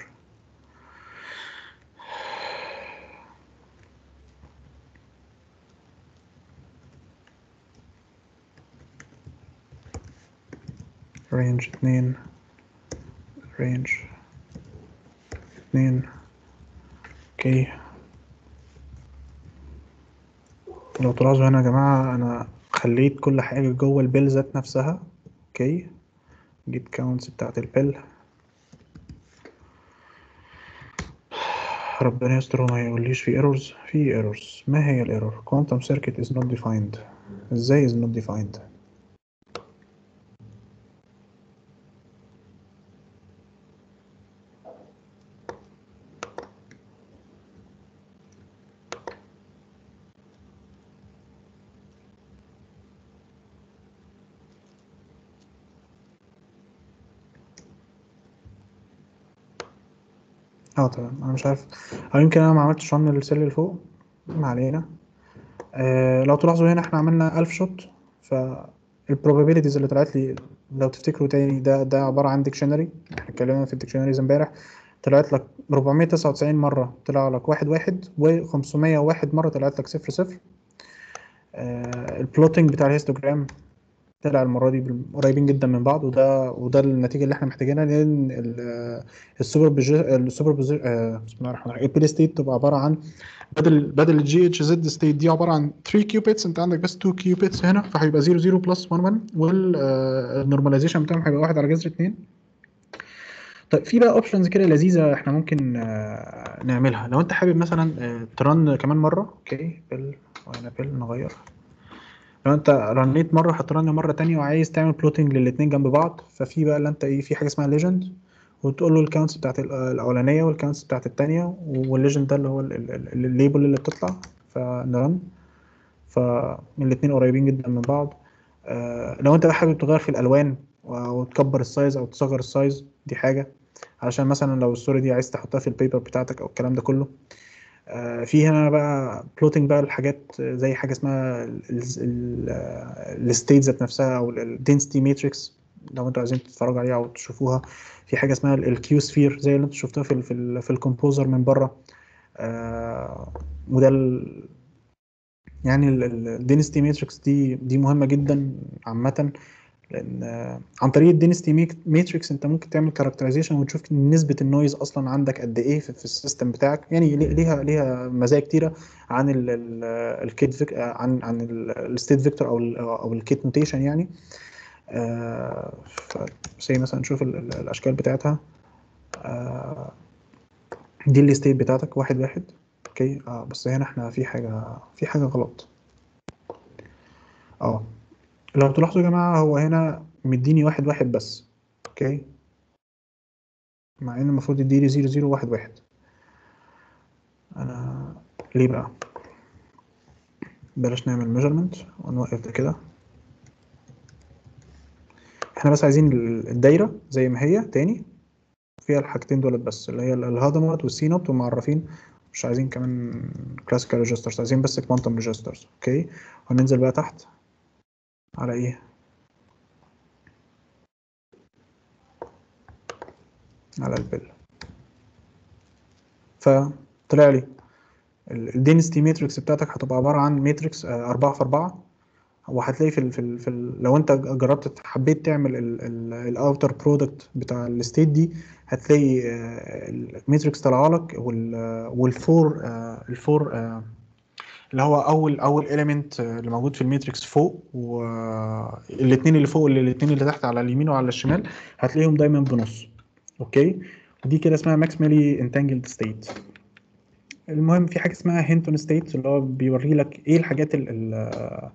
رينج اتنين، رينج اتنين، اوكي. لو تلاحظوا هنا يا جماعه انا خليت كل حاجه جوه البيل ذات نفسها، اوكي. جيت كاونتس بتاعت البيل، ربنا يستر وما يقوليش في ايرورز. في ايرورز، ما هي الايرور؟ كوانتم سيركت از نوت ديفايند. ازاي از نوت ديفايند؟ اه تمام، انا مش عارف او يمكن انا ما عملتش رن للسيل اللي فوق، ما علينا. آه لو تلاحظوا هنا احنا عملنا ألف شوت، فالبروبابيلتيز اللي طلعت لي لو تفتكروا تاني ده ده عباره عن ديكشنري، احنا اتكلمنا في الديكشنريز امبارح، طلعت لك أربعمية وتسعة وتسعين مره طلع لك واحد واحد، وخمسمية وواحد مره طلعت لك صفر صفر. آه البلوتنج بتاع الهيستوجرام طلع المره دي قريبين جدا من بعض، وده وده النتيجه اللي احنا محتاجينها، لان السوبر السوبر بسم الله الرحمن الرحيم البيل ستيت تبقى عباره عن بدل بدل الجي اتش زد ستيت دي عباره عن ثلاثة كيوبيتس، انت عندك بس اتنين كيوبيتس هنا، فهيبقى صفر صفر بلس واحد واحد، والنورماليزيشن بتاعهم هيبقى واحد على جذر اتنين. طيب في بقى اوبشنز كده لذيذه احنا ممكن نعملها لو انت حابب مثلا ترن كمان مره، اوكي. بل وانا بل نغير، لو انت رنيت مره هترن مره ثانيه وعايز تعمل بلوتنج للاثنين جنب بعض، ففي بقى اللي انت ايه، في حاجه اسمها ليجند وتقول له الكاونتس بتاعت الاولانيه والكاونتس بتاعت الثانيه والليجن ده اللي هو الليبل اللي بتطلع فنرن. فالاثنين قريبين جدا من بعض. آه لو انت بقى حابب تغير في الالوان وتكبر السايز او تصغر السايز دي حاجه، علشان مثلا لو الصوره دي عايز تحطها في البيبر بتاعتك او الكلام ده كله. آه في هنا بقى بلوتنج بقى الحاجات زي حاجه اسمها الستيت ذات نفسها او الدنسيتي ماتريكس لو انتوا عايزين تتفرجوا عليها او تشوفوها. في حاجه اسمها الكيو سفير زي اللي انتوا شفتوها في ال في الكومبوزر من بره. آه وده يعني الدينستي ماتريكس دي دي مهمه جدا عامه، لان عن طريق الدينستي ماتريكس انت ممكن تعمل كاركترايزيشن وتشوف نسبه النويز اصلا عندك قد ايه في السيستم بتاعك. يعني ليها ليها مزايا كتيره عن الكيت عن عن الستيت فيكتور او او الكيت نوتيشن يعني. آه زي مثلا نشوف الاشكال بتاعتها. آه دي الستيت بتاعتك واحد واحد اوكي. اه بس هنا احنا في حاجه في حاجه غلط. اه لو تلاحظوا يا جماعه هو هنا مديني واحد واحد بس اوكي، مع ان المفروض يديلي زيرو زيرو واحد واحد. انا ليه بقى؟ بلاش نعمل ميجرمنت ونوقف ده كده. احنا بس عايزين الدايره زي ما هي تاني فيها الحاجتين دولت بس اللي هي الهادمرت والسي نوت، ومعرفين مش عايزين كمان كلاسيكال ريجسترز، عايزين بس كوانتم ريجسترز اوكي. هننزل بقى تحت على ايه، على البل. فطلع لي الدينستي ماتريكس بتاعتك هتبقى عباره عن ماتريكس أربعة في أربعة، وهتلاقي في ال في, ال في ال لو انت جربت حبيت تعمل الاوتر برودكت بتاع الستيت دي هتلاقي الماتريكس طالعه لك، والفور الفور اللي هو اول اول اليمنت اللي موجود في الماتريكس فوق، والاثنين اللي فوق والاثنين اللي تحت على اليمين وعلى الشمال هتلاقيهم دايما بنص اوكي. دي كده اسمها ماكسيمالي انتانجلد ستيت. المهم في حاجه اسمها هينتون ستيت اللي هو بيوري لك ايه الحاجات ال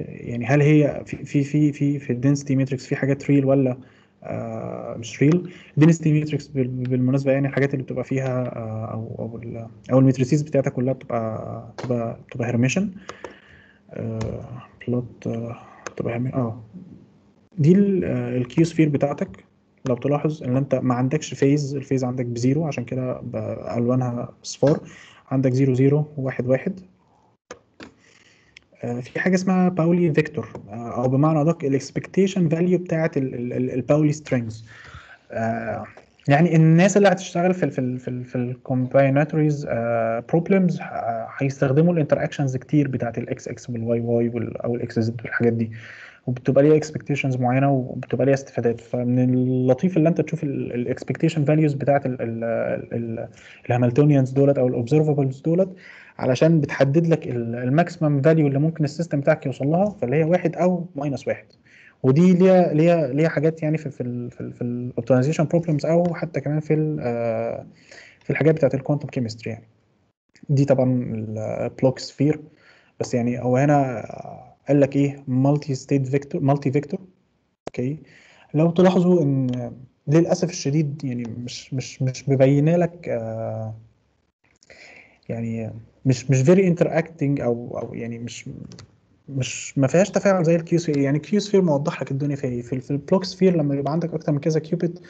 يعني هل هي في في في في في الدنسيتي ماتريكس في حاجات ريل ولا آه مش ريل. الدنسيتي ماتريكس بالمناسبه يعني الحاجات اللي بتبقى فيها آه او او او الماتريسيز بتاعتها كلها بتبقى بتبقى بتبقى هرميشن آه بلوت آه بتبقى اه دي الكيو سفير بتاعتك. لو تلاحظ ان انت ما عندكش فيز، الفيز عندك بزيرو عشان كده الوانها اصفار، عندك زيرو زيرو واحد واحد. في حاجه اسمها باولي فيكتور او بمعنى ادق الاكسبكتيشن فاليو بتاعه الباولي سترينجز. يعني الناس اللي هتشتغل في ال في ال في, ال في الكومبايناتوريز بروبلمز هيستخدموا الانتراكشنز كتير بتاعه الاكس اكس والواي واي او الاكس زد والحاجات دي، وبتبقى ليها اكسبكتيشنز معينه وبتبقى ليها استفادات. فمن اللطيف اللي انت تشوف الاكسبكتيشن فاليوز بتاعه الهاملتونيانز دولت او الاوبزرفبلز دولت علشان بتحدد لك الماكسيمم فاليو اللي ممكن السيستم بتاعك يوصل لها، فاللي هي واحد او ماينس واحد. ودي ليها ليها ليها حاجات يعني في في في, في الاوبتمايزيشن بروبلمز او حتى كمان في في الحاجات بتاعت الكوانتم كيمستري يعني. دي طبعا البلوك سفير، بس يعني هو هنا قال لك ايه مالتي ستيت فيكتور مالتي فيكتور اوكي. لو تلاحظوا ان للاسف الشديد يعني مش مش مش مبينه لك آه يعني مش مش فيري انتراكتنج او او يعني مش مش ما فيهاش تفاعل زي الكيو سفير. يعني الكيو سفير موضح لك الدنيا فيها ايه. في, في البلوك سفير لما يبقى عندك اكتر من كذا كيوبيت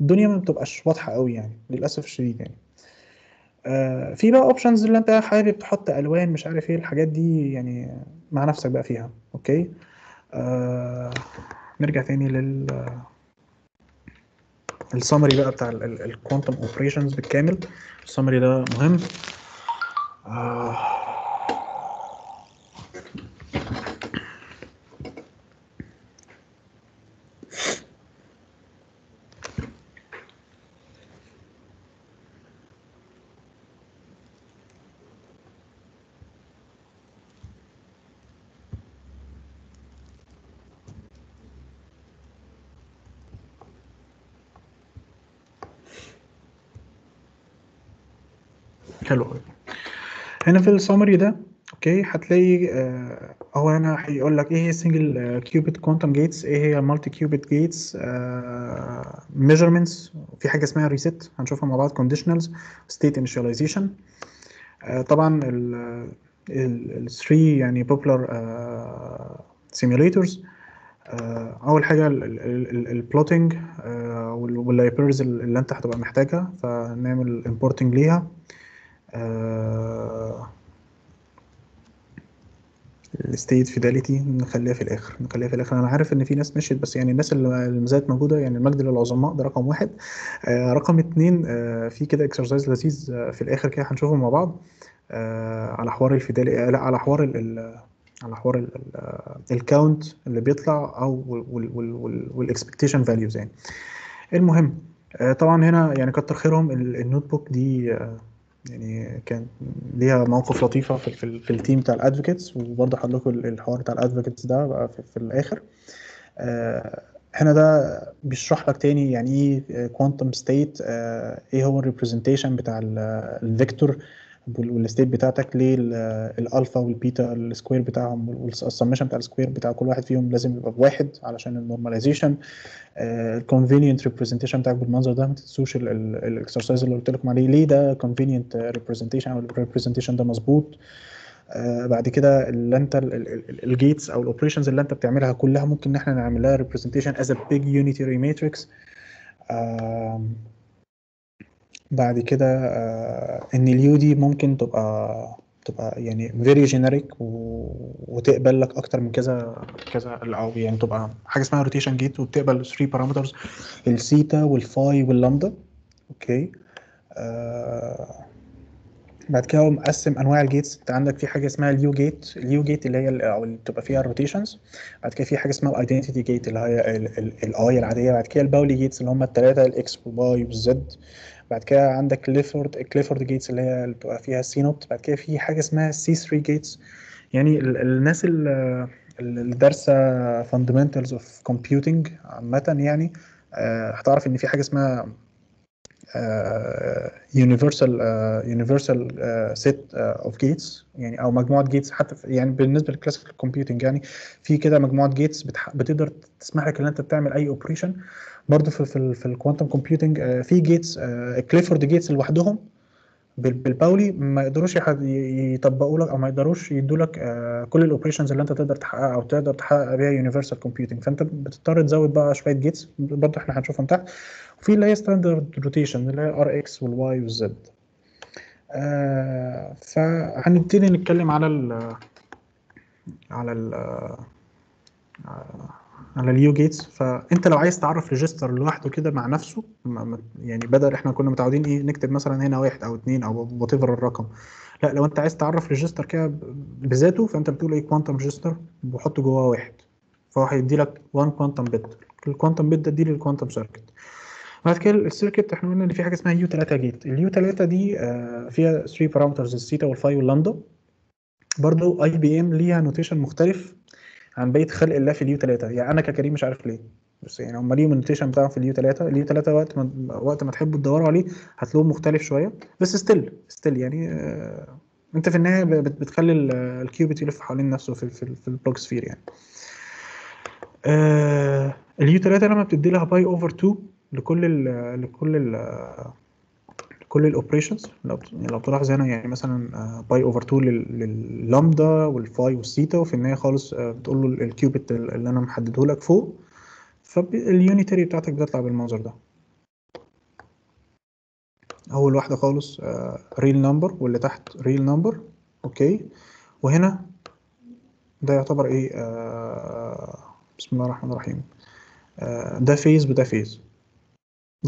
الدنيا ما بتبقاش واضحه قوي يعني للاسف الشديد يعني. آه في بقى اوبشنز اللي انت حابب تحط الوان مش عارف ايه الحاجات دي يعني مع نفسك بقى فيها اوكي. آه نرجع تاني لل السمري بقى بتاع الكوانتم اوبريشنز بالكامل. السمري ده مهم. آه. حلو. هنا في السمري ده اوكي هتلاقي آه هو هنا هيقول لك ايه هي السنجل كيوبيت كوانتم جيتس، ايه هي المالتي كيوبيت جيتس، ميجرمنتس، في حاجه اسمها ريسيت هنشوفها مع بعض، كونديشنالز، ستيت انيشاليزيشن. طبعا ال ثري يعني بوبلر سيميوليتورز، اول حاجه البلوتنج واللايبرز اللي انت هتبقى محتاجها، فنعمل امبورتنج ليها. الستيت فيداليتي نخليها في الاخر، نخليها في الاخر. انا عارف ان في ناس مشيت، بس يعني الناس اللي زالت موجوده يعني المجد للعظماء، ده رقم واحد. آه رقم اتنين، آه في كده اكسرسايز لذيذ آه في الاخر كده هنشوفه مع بعض، آه على حوار الفيداليتي، آه لا على حوار ال على حوار ال الكاونت اللي بيطلع او والاكسبكتيشن فاليوز يعني. المهم آه طبعا هنا يعني كتر خيرهم النوت بوك دي، آه يعني كان ليها موقف لطيفه في في, في التيم بتاع الادفوكيتس، وبرضه هقول لكم الحوار بتاع الادفوكيتس ده بقى في, في الاخر. هنا آه ده بيشرح لك تاني يعني ايه كوانتم ستيت، آه ايه هو الريبريزنتيشن بتاع الفيكتور والستيت بتاعتك، ليه الالفا والبيتا السكوير بتاعهم والسمشن بتاع السكوير بتاع كل واحد فيهم لازم يبقى بواحد علشان النورماليزيشن. الكونفينينت ريبريزنتيشن بتاعك بالمنظر ده، ما تنسوش الاكسرسايز اللي قلت لكم عليه، ليه ده كونفينينت ريبريزنتيشن او الريبريزنتيشن ده مظبوط. آه بعد كده اللي انت الجيتس او الاوبريشنز اللي انت بتعملها كلها ممكن ان احنا نعملها ريبريزنتيشن از ا بيج يونيتري ماتريكس. بعد كده آه ان اليو دي ممكن تبقى تبقى يعني فيري جينيريك وتقبل لك اكتر من كذا كذا، او يعني تبقى حاجه اسمها روتيشن جيت وبتقبل ثلاثة بارامترز، الثيتا والفاي واللامدا. اوكي آه بعد كده هو مقسم انواع الجيتس، انت عندك في حاجه اسمها اليو جيت، اليو جيت اللي هي اللي بتبقى فيها الروتيشنز، بعد كده في حاجه اسمها الايدنتيتي جيت اللي هي الاي العاديه، بعد كده الباولي جيتس اللي هم الثلاثه الاكس والواي والزد، بعد كده عندك كليفورد كليفورد جيتس اللي هي اللي بتبقى فيها السي نوت، بعد كده في حاجه اسمها سي ثلاثة جيتس. يعني الناس اللي دارسه فاندمنتالز اوف كومبيوتنج عامه يعني هتعرف ان في حاجه اسمها يونيفرسال يونيفرسال سيت اوف جيتس يعني، او مجموعه جيتس، حتى يعني بالنسبه للكلاسيكال كومبيوتنج يعني في كده مجموعه جيتس بتقدر تسمح لك ان انت تعمل اي اوبريشن. برضه في في, في الكوانتم كومبيوتنج في جيتس كليفورد جيتس لوحدهم بالباولي ما يقدروش يطبقوا لك او ما يقدروش يدوا لك كل الاوبريشنز اللي انت تقدر تحققها او تقدر تحقق بيها يونيفرسال كومبيوتنج، فانت بتضطر تزود بقى شويه جيتس برضه احنا هنشوفهم تحت. وفي اللي هي ستاندرد روتيشن اللي هي ار اكس والواي والزد. آه فهنبتدي نتكلم على ال على ال على اليو جيتس. فانت لو عايز تعرف ريجستر لوحده كده مع نفسه يعني، بدل احنا كنا متعودين ايه نكتب مثلا هنا واحد او اتنين او وات ايفر الرقم، لا لو انت عايز تعرف ريجستر كده بذاته فانت بتقول ايه كوانتم ريجستر وبحط جواه واحد، فهو هيدي لك واحد كوانتم بت، الكوانتم بت دي للكوانتم سيركت. بعد كده السيركت احنا قلنا ان في حاجه اسمها يو ثلاثة جيت، اليو ثلاثة دي فيها ثلاثة بارامترز الثيتا والفاي واللامدا. برضو اي بي ام ليها نوتيشن مختلف عن بقيه خلق الله في اليو ثلاثة، يعني انا ككريم مش عارف ليه، بس يعني هم ليهم النوتيشن بتاعهم في اليو ثلاثة. اليو ثلاثة وقت ما وقت ما تحبوا تدوروا عليه هتلاقوه مختلف شويه، بس ستيل ستيل يعني آه انت في النهايه بتخلي الكيوبيت يلف حوالين نفسه في في, في البلوك سفير يعني. آه اليو ثلاثة لما بتدي لها باي اوفر اتنين لكل ال لكل ال كل الاوبريشنز، لو لو تلاحظ هنا يعني مثلا باي اوفر اتنين لللامدا والفاي والثيتا، وفي النهايه خالص بتقول له الكيوبيت اللي انا محدده لك فوق، فاليونيتري بتاعتك بتطلع بالمنظر ده. اول واحده خالص ريل نمبر واللي تحت ريل نمبر. اوكي وهنا ده يعتبر ايه، بسم الله الرحمن الرحيم، ده فيز وده فيز،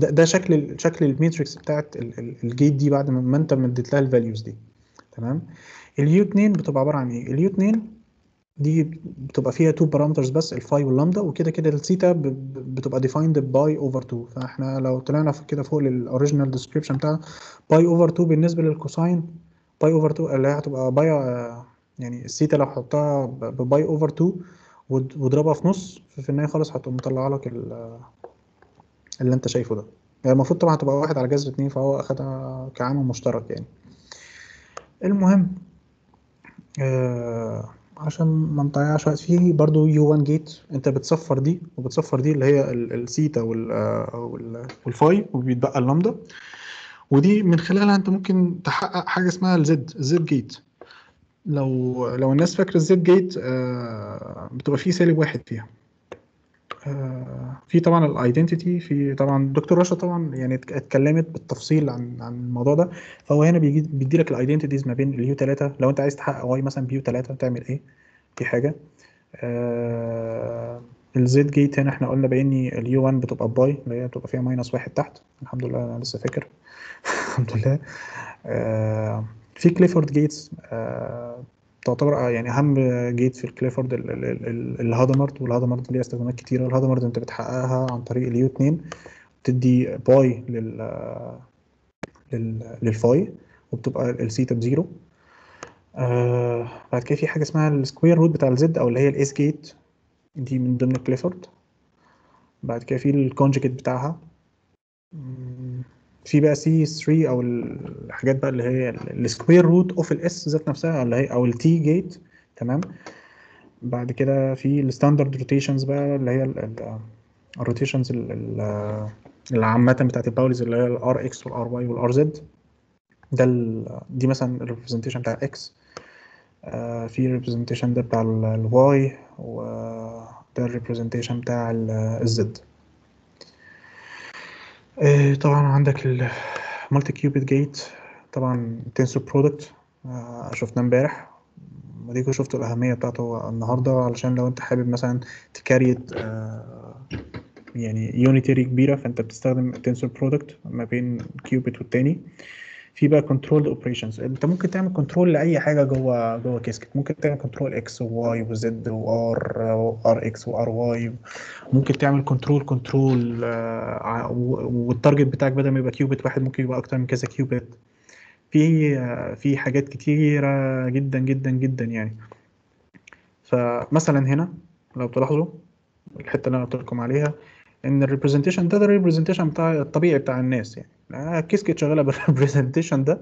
ده ده شكل شكل الماتريكس بتاعت الجيت دي بعد ما انت مديت لها الفاليوز دي. تمام اليو اتنين بتبقى عباره عن ايه، اليو اتنين دي بتبقى فيها اتنين بارامترز بس، الفاي واللامدا، وكده كده الثيتا بتبقى ديفايند باي اوفر اتنين. فاحنا لو طلعنا كده فوق للاوريجينال ديسكريبشن بتاع باي اوفر اتنين بالنسبه للكوساين، باي اوفر اتنين اللي هي هتبقى باي يعني الثيتا لو حطها بباي اوفر اتنين واضربها في نص، في النهايه خالص هتقوم مطلعه لك اللي انت شايفه ده. المفروض طبعا هتبقى واحد على جذر اتنين، فهو اخدها كعامل مشترك يعني. المهم عشان ما نضيعش وقت فيه. برضو يو واحد جيت انت بتصفر دي وبتصفر دي اللي هي الثيتا والفاي وبيتبقى اللامدا، ودي من خلالها انت ممكن تحقق حاجه اسمها الزد الزد جيت. لو لو الناس فاكره الزد جيت بتبقى فيه سالب واحد فيها، في طبعا الايدنتيتي، في طبعا الدكتور رشا طبعا يعني اتكلمت بالتفصيل عن عن الموضوع ده. فهو هنا بيجي بيدي لك الايدنتيتيز ما بين اليو ثلاثة، لو انت عايز تحقق واي مثلا بيو ثلاثة تعمل ايه؟ دي حاجه. آه الزد جيت هنا احنا قلنا بان اليو واحد بتبقى باي اللي هي بتبقى فيها ماينس واحد تحت، الحمد لله انا لسه فاكر الحمد لله. آه في كليفورد جيتس آه تعتبر يعني اهم جيت في الكليفورد، الهادمرد، والهادمرد ليها استخدامات كتيره. الهادمرد انت بتحققها عن طريق اليو اتنين، بتدي باي لل للفاي وبتبقى السيتا بزيرو. آه بعد كده في حاجه اسمها السكوير روت بتاع الزد او اللي هي الاس جيت، دي من ضمن الكليفورد. بعد كده في الكونجكت بتاعها. في بقى سي ثلاثة او الحاجات بقى اللي هي السكوير روت اوف الاس ذات نفسها اللي هي او التي جيت، تمام. بعد كده في الستاندرد روتيشنز بقى اللي هي الروتيشنز العامه بتاعه الباوليز اللي هي الار اكس والار واي والار زد، ده دي مثلا الريبريزنتيشن بتاع الاكس. في الريبريزنتيشن ده بتاع الواي، وده الريبريزنتيشن بتاع الزد. طبعا عندك المالتي كيوبيت جيت، طبعا تنسور برودكت شفناه امبارح وديكوا شفتوا الاهميه بتاعته النهارده، علشان لو انت حابب مثلا تكريت يعني يونيتري كبيره فانت بتستخدم تنسور برودكت ما بين كيوبيت والتاني. في بقى كنترول اوبريشنز، انت ممكن تعمل كنترول لاي حاجه جوه جوه كيسكت، ممكن تعمل كنترول اكس وواي وزد وار وار اكس وار واي، ممكن تعمل كنترول كنترول آه والتارجت بتاعك بدل ما يبقى كيوبيت واحد ممكن يبقى اكتر من كذا كيوبيت. في آه في حاجات كتيره جدا جدا جدا يعني. فمثلا هنا لو تلاحظوا الحته اللي انا قلت لكم عليها ان الريبريزنتيشن ده ده الريبريزنتيشن بتاع الطبيعي بتاع الناس يعني، آه كيسكت شغاله بالريبريزنتيشن ده،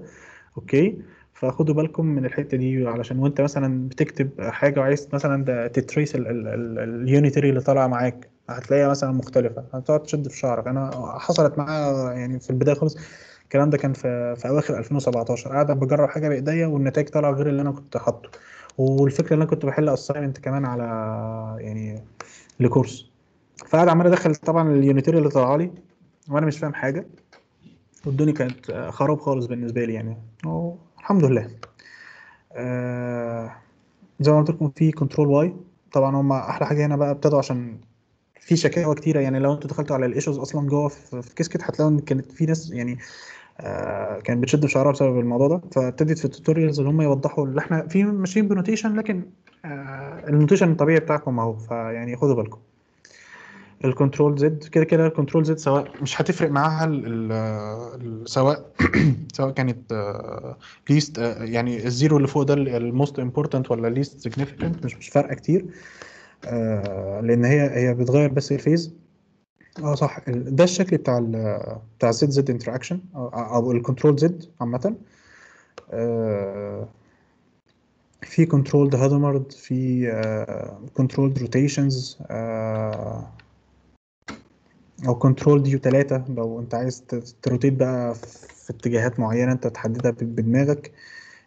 اوكي. فخدوا بالكم من الحته دي علشان وانت مثلا بتكتب حاجه وعايز مثلا تتريس اليونيتري اللي طالعه معاك هتلاقيها مثلا مختلفه، هتقعد تشد في شعرك. انا حصلت معايا يعني في البدايه خالص الكلام ده، كان في في اواخر ألفين وسبعتاشر قاعد بجرب حاجه بايديا والنتائج طالعه غير اللي انا كنت حاطه، والفكره اللي انا كنت بحل اساينمنت كمان على يعني لكورس، فقاعد عمال ادخل طبعا اليونيتري اللي طالعه لي وانا مش فاهم حاجه، والدنيا كانت خراب خالص بالنسبه لي يعني. أوه. الحمد لله. آه زي ما قلت لكم في كنترول واي، طبعا هم احلى حاجه هنا بقى ابتدوا عشان في شكاوى كتيره يعني، لو انتوا دخلتوا على الايشوز اصلا جوه في كيسكت هتلاقوا ان كانت في ناس يعني آه كانت بتشد في شعرها بسبب الموضوع ده، فابتدت في التوتوريالز اللي هم يوضحوا اللي احنا في ماشيين بنوتيشن لكن آه النوتيشن الطبيعي بتاعكم اهو، فيعني خدوا بالكم. الكنترول زد كده كده الكنترول زد سواء مش هتفرق معاها ال ال سواء سواء كانت ليست يعني الزيرو اللي فوق ده الموست امبورتنت ولا ليست سيجنيفيكانت، مش مش فارقه كتير لان هي هي بتغير بس الفيز. اه صح، ده الشكل بتاع بتاع الزد زد انتراكشن او الكنترول زد عامه. في كنترولد هادمرد، في كنترولد روتيشنز او كنترول ديو ثلاثة لو انت عايز تروتيت بقى في اتجاهات معينه انت تحددها بدماغك.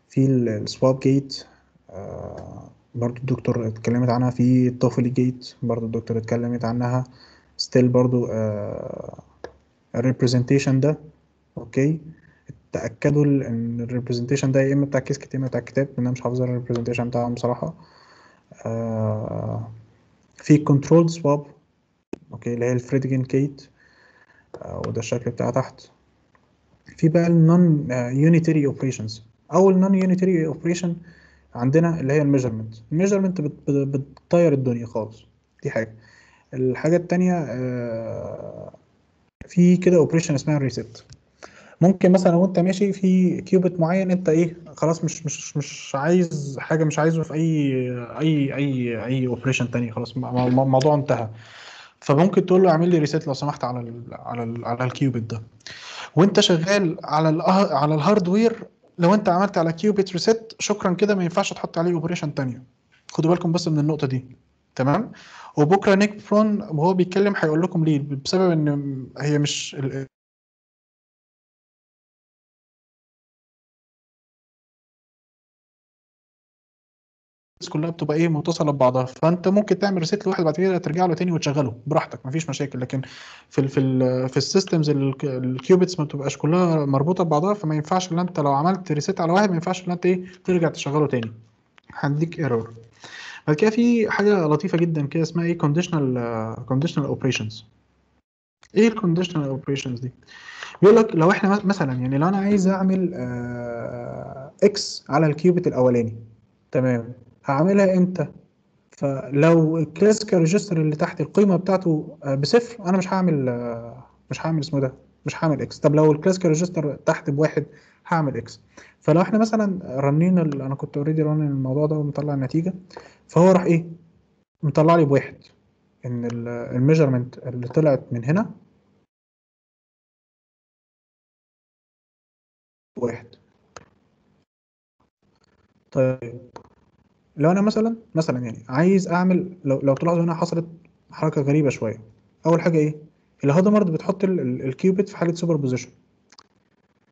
في السواب جيت آه برضو الدكتور اتكلمت عنها، في الطفل جيت برضو الدكتور اتكلمت عنها ستيل برضو. آه الريبريزنتيشن ده اوكي، تاكدوا ان الريبريزنتيشن ده يا اما بتاع كيسكت يا اما بتاع الكتاب، انا مش حافظ الريبريزنتيشن بتاعهم بصراحه. آه في كنترول سواب اوكي اللي هي الفريدجن كيت آه وده الشكل بتاعها تحت. في بقى النون يونيتري اوبريشنز، اول نون يونيتري اوبريشن عندنا اللي هي الميجرمنت. الميجرمنت بتطير الدنيا خالص، دي حاجه. الحاجه الثانيه آه في كده اوبريشن اسمها ريسيت، ممكن مثلا وانت ماشي في كيوبيت معين انت ايه خلاص مش مش مش عايز حاجه، مش عايزه في اي اي اي اي اوبريشن ثاني، خلاص الموضوع انتهى، فممكن تقول له اعمل لي ريسيت لو سمحت على ال على ال على الكيوبيت ده. وانت شغال على ال على الهاردوير لو انت عملت على كيوبيت ريست شكرا كده ما ينفعش تحط عليه اوبريشن ثانيه. خدوا بالكم بس من النقطه دي، تمام؟ وبكره نيك برون وهو بيتكلم هيقول لكم ليه، بسبب ان هي مش كلها بتبقى ايه متصله ببعضها، فانت ممكن تعمل ريسيت لواحد بعد كده ترجع له تاني وتشغله براحتك مفيش مشاكل. لكن في ال في ال في السيستمز الكيوبيتس ما بتبقاش كلها مربوطه ببعضها، فما ينفعش ان انت لو عملت ريسيت على واحد ما ينفعش ان انت ايه ترجع تشغله تاني، هتديك ايرور. بعد كده في حاجه لطيفه جدا كده اسمها ايه كونديشنال كونديشنال اوبريشنز. ايه الكونديشنال اوبريشنز دي؟ بيقول لك لو احنا مثلا يعني لو انا عايز اعمل اكس على الكيوبيت الاولاني، تمام، هعملها امتى؟ فلو الكلاسيكال ريجستر اللي تحت القيمه بتاعته بصفر انا مش هعمل مش هعمل اسمه ده مش هعمل اكس. طب لو الكلاسيكال ريجستر تحت بواحد هعمل اكس. فلو احنا مثلا رنينا ال... انا كنت اوريدي رنين الموضوع ده ومطلع النتيجه، فهو راح ايه؟ مطلع لي بواحد ان الميجرمنت اللي طلعت من هنا واحد. طيب لو انا مثلا مثلا يعني عايز اعمل لو لو تلاحظوا هنا حصلت حركه غريبه شويه. اول حاجه ايه؟ الهدمرد بتحط الكيوبيت في حاله سوبر بوزيشن،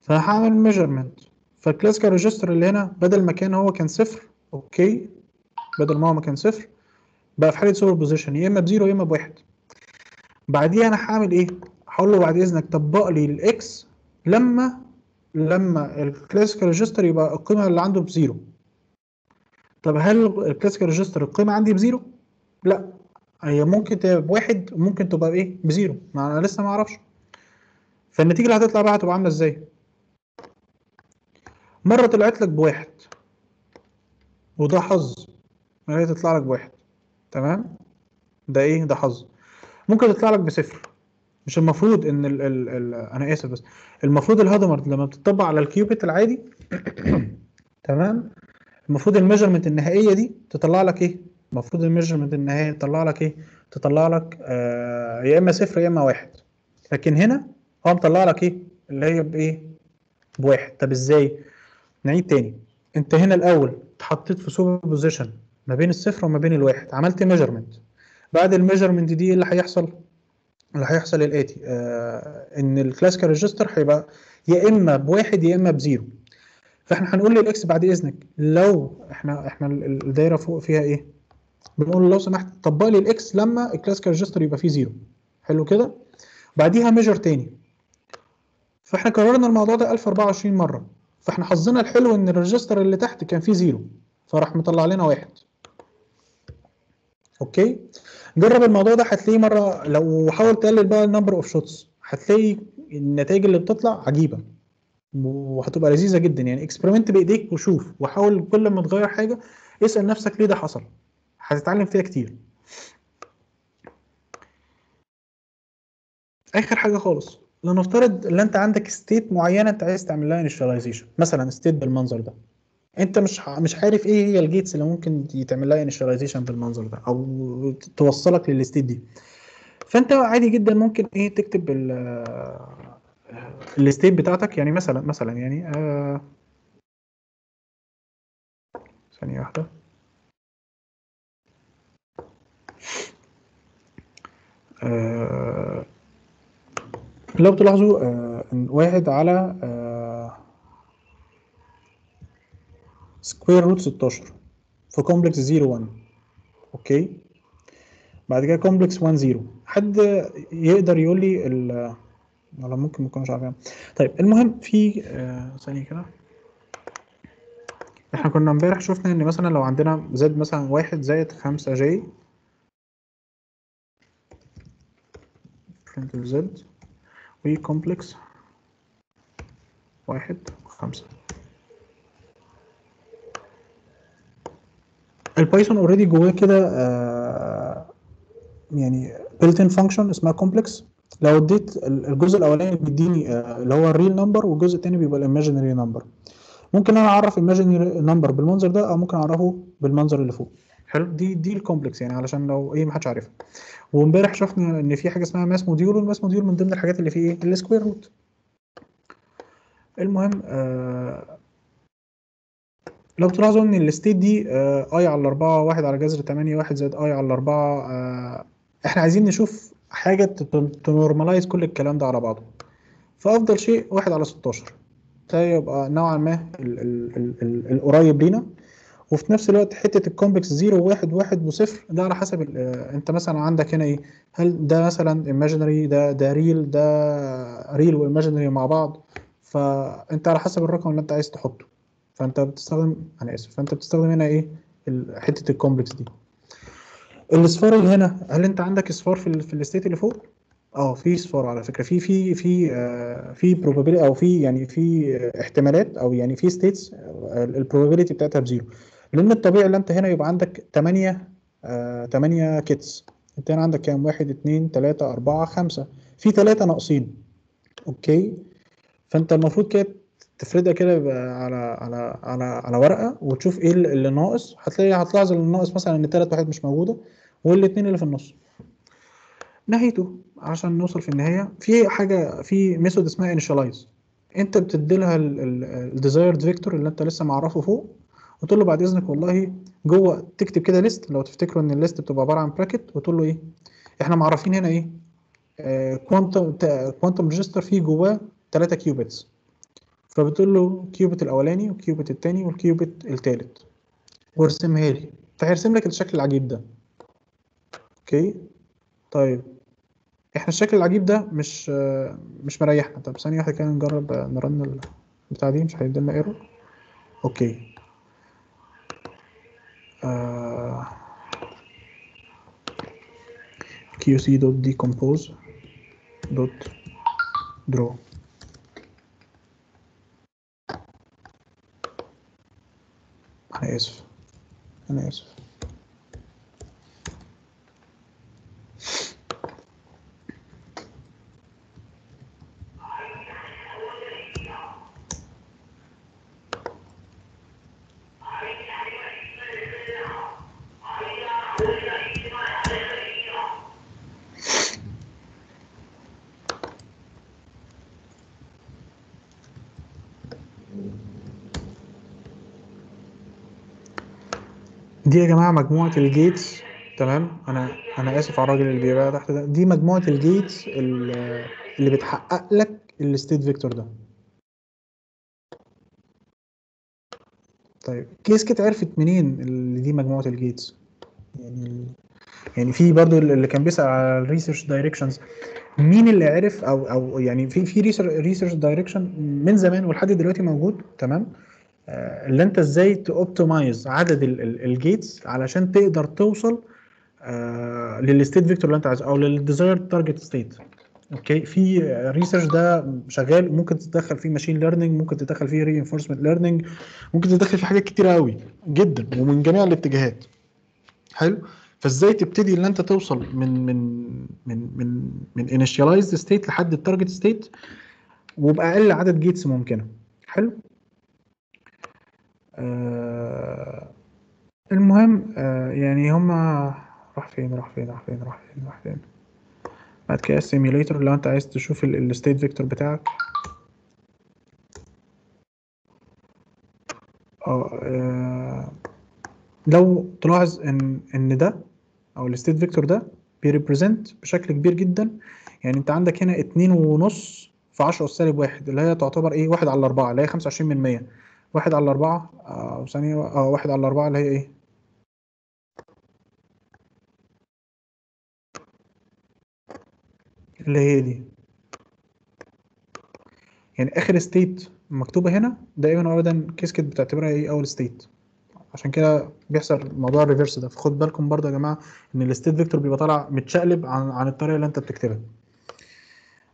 فهعمل ميجرمنت، فالكلاسيكال ريجستر اللي هنا بدل ما كان هو كان صفر، اوكي، بدل ما هو ما كان صفر بقى في حاله سوبر بوزيشن، يا اما بزيرو يا اما بواحد. بعديها انا هعمل ايه؟ هقول له بعد اذنك طبق لي الاكس لما لما الكلاسيكال ريجستر يبقى القيمه اللي عنده بزيرو. طب هل الكلاسيكال ريجستر القيمه عندي بزيرو؟ لا، هي ممكن تبقى بواحد وممكن تبقى بايه؟ بزيرو، ما انا لسه ما اعرفش. فالنتيجه اللي هتطلع بقى هتبقى عامله ازاي؟ مره طلعت لك بواحد وده حظ، هي تطلع لك بواحد، تمام؟ ده ايه؟ ده حظ. ممكن تطلع لك بصفر. مش المفروض ان ال ال ال انا اسف، بس المفروض الهدمرد لما بتطبق على الكيوبيت العادي تمام؟ المفروض الميجرمنت النهائيه دي تطلع لك ايه؟ المفروض الميجرمنت النهائيه تطلع لك ايه؟ تطلع لك آه يا اما صفر يا اما واحد. لكن هنا هو مطلع لك ايه؟ اللي هي بايه؟ بواحد. طب ازاي؟ نعيد تاني. انت هنا الاول اتحطيت في سوبر بوزيشن ما بين الصفر وما بين الواحد، عملت ميجرمنت. بعد الميجرمنت دي ايه اللي هيحصل؟ اللي هيحصل الاتي، آه ان الكلاسيكال ريجستر هيبقى يا اما بواحد يا اما بزيرو. فاحنا هنقول للاكس بعد اذنك لو احنا احنا الدايره فوق فيها ايه؟ بنقول له لو سمحت طبق لي الاكس لما الكلاسيكال ريجستر يبقى فيه زيرو. حلو كده؟ بعديها ميجر تاني. فاحنا كررنا الموضوع ده ألف وأربعة وعشرين مره، فاحنا حظنا الحلو ان الريجستر اللي تحت كان فيه زيرو، فراح مطلع لنا واحد. اوكي؟ جرب الموضوع ده هتلاقيه مره، لو حاول تقلل بقى النمبر اوف شوتس هتلاقي النتائج اللي بتطلع عجيبه. وهتبقى لذيذه جدا يعني. اكسبيرمنت بايديك وشوف، وحاول كل ما تغير حاجه اسال نفسك ليه ده حصل، هتتعلم فيها كتير. اخر حاجه خالص، لنفترض ان انت عندك ستيت معينه انت عايز تعمل لها انيشاليزيشن، مثلا ستيت بالمنظر ده، انت مش مش عارف ايه هي الجيتس اللي ممكن يتعمل لها انيشاليزيشن بالمنظر ده او توصلك للستيت دي. فانت عادي جدا ممكن ايه تكتب الستيت بتاعتك، يعني مثلا مثلا يعني آه ثانية واحدة آه لو تلاحظوا آه واحد على آه سكوير روت ستاشر في كومبلكس زيرو واحد، اوكي، بعد كده كومبلكس واحد صفر. حد يقدر يقول لي ال ولا ممكن ما يكونوش عارفين؟ طيب المهم في ثانيه آه كده، احنا كنا امبارح شفنا ان مثلا لو عندنا زد مثلا واحد زائد خمسة جي فرنت زد وكومبلكس واحد خمسة. البايثون اوريدي جواه كده آه يعني بيلت ان فانكشن اسمها كومبلكس. لو اديت الجزء الاولاني بيديني اللي هو الريل نمبر والجزء الثاني بيبقى الايماجينري نمبر. ممكن انا اعرف الايماجينري نمبر بالمنظر ده او ممكن اعرفه بالمنظر اللي فوق. حلو، دي دي الكومبلكس يعني، علشان لو ايه ما حدش عارفها. وامبارح شفنا ان في حاجه اسمها ماس موديول، والماس موديول من ضمن الحاجات اللي فيه ايه؟ السكوير روت. المهم آه لو تلاحظوا ان الستيت دي اي على أربعة واحد على جذر تمانية واحد زائد اي على أربعة. احنا عايزين نشوف حاجه تنورماليز كل الكلام ده على بعضه، فافضل شيء واحد على ستاشر، ده يبقى نوعا ما القريب لينا، وفي نفس الوقت حته الكومبلكس صفر وواحد واحد وصفر ده على حسب انت مثلا عندك هنا ايه، هل ده مثلا ايماجينري، ده ده ريل، ده ريل وايماجينري مع بعض، فانت على حسب الرقم اللي انت عايز تحطه، فانت بتستخدم انا اسف فانت بتستخدم هنا ايه حته الكومبلكس دي. الاصفار اللي هنا، هل انت عندك اصفار في ال في الستيت اللي فوق؟ اه في اصفار على فكره، في في في آه في probability او في يعني في احتمالات او يعني في ستيتس البروبابيلتي بتاعتها بزيرو، لان الطبيعي اللي انت هنا يبقى عندك تمانية آه تمانية كيتس، انت هنا عندك كام؟ واحد اتنين تلاته اربعه خمسه، في تلاته ناقصين، اوكي؟ فانت المفروض كده تفردها كده على على على على ورقه وتشوف ايه اللي ناقص، هتلاقي هتلاحظ ان الناقص مثلا ان التلات واحد مش موجوده والاثنين اللي في النص. ناحيته عشان نوصل في النهايه في حاجه، في ميثود اسمها انيشالايز، انت بتدي لها الديزايرد فيكتور اللي انت لسه معرفه فوق، وتقول له بعد اذنك والله جوه تكتب كده ليست، لو تفتكروا ان الليست بتبقى عباره عن براكت، وتقول له ايه احنا معرفين هنا ايه كوانتم كوانتم ريجستر فيه جواه تلاتة كيوبيتس، فبتقول له كيوبت الاولاني والكيوبت الثاني والكيوبت الثالث وارسمها لي، فهيرسم لك الشكل العجيب ده. اوكي طيب احنا الشكل العجيب ده مش مش مريحنا، طب ثانيه واحده كده نجرب نرن البتاع دي، مش هيديلنا ايرور. اوكي آه. qc.decompose.draw. أنا آسف أنا آسف دي يا جماعه مجموعه الجيتس، تمام؟ انا انا اسف على الراجل اللي بيبقى تحت ده، دي مجموعه الجيتس اللي بتحقق لك الستيت فيكتور ده. طيب قيسكت عرفت منين اللي دي مجموعه الجيتس؟ يعني يعني في برضو اللي كان بيسال على الريسيرش دايركشنز، مين اللي عرف او او يعني في في ريسيرش دايركشن من زمان ولحد دلوقتي موجود، تمام؟ اللي انت ازاي تأوبتمايز عدد الجيتس علشان تقدر توصل للستيت فيكتور اللي انت عايزه او للديزايرد تارجت ستيت. اوكي في ريسيرش ده شغال، ممكن تتدخل فيه ماشين ليرنينج، ممكن تتدخل فيه رينفورسمنت ليرنينج، ممكن تتدخل فيه حاجات كتيره قوي جدا ومن جميع الاتجاهات. حلو، فازاي تبتدي ان انت توصل من من من من من انيشيالايزد ستيت لحد التارجت ستيت وباقل عدد جيتس ممكنه. حلو آه المهم آه يعني هما راح فين راح فين راح فين راح فين راح فين بعد كده السيميوليتر لو انت عايز تشوف الستيت فيكتور بتاعك. اه, آه لو تلاحظ ان ان ده او الستيت فيكتور ده بيريبريزنت بشكل كبير جدا، يعني انت عندك هنا اتنين ونص في عشرة سالب واحد اللي هي تعتبر ايه واحد على أربعة اللي هي خمسة وعشرين من مية، واحد على أربعة أو ثانية أو واحد على أربعة اللي هي إيه؟ اللي هي دي. يعني آخر ستيت مكتوبة هنا دائما وأبدا قيسكت بتعتبرها إيه أول ستيت. عشان كده بيحصل موضوع الريفيرس ده، فخد بالكم برضه يا جماعة إن الستيت فيكتور بيبقى طالع متشقلب عن عن الطريقة اللي أنت بتكتبها.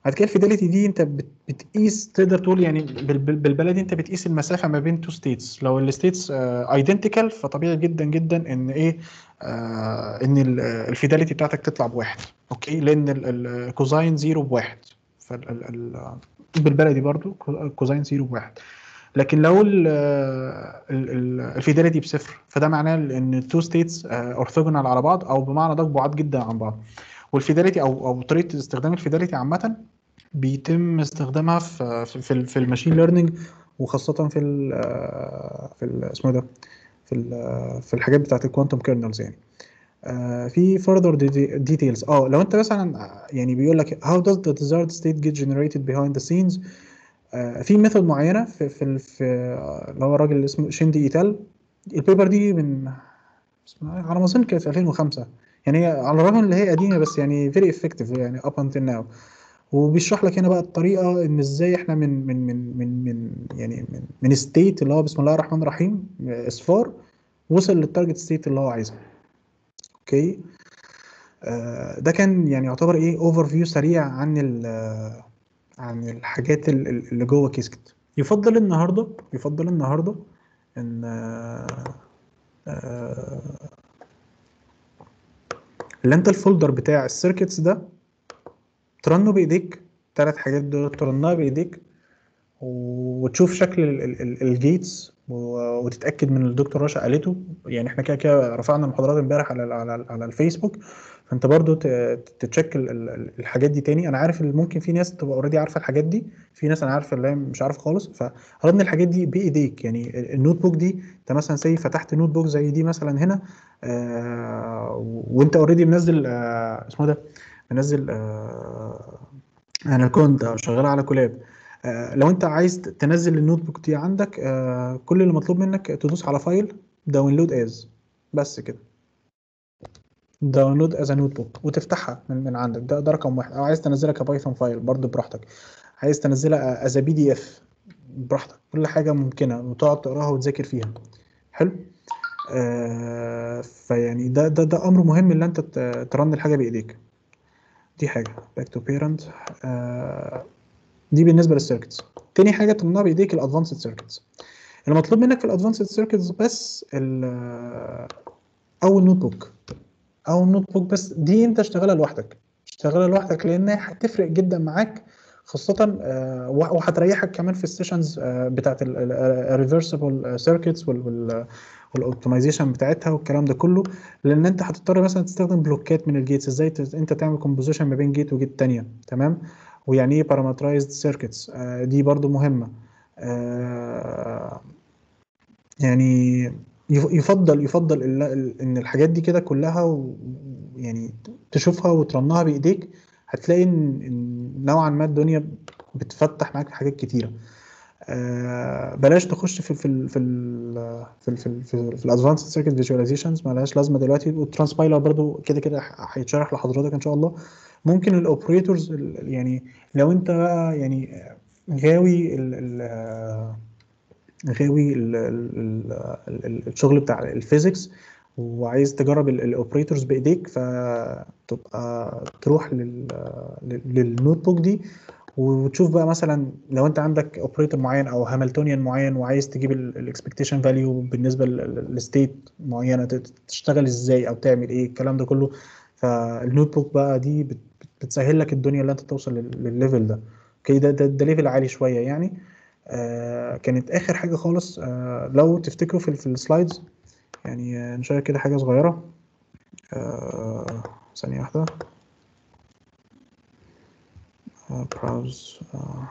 بعد كده الفيداليتي دي انت بتقيس، تقدر تقول يعني بالبلدي انت بتقيس المسافه ما بين تو ستيتس، لو الستيتس ايدنتيكال فطبيعي جدا جدا ان ايه آه ان الفيداليتي بتاعتك تطلع بواحد، اوكي؟ لان الكوزاين زيرو بواحد، بالبلدي برضو كوزاين زيرو بواحد، لكن لو الفيداليتي بصفر فده معناه ان التو ستيتس اورثوجونال على بعض او بمعنى ده بعاد جدا عن بعض. والفيداليتي او او طريقه استخدام الفيداليتي عامه بيتم استخدامها في في, في الماشين ليرنينج وخاصه في ال في ال اسمه ده في ال في الحاجات بتاعه الكوانتم كيرنلز يعني. Uh, في further details. اه لو انت مثلا يعني بيقول لك how does the desired state get generated behind the scenes. uh, في ميثود معينه في في, في اللي هو الراجل اللي اسمه شيندي ايتال. البيبر دي من على ما اظن كانت في ألفين وخمسة يعني، على الرغم ان هي قديمه بس يعني very effective يعني up until now. وبيشرح لك هنا بقى الطريقه ان ازاي احنا من من من من, من يعني من من state اللي هو بسم الله الرحمن الرحيم اصفار وصل للتارجت state اللي هو عايزها. اوكي آه ده كان يعني يعتبر ايه اوفر فيو سريع عن عن الحاجات اللي جوه كيسكت. يفضل النهارده يفضل النهارده ان آه آه اللي انت الفولدر بتاع السيركتس ده ترنه بايديك، ثلاث حاجات دول ترنها بايديك وتشوف شكل الجيتس وتتاكد من الدكتور رشا قالته يعني. احنا كده كده رفعنا المحاضرات امبارح على على على الفيسبوك، فانت برضو تتشيك الحاجات دي تاني. انا عارف ان ممكن في ناس تبقى اوريدي عارفه الحاجات دي، في ناس انا عارفه اللي مش عارفه خالص، فرن الحاجات دي بايديك يعني. النوت بوك دي انت مثلا زي فتحت نوت بوك زي دي مثلا هنا آه وانت اوريدي منزل آه اسمه ده منزل آه انا كنت شغال على كولاب. آه لو انت عايز تنزل النوت بوك دي عندك آه كل اللي مطلوب منك تدوس على فايل داونلود از، بس كده داونلود از نوت بوك وتفتحها من, من عندك. ده, ده رقم واحد. او عايز تنزلها كبايثون فايل برضه براحتك، عايز تنزلها از بي دي اف براحتك، كل حاجه ممكنه وتقعد تقراها وتذاكر فيها. حلو آه فيعني ده ده ده امر مهم ان انت ترن الحاجه بايديك. دي حاجه باك تو بيرنت آه دي بالنسبه للسيركتس. تاني حاجه تمنها بايديك الادفانسد سيركتس. المطلوب منك في الادفانسد سيركتس بس اول نوت بوك اول نوت بوك بس دي انت اشتغلها لوحدك اشتغلها لوحدك لانها هتفرق جدا معاك، خاصه وهتريحك كمان في السيشنز بتاعه الريفرسبل سيركتس والاوبتمايزيشن بتاعتها والكلام ده كله. لان انت هتضطر مثلا تستخدم بلوكات من الجيتس، ازاي انت تعمل كومبوزيشن ما بين جيت وجيت ثانيه، تمام، ويعني ايه بارامترايزد سيركتس. آه دي برضو مهمه. آه يعني يفضل يفضل ان الحاجات دي كده كلها يعني تشوفها وترنها بايديك. هتلاقي ان نوعا ما الدنيا بتفتح معاك في حاجات كتيره. آه بلاش تخش في في في في في, في, في الادفانسد سيركت فيجواليزيشنز، مالهاش لازمه دلوقتي. والترانسبايلر برضو كده كده هيتشرح لحضرتك ان شاء الله. ممكن الاوبريتورز يعني لو انت بقى يعني غاوي ال ال غاوي ال ال ال الشغل بتاع الفيزيكس وعايز تجرب الاوبريتورز بايديك، فتبقى تروح لل للنوت بوك دي وتشوف بقى مثلا لو انت عندك اوبريتور معين او هاملتونيان معين وعايز تجيب الاكسبكتيشن فاليو بالنسبه للستيت معينه تشتغل ازاي او تعمل ايه الكلام ده كله. فالنوت بوك بقى دي بت بتسهل لك الدنيا اللي انت توصل للليفل ده. اوكي ده ده, ده ليفل عالي شويه يعني. آه كانت اخر حاجه خالص آه لو تفتكروا في, في السلايدز يعني آه نشير كده حاجه صغيره. آه ثانيه واحده آه براوز آه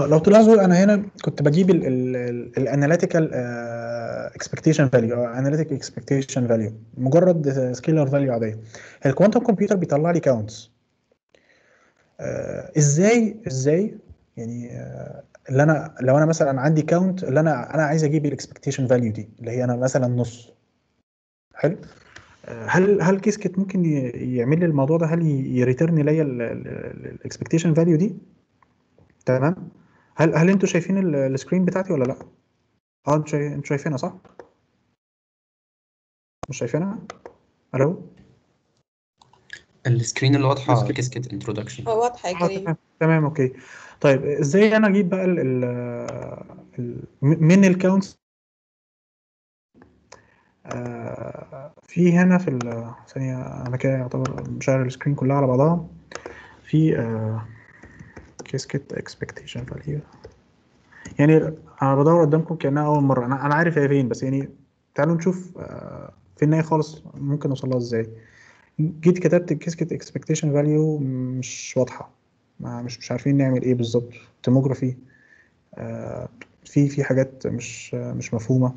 لو تلاحظوا انا هنا كنت بجيب الاناليتيكال اكسبكتيشن فاليو او اناليتيك اكسبكتيشن فاليو مجرد سكيلر فاليو عاديه. الكوانتم كمبيوتر بيطلع لي كاونتس. ازاي ازاي يعني اللي انا لو انا مثلا عندي كاونت اللي انا انا عايز اجيب الاكسبكتيشن فاليو دي اللي هي انا مثلا نص. حلو هل هل كيسكت ممكن يعمل لي الموضوع ده؟ هل يريتيرن ليا الاكسبكتيشن فاليو دي؟ تمام. هل هل انتوا شايفين السكرين بتاعتي ولا لا؟ اه انتوا شايفينها صح؟ مش شايفينها؟ الو؟ السكرين اللي واضحه كيسكت انترودكشن واضحه يا كريم. آه، تمام اوكي. طيب ازاي انا اجيب بقى ال ال من الكاونتس؟ آه، في هنا في ثانيه انا كده يعتبر مشغل السكرين كلها على بعضها. في آه كيسكت اكسبكتيشن فاليو يعني انا بدور قدامكم كانها اول مره. انا انا عارف هي فين، بس يعني تعالوا نشوف في النهايه خالص ممكن نوصلها ازاي. جيت كتبت الكيسكت اكسبكتيشن فاليو مش واضحه، مش مش عارفين نعمل ايه بالظبط. توموجرافي في في حاجات مش مش مفهومه.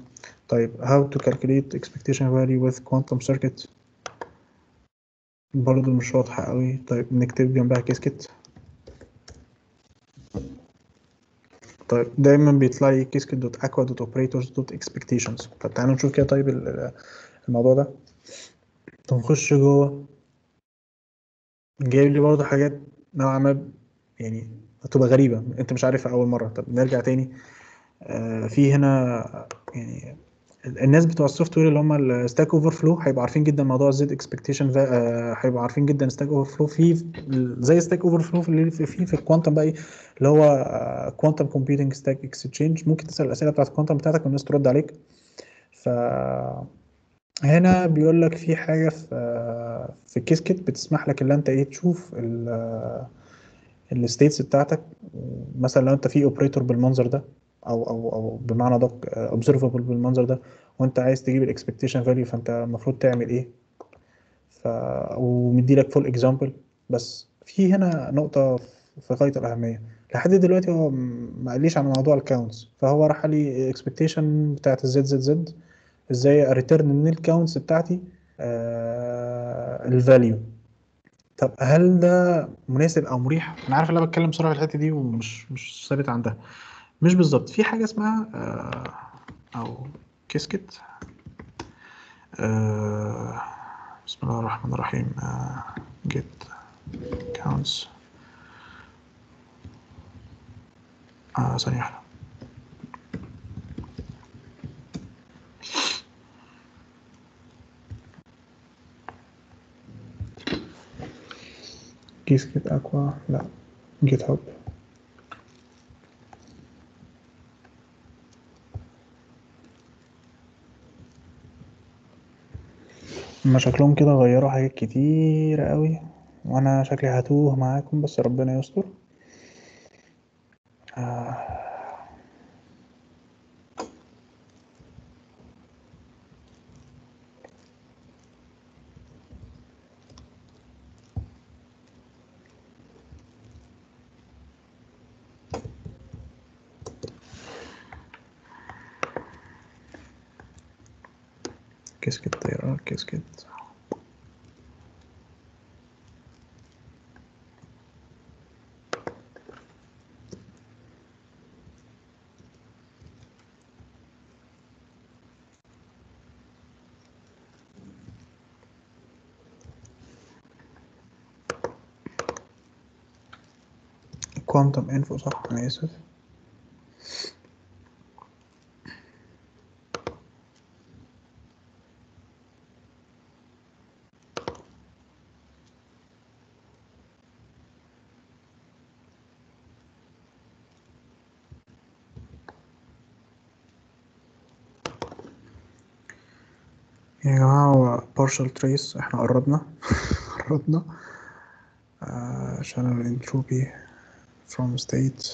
طيب هاو تو كالكوليت اكسبكتيشن فاليو وذ كوانتم سيركت برضه مش واضحه قوي. طيب نكتب جنبها كيسكت. طيب دايما بيطلع لي كيسكت دوت اكوا دوت اوبريتورز دوت اكسبكتيشنز. طب تعالوا نشوف كده. طيب الموضوع ده نخش جوه، جايب لي برضه حاجات نوعا ما يعني هتبقى غريبه انت مش عارفها اول مره. طب نرجع تاني. آه في هنا يعني الناس بتوع السوفت وير اللي هم الستاك اوفر فلو هيبقوا عارفين جدا موضوع الزد اكسبكتيشن، هيبقوا عارفين جدا ستاك اوفر فلو. في زي ستاك اوفر فلو اللي في في الكوانتم بقى اللي هو كوانتم كومبيوتنج ستاك اكسشينج، ممكن تسال الاسئله بتاعت الكوانتم بتاعتك والناس ترد عليك. ف هنا بيقول لك في حاجه في في كيسكت بتسمح لك ان انت ايه تشوف الستيتس بتاعتك. مثلا لو انت في اوبريتور بالمنظر ده او او او بمعنى دق observable بالمنظر ده وانت عايز تجيب الاكسبكتيشن فاليو، فانت المفروض تعمل ايه. ف ومدي لك فول اكزامبل. بس في هنا نقطه في غايه الاهميه، لحد دلوقتي هو ما قاليش عن موضوع الكاونتس، فهو راح قال لي الاكسبكتيشن بتاعت الزد زد زد ازاي اريتيرن من الكاونتس بتاعتي الفاليو. طب هل ده مناسب او مريح؟ انا عارف ان انا بتكلم بسرعه في الحته دي ومش مش ثابت عندها. مش بالظبط. في حاجه اسمها او كيسكت بسم الله الرحمن الرحيم جيت كاونتس. اه ثانيه واحده. كيسكت اكوا لا جيت هاب. ما شكلهم كده غيروا حاجات كتير قوي وانا شكلي هتوه معاكم، بس ربنا يستر. آه. كيسكت طيارة كيسكت كوانتم انفو صح. أنا آسف. يا جماعة هو partial trace احنا قربنا قربنا channel entropy from state.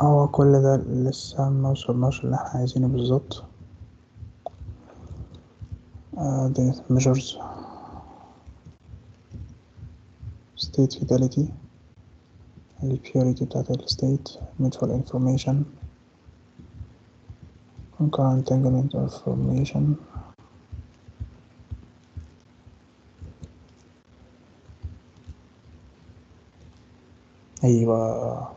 هو كل ده لسه ما وصلناش اللي احنا عايزينه بالظبط. ده measures state fidelity ال purity بتاعت ال state mutual information concurrent entanglement of formation. أيوة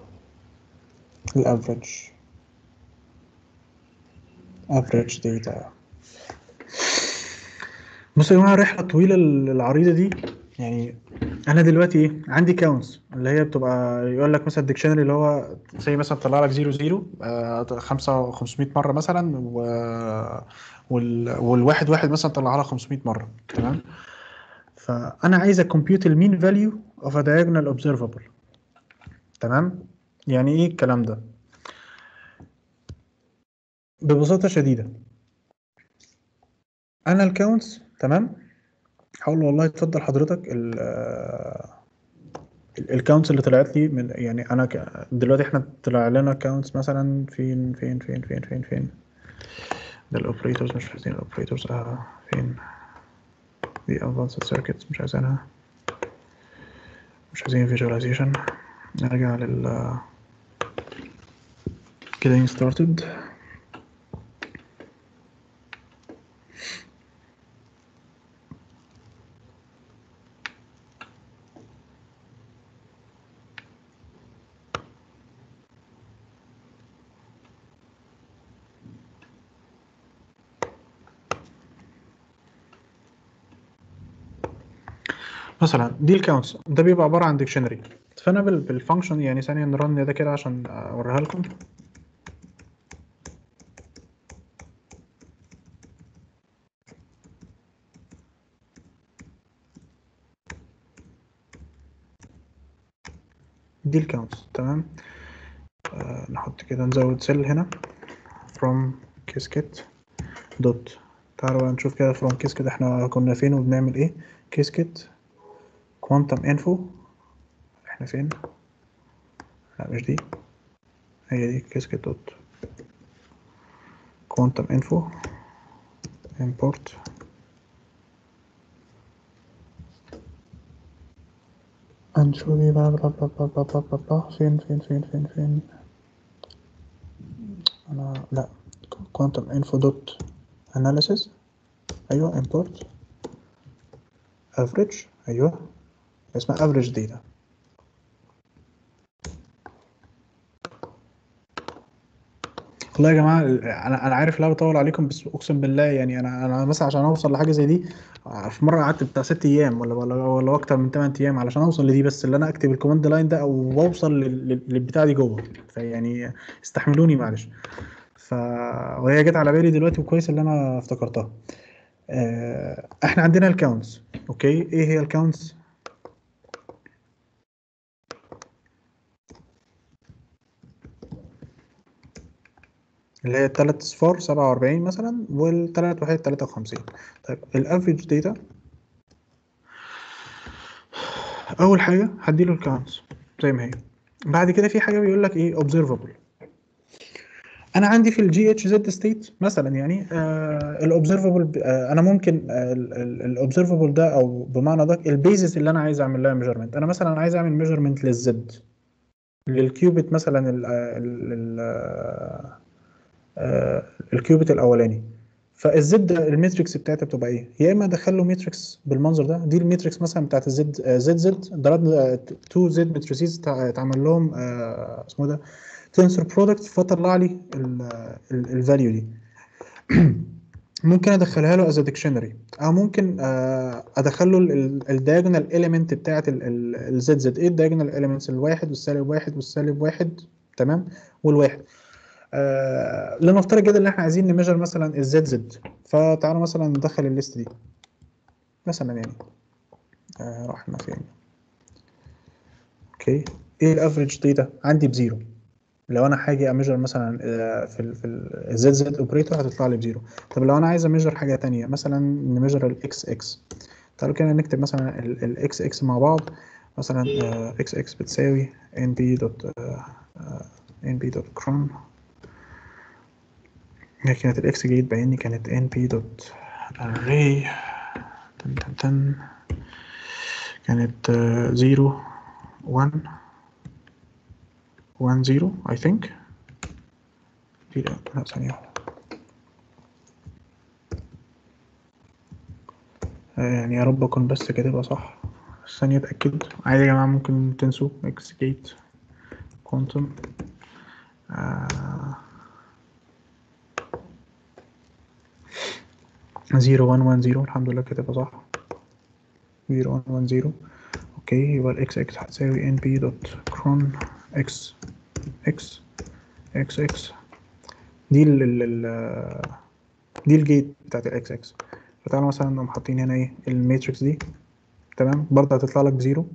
ال average average data. بصوا يا جماعة الرحلة الطويلة العريضة دي، يعني أنا دلوقتي عندي كاونتس اللي هي بتبقى يقول لك مثلا الديكشنري اللي هو زي مثلا طلع لك صفر صفر خمسمية مرة مثلا، و والواحد واحد مثلا طلع لها خمسمية مرة. تمام. فأنا عايز أكمبيوت المين فاليو أوف دايجونال أوبزرفبل. تمام. يعني إيه الكلام ده؟ ببساطة شديدة أنا الكاونتس تمام هقول له والله اتفضل حضرتك ال الكاونتس اللي طلعت لي من يعني انا ك... دلوقتي احنا طلع لنا كاونتس مثلا فين فين فين فين فين فين ده الاوبريتورز مش عايزين الاوبريتورز اه فين دي ادفانسد سيركتس مش عايزينها مش عايزين فيجواليزيشن نرجع لل getting started مثلا دي الكاونتس ده بيبقى عباره عن ديكشنري فانا بالفانكشن يعني ثانيه نرن ده كده عشان اوريها لكم دي الكاونتس تمام آه نحط كده نزود سيل هنا from Qiskit دوت تعالوا بقى نشوف كده from Qiskit احنا كنا فين وبنعمل ايه Qiskit Quantum Info احنا فين؟ لا مش دي هي دي Qiskit دوت Quantum Info import هنشوف ايه بقى بلا بلا بلا بلا بلا بلا فين فين فين فين فين انا لا Quantum Info دوت analysis ايوه import average ايوه اسمها average data والله يا جماعه انا انا عارف لا بطول عليكم بس اقسم بالله يعني انا انا مثلا عشان اوصل لحاجه زي دي في مره قعدت بتاع ست ايام ولا ولا ولا اكتر من ثمان ايام علشان اوصل لدي بس اللي انا اكتب الكوماند لاين ده او اوصل للبتاع دي جوه فيعني استحملوني معلش ف وهي جت على بالي دلوقتي وكويس اللي انا افتكرتها احنا عندنا الكاونتس اوكي ايه هي الكاونتس اللي هي التلات صفار سبعة وأربعين مثلا والتلات وحيد تلاتة وخمسين طيب الافريج داتا أول حاجة هديله الكاونتس زي ما هي بعد كده في حاجة بيقول لك إيه observable أنا عندي في الجي اتش زد ستيت مثلا يعني آه الobservable آه أنا ممكن آه الobservable ده أو بمعنى ده البيزس اللي أنا عايز أعمل لها ميجرمنت أنا مثلا عايز أعمل ميجرمنت للزد للكيوبيت مثلا ال ال آه الكيوبيت الاولاني فالزد الماتريكس بتاعتها بتبقى ايه؟ يا اما ادخل له ماتريكس بالمنظر ده دي الماتريكس مثلا بتاعت الزد آه زد زد ضربنا اتنين زد ماتريسز اتعمل لهم آه اسمه ده تنسور برودكت فطلع لي الفاليو دي ممكن ادخلها له از ديكشنري او ممكن آه ادخل له الدايجونال اليمنت بتاعت الزد زد ايه الدايجونال اليمنتس الواحد والسالب واحد والسالب واحد تمام والواحد آه لنفترض جدا ان احنا عايزين نميجر مثلا الزد زد فتعالوا مثلا ندخل الليست دي مثلا يعني آه رحنا فين اوكي ايه الافريج داتا عندي بزيرو لو انا هاجي اميجر مثلا آه في ال في الزد زد اوبريتور هتطلع لي بزيرو طب لو انا عايز اميجر حاجه ثانيه مثلا نميجر الاكس اكس تعالوا كده نكتب مثلا الاكس اكس مع بعض مثلا آه اكس اكس بتساوي ان بي دوت آه آه ان بي دوت كرون هي كانت الاكس جي تبين لي كانت ان بي دوت اري تن تن تن كانت زيرو واحد واحد زيرو اي ثينك دي لا ثانية واحدة يعني يا رب اكون بس كده يبقى صح ثانية اتأكد عادي يا جماعة ممكن تنسوا اكس جيت كوانتم آه. زيرو واحد واحد زيرو الحمد لله كده صح زيرو واحد واحد زيرو اوكي يبقى الاكس اكس هتساوي ان بي دوت كرون اكس اكس اكس اكس دي ال دي الجيت بتاعت الاكس اكس فتعالوا مثلا نقوم حاطين هنا ايه الماتريكس دي تمام برضه هتطلع لك بزيرو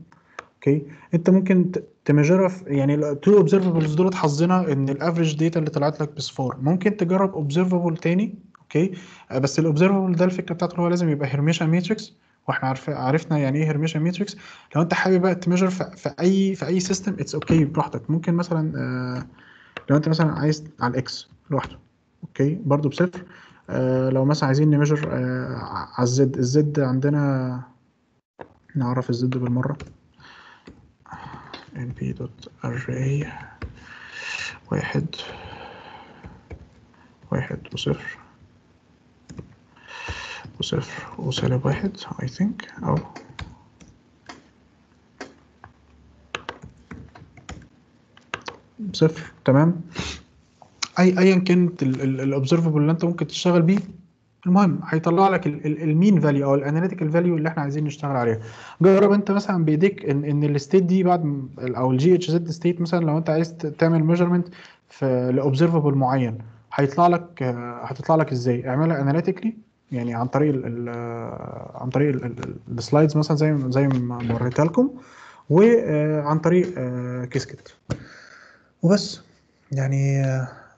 اوكي انت ممكن تميجرها في يعني التو اوبزرفبلز دول حظنا ان الافريج داتا اللي طلعت لك بصفار ممكن تجرب اوبزرفبل تاني اوكي بس الاوبزرفبل ده الفكره بتاعته هو لازم يبقى هيرميشن ماتريكس واحنا عارف عرفنا يعني ايه هيرميشن ماتريكس. لو انت حابب بقى تميجر في اي في اي سيستم اتس اوكي براحتك. ممكن مثلا آه لو انت مثلا عايز على الاكس لوحده اوكي برضو بصفر. آه لو مثلا عايزين نميجر آه على الزد، الزد عندنا نعرف الزد بالمره np.array واحد واحد وصفر وصفر وسالب واحد I think أو صفر تمام. أي أيا كانت الأوبزرفبل اللي أنت ممكن تشتغل بيه، المهم هيطلع لك المين فاليو او الاناليتيكال فاليو اللي احنا عايزين نشتغل عليها. جرب انت مثلا بايديك ان ان الستيت دي بعد او الجي اتش زد ستيت مثلا، لو انت عايز تعمل ميجرمنت في لاوبزرفبل معين هيطلع لك هتطلع لك ازاي؟ اعملها اناليتيكلي يعني عن طريق ال عن طريق السلايدز مثلا زي زي ما وريتها لكم، وعن طريق كيسكت وبس. يعني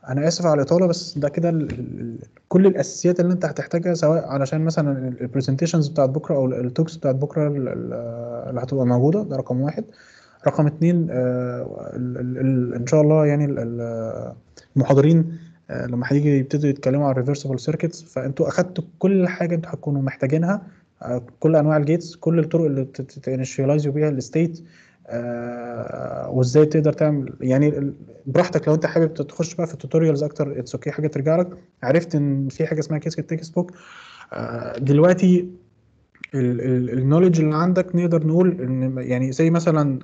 انا اسف على الاطاله بس ده كده كل الاساسيات اللي انت هتحتاجها، سواء علشان مثلا البرزنتيشنز بتاعت بكره او التوكس بتاعت بكره اللي هتبقى موجوده. ده رقم واحد. رقم اتنين ان شاء الله يعني المحاضرين لما هيجي يبتدوا يتكلموا عن الريفرسبل سيركتس، فانتوا اخدتوا كل حاجه انتوا هتكونوا محتاجينها، كل انواع الجيتس، كل الطرق اللي تنشيلايزوا بيها الستيت، آه وازاي تقدر تعمل يعني براحتك. لو انت حابب تخش بقى في التوتوريالز اكتر اتس اوكي، حاجه ترجع لك. عرفت ان في حاجه اسمها كيسكت تكست بوك. آه دلوقتي النوليدج اللي عندك نقدر نقول ان يعني زي مثلا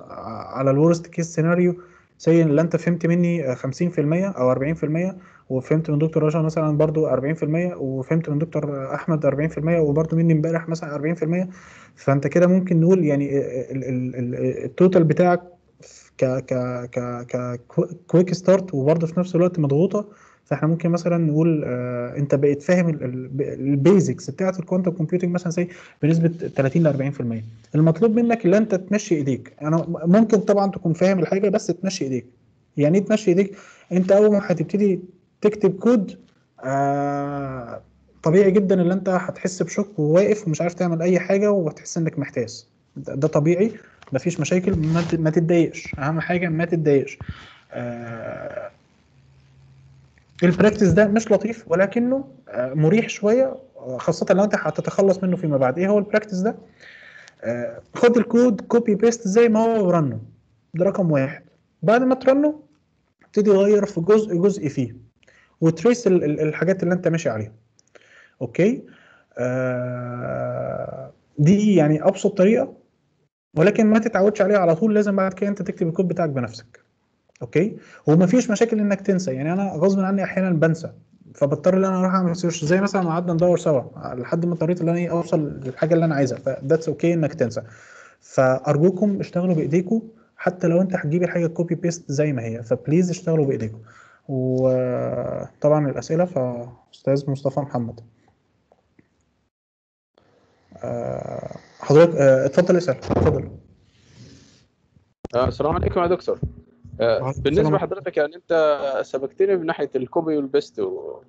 على الورست كيس سيناريو، زي اللي انت فهمت مني خمسين في المية او أربعين في المية، وفهمت من دكتور رشا مثلا برضو أربعين في المية، وفهمت من دكتور احمد أربعين في المية، وبرضو مني امبارح مثلا أربعين في المية. فانت كده ممكن نقول يعني التوتال بتاعك ك ك ك ك كويك ستارت، وبرضو في نفس الوقت مضغوطه. فاحنا ممكن مثلا نقول آه انت بقيت فاهم البيزكس بتاعت الكوانتم كومبيوتنج مثلا زي بنسبه ثلاثين ل أربعين في المية. المطلوب منك اللي انت تمشي ايديك. انا ممكن طبعا تكون فاهم الحاجه بس تمشي ايديك. يعني ايه تمشي ايديك؟ انت اول ما هتبتدي تكتب كود آه طبيعي جدا اللي انت هتحس بشك وواقف ومش عارف تعمل اي حاجه، وهتحس انك محتاس. ده طبيعي مفيش مشاكل، ما تتضايقش، اهم حاجه ما تتضايقش. آه البراكتس ده مش لطيف ولكنه مريح شويه، خاصه لو انت هتتخلص منه فيما بعد. ايه هو البراكتس ده؟ خد الكود كوبي بيست زي ما هو ورنه. ده رقم واحد. بعد ما ترنه ابتدي غير في جزء جزء فيه، وتريس الحاجات اللي انت ماشي عليها. اوكي دي يعني ابسط طريقه، ولكن ما تتعودش عليها على طول. لازم بعد كده انت تكتب الكود بتاعك بنفسك. اوكي ومفيش مشاكل انك تنسى. يعني انا غصب عني احيانا بنسى، فبضطر ان انا اروح اعمل سيرش زي مثلا ما قعدنا ندور سوا لحد ما اضطريت ان انا اوصل للحاجه اللي انا عايزها. فذاتس اوكي انك تنسى. فارجوكم اشتغلوا بايديكم، حتى لو انت هتجيب الحاجه كوبي بيست زي ما هي، فبليز اشتغلوا بايديكم. وطبعا الاسئله فاستاذ مصطفى محمد. أه حضرتك أه اتفضل اسال. اتفضل. السلام عليكم يا دكتور. بالنسبه لحضرتك يعني انت سبقتني من ناحيه الكوبي والبيست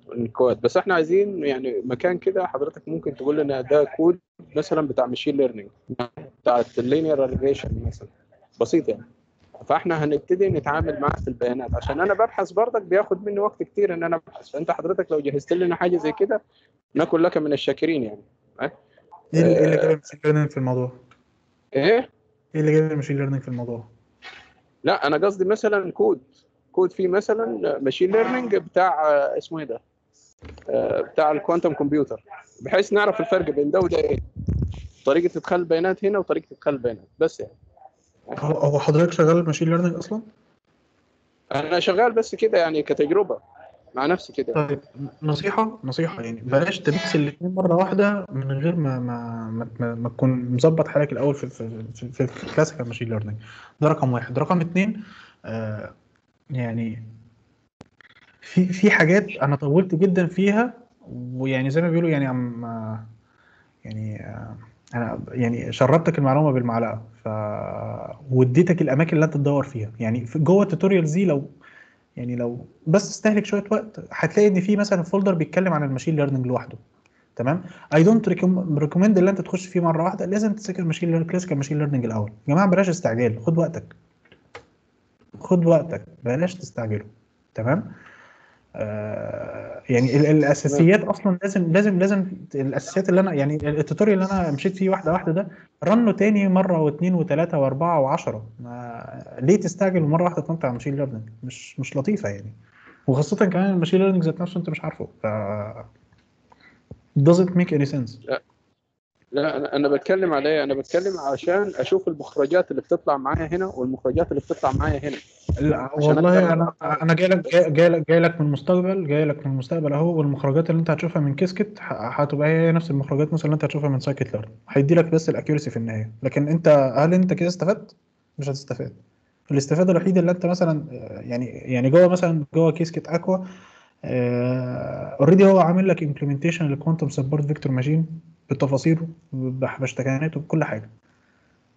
والكود، بس احنا عايزين يعني مكان كده حضرتك ممكن تقول لنا ده كود مثلا بتاع ماشين ليرنينج، بتاع اللينير ريجريشن مثلا، بسيط يعني. فاحنا هنبتدي نتعامل معاه في البيانات، عشان انا ببحث برضك بياخد مني وقت كتير ان انا ابحث. فانت حضرتك لو جهزت لنا حاجه زي كده نكون لك من الشاكرين يعني. ايه اللي جاب الماشين ليرنينج في الموضوع؟ ايه؟ ايه اللي جاب الماشين ليرنينج في الموضوع؟ لا انا قصدي مثلا كود كود فيه مثلا ماشين ليرنينج بتاع اسمه ايه ده، بتاع الكوانتم كمبيوتر، بحيث نعرف الفرق بين ده وده، ايه طريقه ادخال البيانات هنا وطريقه ادخال البيانات بس يعني. هو حضرتك شغال ماشين ليرنينج اصلا؟ انا شغال بس كده يعني كتجربه مع نفسي كده. طيب نصيحه نصيحه يعني بلاش تميكس الاثنين مره واحده من غير ما ما ما, ما تكون مظبط حالك الاول في في في, في الكلاسيكال ماشين ليرنينج. ده رقم واحد. رقم اثنين آه يعني في في حاجات انا طولت جدا فيها، ويعني زي ما بيقولوا يعني عم يعني آه انا يعني شربتك المعلومه بالمعلقه، ف واديتك الاماكن اللي انت تدور فيها. يعني في جوه التوتوريالز دي لو يعني لو بس استهلك شويه وقت هتلاقي ان في مثلا فولدر بيتكلم عن الماشين ليرنينج لوحده، تمام. اي دونت ريكومند اللي انت تخش فيه مره واحده، لازم تذاكر ماشين ليرنينج كلاسيكال ماشين ليرنينج الاول. يا جماعه بلاش استعجال، خد وقتك خد وقتك بلاش تستعجلوا تمام. آه يعني الاساسيات اصلا لازم لازم لازم الاساسيات اللي انا يعني التوتوريال اللي انا مشيت فيه واحده واحده ده رنه تاني مره واثنين وثلاثه واربعه وعشرة. ليه تستعجل ومره واحده تنطع على ماشين ليرنينج؟ مش مش لطيفه يعني، وخاصه كمان الماشين ليرنينج ذات نفسه انت مش عارفه. ف doesn't make any sense. لا لا انا انا بتكلم عليه، انا بتكلم عشان اشوف المخرجات اللي بتطلع معايا هنا والمخرجات اللي بتطلع معايا هنا. لا والله انا انا جاي لك جاي, جاي لك من المستقبل، جاي لك من المستقبل اهو. والمخرجات اللي انت هتشوفها من كيسكت هتبقى هي نفس المخرجات مثلا اللي انت هتشوفها من سايكت ليرن، هيدي لك بس الاكيورسي في النهايه. لكن انت هل انت كده استفدت؟ مش هتستفاد. الاستفاده الوحيده اللي انت مثلا يعني يعني جوه مثلا جوه كيسكت اكوا اوريدي هو عامل لك امبلمنتيشن للكوانتم سبورت فيكتور ماشين بتفاصيله باشتكاناته بكل حاجه.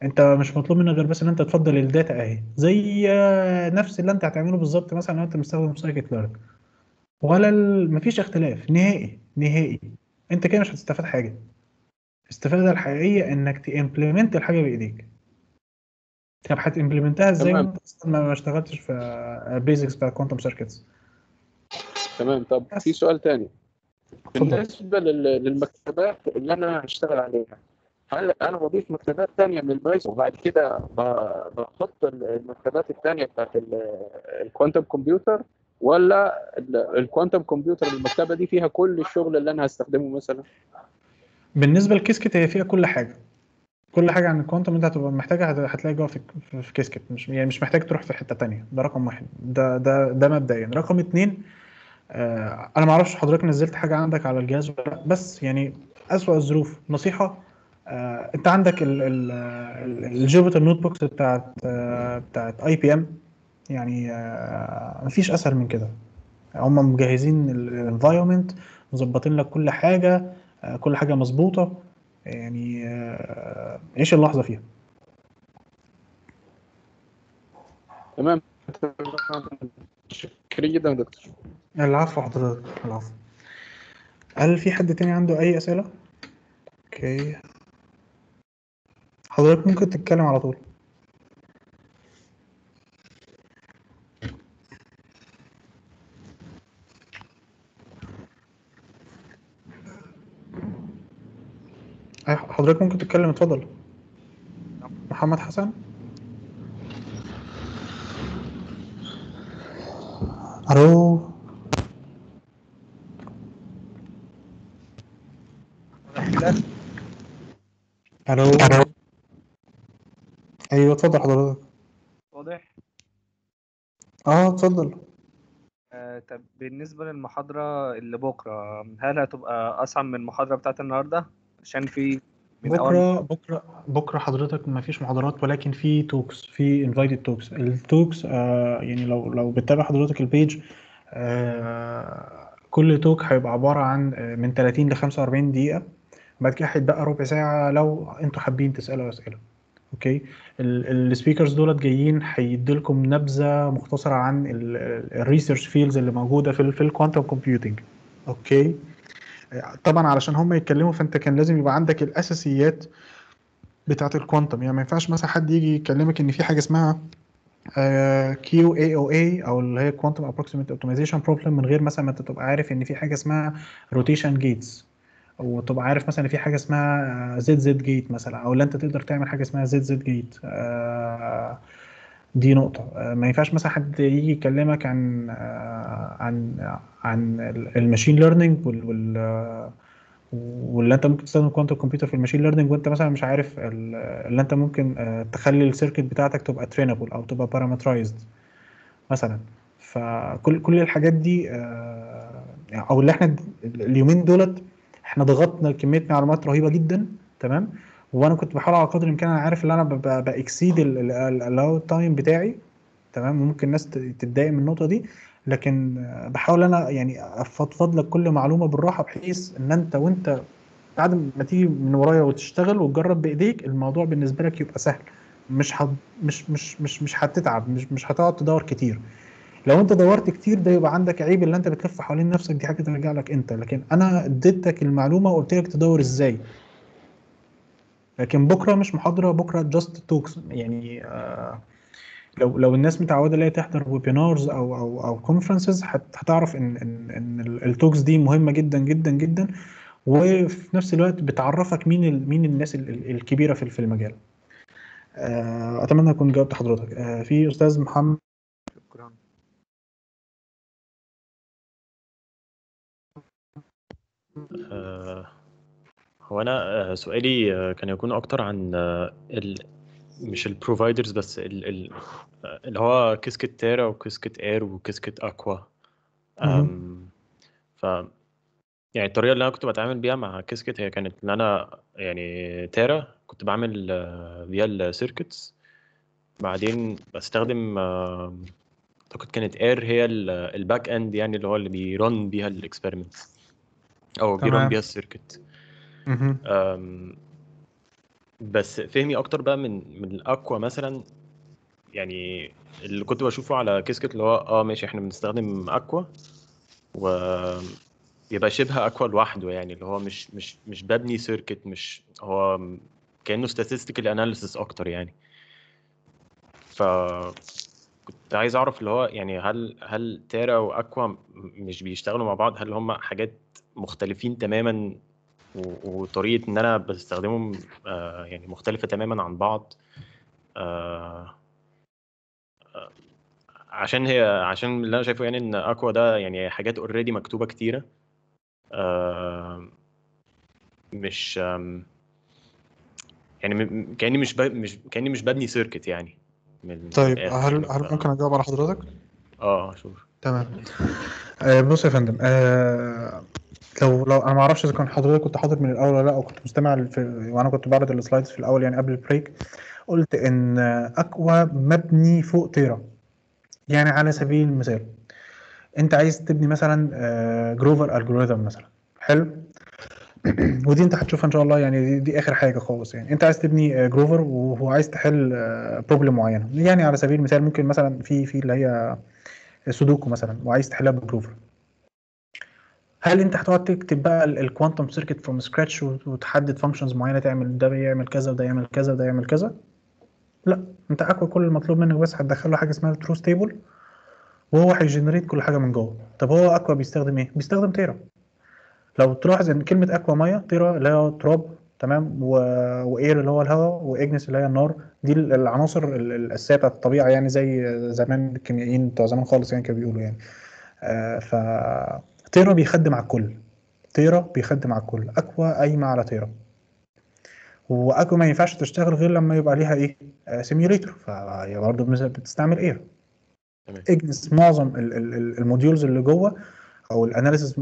انت مش مطلوب منك غير بس ان انت تفضل الداتا اهي زي نفس اللي انت هتعمله بالظبط مثلا لو انت مستخدم سايكت ليرن، ولا مفيش اختلاف نهائي نهائي. انت كده مش هتستفاد حاجه. الاستفاده الحقيقيه انك تامبلمنت الحاجه بايديك. طب هتامبلمنتها ازاي وانت اصلا ما اشتغلتش في بيزكس بتاع كوانتم سيركتس؟ تمام. طب في سؤال ثاني بالنسبه للمكتبات اللي انا هشتغل عليها، هل انا بضيف مكتبات ثانيه من البايثون وبعد كده بحط المكتبات الثانيه بتاعت الكوانتم كمبيوتر، ولا الكوانتم كمبيوتر المكتبه دي فيها كل الشغل اللي انا هستخدمه مثلا؟ بالنسبه لكيسكت هي فيها كل حاجه، كل حاجه عن الكوانتم انت هتبقى محتاجها هتلاقي جوه في في كيسكت، مش يعني مش محتاج تروح في حته ثانيه. ده رقم واحد، ده ده ده مبدئيا. رقم اثنين، آه انا ما اعرفش حضرتك نزلت حاجه عندك على الجهاز ولا، بس يعني اسوأ الظروف نصيحه، آه انت عندك الجيوبيتر نوت بوكس بتاعت آه بتاعت اي بي ام، يعني آه مفيش اسهل من كده. هم مجهزين الانفايرمنت، مظبطين لك كل حاجه، آه كل حاجه مظبوطه، يعني آه عيش اللحظه فيها. تمام. شكرا جدا يا دكتور. العفو حضرتك، العفو. هل في حد تاني عنده أي أسئلة؟ أوكي. حضرتك ممكن تتكلم على طول. حضرتك ممكن تتكلم، اتفضل. محمد حسن. الو الو ايوه اتفضل حضرتك. واضح؟ اه اتفضل. آه، طب بالنسبه للمحاضره اللي بكره، هل هتبقى اصعب من المحاضره بتاعت النهارده؟ عشان في من بكره بكره بكره حضرتك ما فيش محاضرات، ولكن في توكس، في انفايتد توكس. التوكس آه يعني لو لو بتتابع حضرتك البيج، آه كل توك هيبقى عباره عن من ثلاثين ل خمسة وأربعين دقيقه، بعد كده هيتبقى ربع ساعه لو انتوا حابين تسالوا اسئله. اوكي. السبيكرز دولت جايين هيديلكم نبذه مختصره عن الريسيرش فيلدز اللي موجوده في في الكوانتم كومبيوتنج. اوكي. طبعا علشان هم يتكلموا فانت كان لازم يبقى عندك الاساسيات بتاعه الكوانتم، يعني ما ينفعش مثلا حد يجي يكلمك ان في حاجه اسمها كيو إيه أو إيه او اللي هي كوانتم ابروكسيميت اوبتمايزيشن بروبلم من غير مثلا ما انت تبقى عارف ان في حاجه اسمها روتيشن جيتس، او تبقى عارف مثلا ان في حاجه اسمها زد زد جيت مثلا، او اللي انت تقدر تعمل حاجه اسمها زد زد جيت. دي نقطه. ما ينفعش مثلا حد يجي يكلمك عن عن عن الماشين ليرنينج وال وال واللي انت ممكن تستخدم كوانتم كمبيوتر في الماشين ليرنينج وانت مثلا مش عارف اللي انت ممكن تخلي السيركت بتاعتك تبقى ترينابل او تبقى بارامترايزد مثلا. فكل كل الحاجات دي، او اللي احنا اليومين دولت احنا ضغطنا كميه معلومات رهيبه جدا. تمام. وانا كنت بحاول على قدر الامكان، انا عارف ان انا باكسيد الالاو تايم بتاعي. تمام. ممكن الناس تتضايق من النقطه دي، لكن بحاول انا يعني افضفض لك كل معلومه بالراحه، بحيث ان انت وانت بعد ما تيجي من ورايا وتشتغل وتجرب بايديك الموضوع بالنسبه لك يبقى سهل. مش ح... مش مش مش مش هتتعب، مش مش هتقعد تدور كتير. لو انت دورت كتير ده يبقى عندك عيب اللي انت بتلف حوالين نفسك، دي حاجه ترجع لك انت، لكن انا اديتك المعلومه وقلت لك تدور ازاي. لكن بكره مش محاضره، بكره جاست توكس يعني. آه لو لو الناس متعوده اللي هي تحضر ويبينارز او او او كونفرنسز هتعرف ان ان ان التوكس دي مهمه جدا جدا جدا، وفي نفس الوقت بتعرفك مين مين الناس الكبيره في المجال. آه اتمنى اكون جاوبت حضرتك. آه في استاذ محمد، شكرا. آه هو انا آه سؤالي آه كان يكون اكتر عن آه ال مش البروفايدرز بس، ال ال اللي هو كيسكت تيرا وكيسكت اير وكيسكت اكوا. ف يعني الطريقه اللي انا كنت بتعامل بيها مع كيسكت هي كانت ان انا يعني تيرا كنت بعمل بيها السيركتس، بعدين بستخدم اعتقد كانت اير هي الباك اند يعني اللي هو اللي بيرن بيها الاكسبيرمنت او بيرن بيها السيركت. بس فهمي اكتر بقى من من الاكوا مثلا، يعني اللي كنت بشوفه على كيسكت اللي هو اه ماشي احنا بنستخدم اكوا ويبقى شبه اكوا لوحده، يعني اللي هو مش مش مش ببني سيركت، مش هو كانه statistical analysis اكتر يعني. ف كنت عايز اعرف اللي هو يعني هل هل تيرا واكوا مش بيشتغلوا مع بعض؟ هل هم حاجات مختلفين تماما وطريقه ان انا بستخدمهم آه يعني مختلفه تماما عن بعض؟ آه آه عشان هي عشان اللي انا شايفه يعني ان اكوا ده يعني حاجات اوريدي مكتوبه كتيره، آه مش يعني كاني مش مش كاني مش ببني سيركت يعني. طيب هل هل ممكن اجاوب على حضرتك؟ اه شوف تمام. آه بص يا فندم، آه لو لو انا ما اعرفش اذا كان حضرتك كنت حاضر من الاول ولا لا، او كنت مستمع في وانا كنت بعرض السلايدز في الاول يعني قبل البريك، قلت ان اكوا مبني فوق تيرا. يعني على سبيل المثال انت عايز تبني مثلا جروفر الجوريثم مثلا، حلو، ودي انت هتشوفها ان شاء الله يعني، دي, دي اخر حاجه خالص يعني. انت عايز تبني جروفر وهو عايز تحل بروبلم معينه، يعني على سبيل المثال ممكن مثلا في في اللي هي سودوكو مثلا وعايز تحلها بالجروفر. هل انت هتقعد تكتب بقى الكوانتم سيركت فروم سكراتش وتحدد فانكشنز معينه تعمل ده يعمل كذا وده يعمل كذا وده يعمل كذا؟ لا، انت اكوا كل المطلوب منك بس هتدخل له حاجه اسمها تروث تيبل وهو هيجنريت كل حاجه من جوه. طب هو اكوا بيستخدم ايه؟ بيستخدم تيرا. لو تلاحظ ان كلمه اكوا ميه، تيرا اللي هي تراب، تمام، واير اللي هو الهواء، واجنس اللي هي النار، دي العناصر الاساسيه بتاعت الطبيعه يعني، زي زمان الكيميائيين بتوع زمان خالص يعني كانوا بيقولوا يعني. آه ف تيرا بيخدم على الكل، تيرا بيخدم على الكل، اكوا قايمه على تيرا. واكوا ما ينفعش تشتغل غير لما يبقى ليها ايه؟ آه سيميوليتر، فهي برضه بتستعمل اير. اجنس معظم الموديولز اللي جوه او الاناليسيس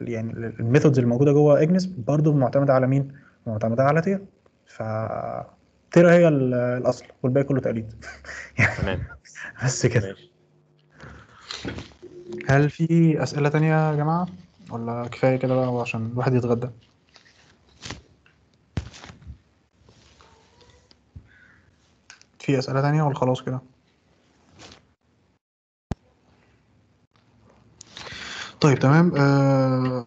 يعني الميثودز الموجوده جوه اجنس برضه معتمده على مين؟ معتمده على تيرا. ف تيرا هي الاصل والباقي كله تقليد. تمام. بس كده. هل في أسئلة تانية يا جماعة؟ ولا كفاية كده بقى عشان الواحد يتغدى؟ في أسئلة تانية ولا خلاص كده؟ طيب تمام. آه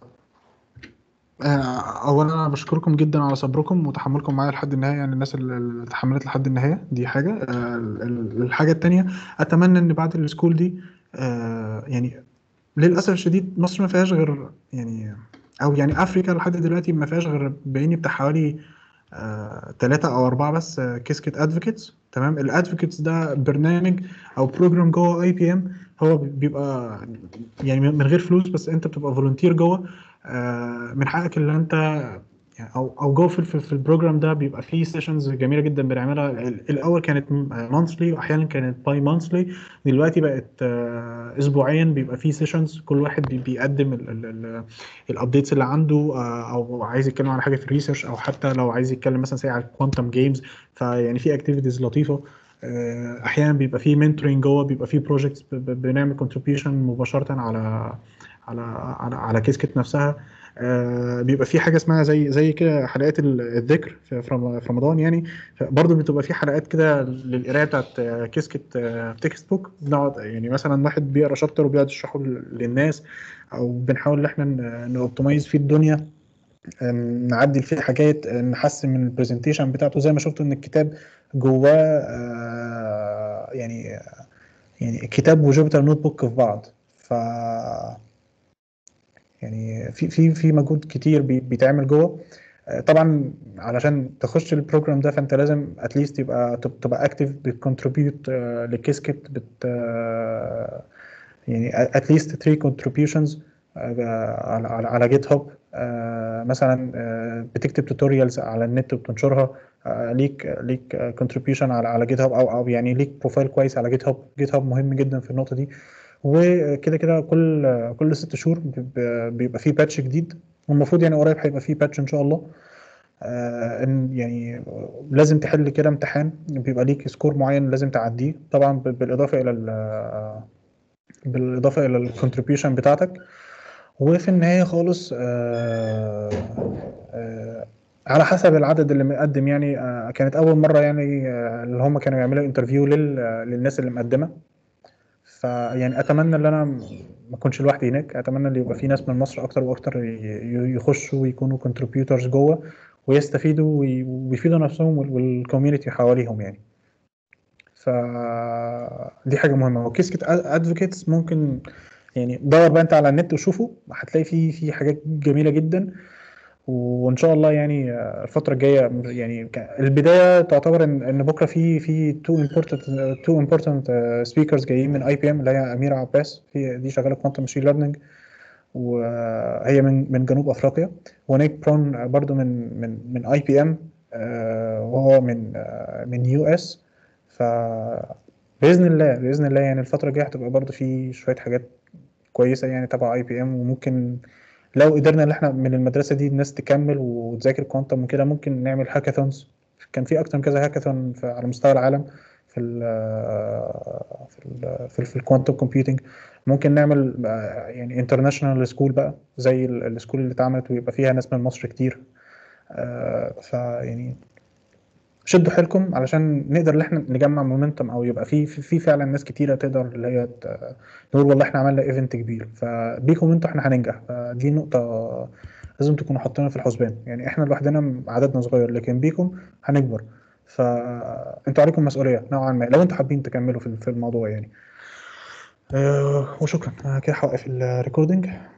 أولا أنا بشكركم جدا على صبركم وتحملكم معايا لحد النهاية، يعني الناس اللي تحملت لحد النهاية دي حاجة. آه الحاجة التانية، أتمنى إن بعد السكول دي آه يعني للاسف الشديد مصر ما فيهاش غير يعني، او يعني افريكا لحد دلوقتي ما فيهاش غير بعيني بتاع حوالي ثلاثه آه او اربعه بس آه كيسكت ادفوكيتس، تمام. الادفوكيتس ده برنامج او بروجرام جوه اي بي ام، هو بيبقى يعني من غير فلوس، بس انت بتبقى فولنتير جوه. آه من حقك اللي انت يعني او او جوه في, في البروجرام ده بيبقى فيه سيشنز جميله جدا بنعملها. الاول كانت مانثلي واحيانا كانت باي مانثلي، دلوقتي بقت اسبوعيا بيبقى فيه سيشنز، كل واحد بيقدم الابديتس اللي عنده، او عايز يتكلم على حاجه في الريسيرش، او حتى لو عايز يتكلم مثلا ساعه على الكوانتم جيمز. فيعني في اكتيفيتيز لطيفه، احيانا بيبقى فيه منتورنج جوه، بيبقى فيه بروجكتس بنعمل كونتريبيوشن مباشره على على على على كيسكت نفسها. آه بيبقى في حاجه اسمها زي زي كده حلقات الذكر في رمضان، يعني برضو بتبقى في حلقات كده للقرايه بتاعت كيسكت تكست بوك، بنقعد يعني مثلا واحد بيقرا شابتر وبيقعد يشرحه للناس، او بنحاول ان احنا نوبتمايز فيه الدنيا، نعدل فيه حاجات، نحسن من البرزنتيشن بتاعته. زي ما شفتوا ان الكتاب جواه آه يعني يعني الكتاب وجوبتر نوت بوك في بعض، ف يعني في في في مجهود كتير بيتعمل جوه. طبعا علشان تخش البروجرام ده فانت لازم اتليست يبقى تبقى اكتف بتكونتريبيوت لكيسكت، بت يعني اتليست ثلاثة كونتريبيوشنز على على جيت هاب مثلا، بتكتب توتوريالز على النت وبتنشرها، ليك ليك كونتريبيوشن على على جيت هاب، او او يعني ليك بروفايل كويس على جيت هاب. جيت هاب مهم جدا في النقطه دي. وكده كده كل كل ست شهور بيبقى فيه باتش جديد، والمفروض يعني قريب هيبقى فيه باتش ان شاء الله. آه ان يعني لازم تحل كده امتحان، بيبقى ليك سكور معين لازم تعديه، طبعا بالاضافه الى بالاضافه الى الكونتريبيوشن بتاعتك. وفي النهايه خالص آه آه على حسب العدد اللي مقدم، يعني آه كانت اول مره يعني آه اللي هم كانوا يعملوا انترفيو للناس اللي مقدمه، فيعني اتمنى ان انا ما اكونش لوحدي هناك، اتمنى ان يبقى في ناس من مصر اكتر واكتر يخشوا ويكونوا كونتريبيوتورز جوه ويستفيدوا ويفيدوا نفسهم والكوميونتي حواليهم. يعني فدي حاجه مهمه. وكيسكت ادفوكيتس ممكن يعني دور بقى انت على النت وشوفه، هتلاقي فيه في حاجات جميله جدا. وان شاء الله يعني الفتره الجايه يعني البدايه تعتبر ان ان بكره في في تو امبورتنت تو امبورتنت سبيكرز جايين من اي بي ام، اللي هي اميره عباس، هي دي شغاله كوانتم ماشين ليرنينج وهي من من جنوب افريقيا، ونيك برون برضو من من من اي بي ام وهو من من يو اس. ف باذن الله باذن الله يعني الفتره الجايه هتبقى برضو في شويه حاجات كويسه يعني تبع اي بي ام. وممكن لو قدرنا ان احنا من المدرسه دي الناس تكمل وتذاكر كوانتم وكده، ممكن نعمل هاكاثونز. كان في اكتر من كذا هاكاثون على مستوى العالم في ال في ال في, في الكوانتم كومبيوتنج. ممكن نعمل يعني انترناشونال سكول بقى زي السكول اللي اتعملت، ويبقى فيها ناس من مصر كتير. فيعني شدوا حيلكم علشان نقدر ان احنا نجمع مومنتم، او يبقى في في فعلا ناس كتيره تقدر اللي هي نقول والله احنا عملنا ايفنت كبير، فبيكم انتوا احنا هننجح. فدي نقطه لازم تكونوا حاطينها في الحسبان، يعني احنا لوحدنا عددنا صغير، لكن بيكم هنكبر، فانتوا عليكم مسؤوليه نوعا ما لو انتوا حابين تكملوا في الموضوع يعني. وشكرا كده، هوقف الريكوردنج.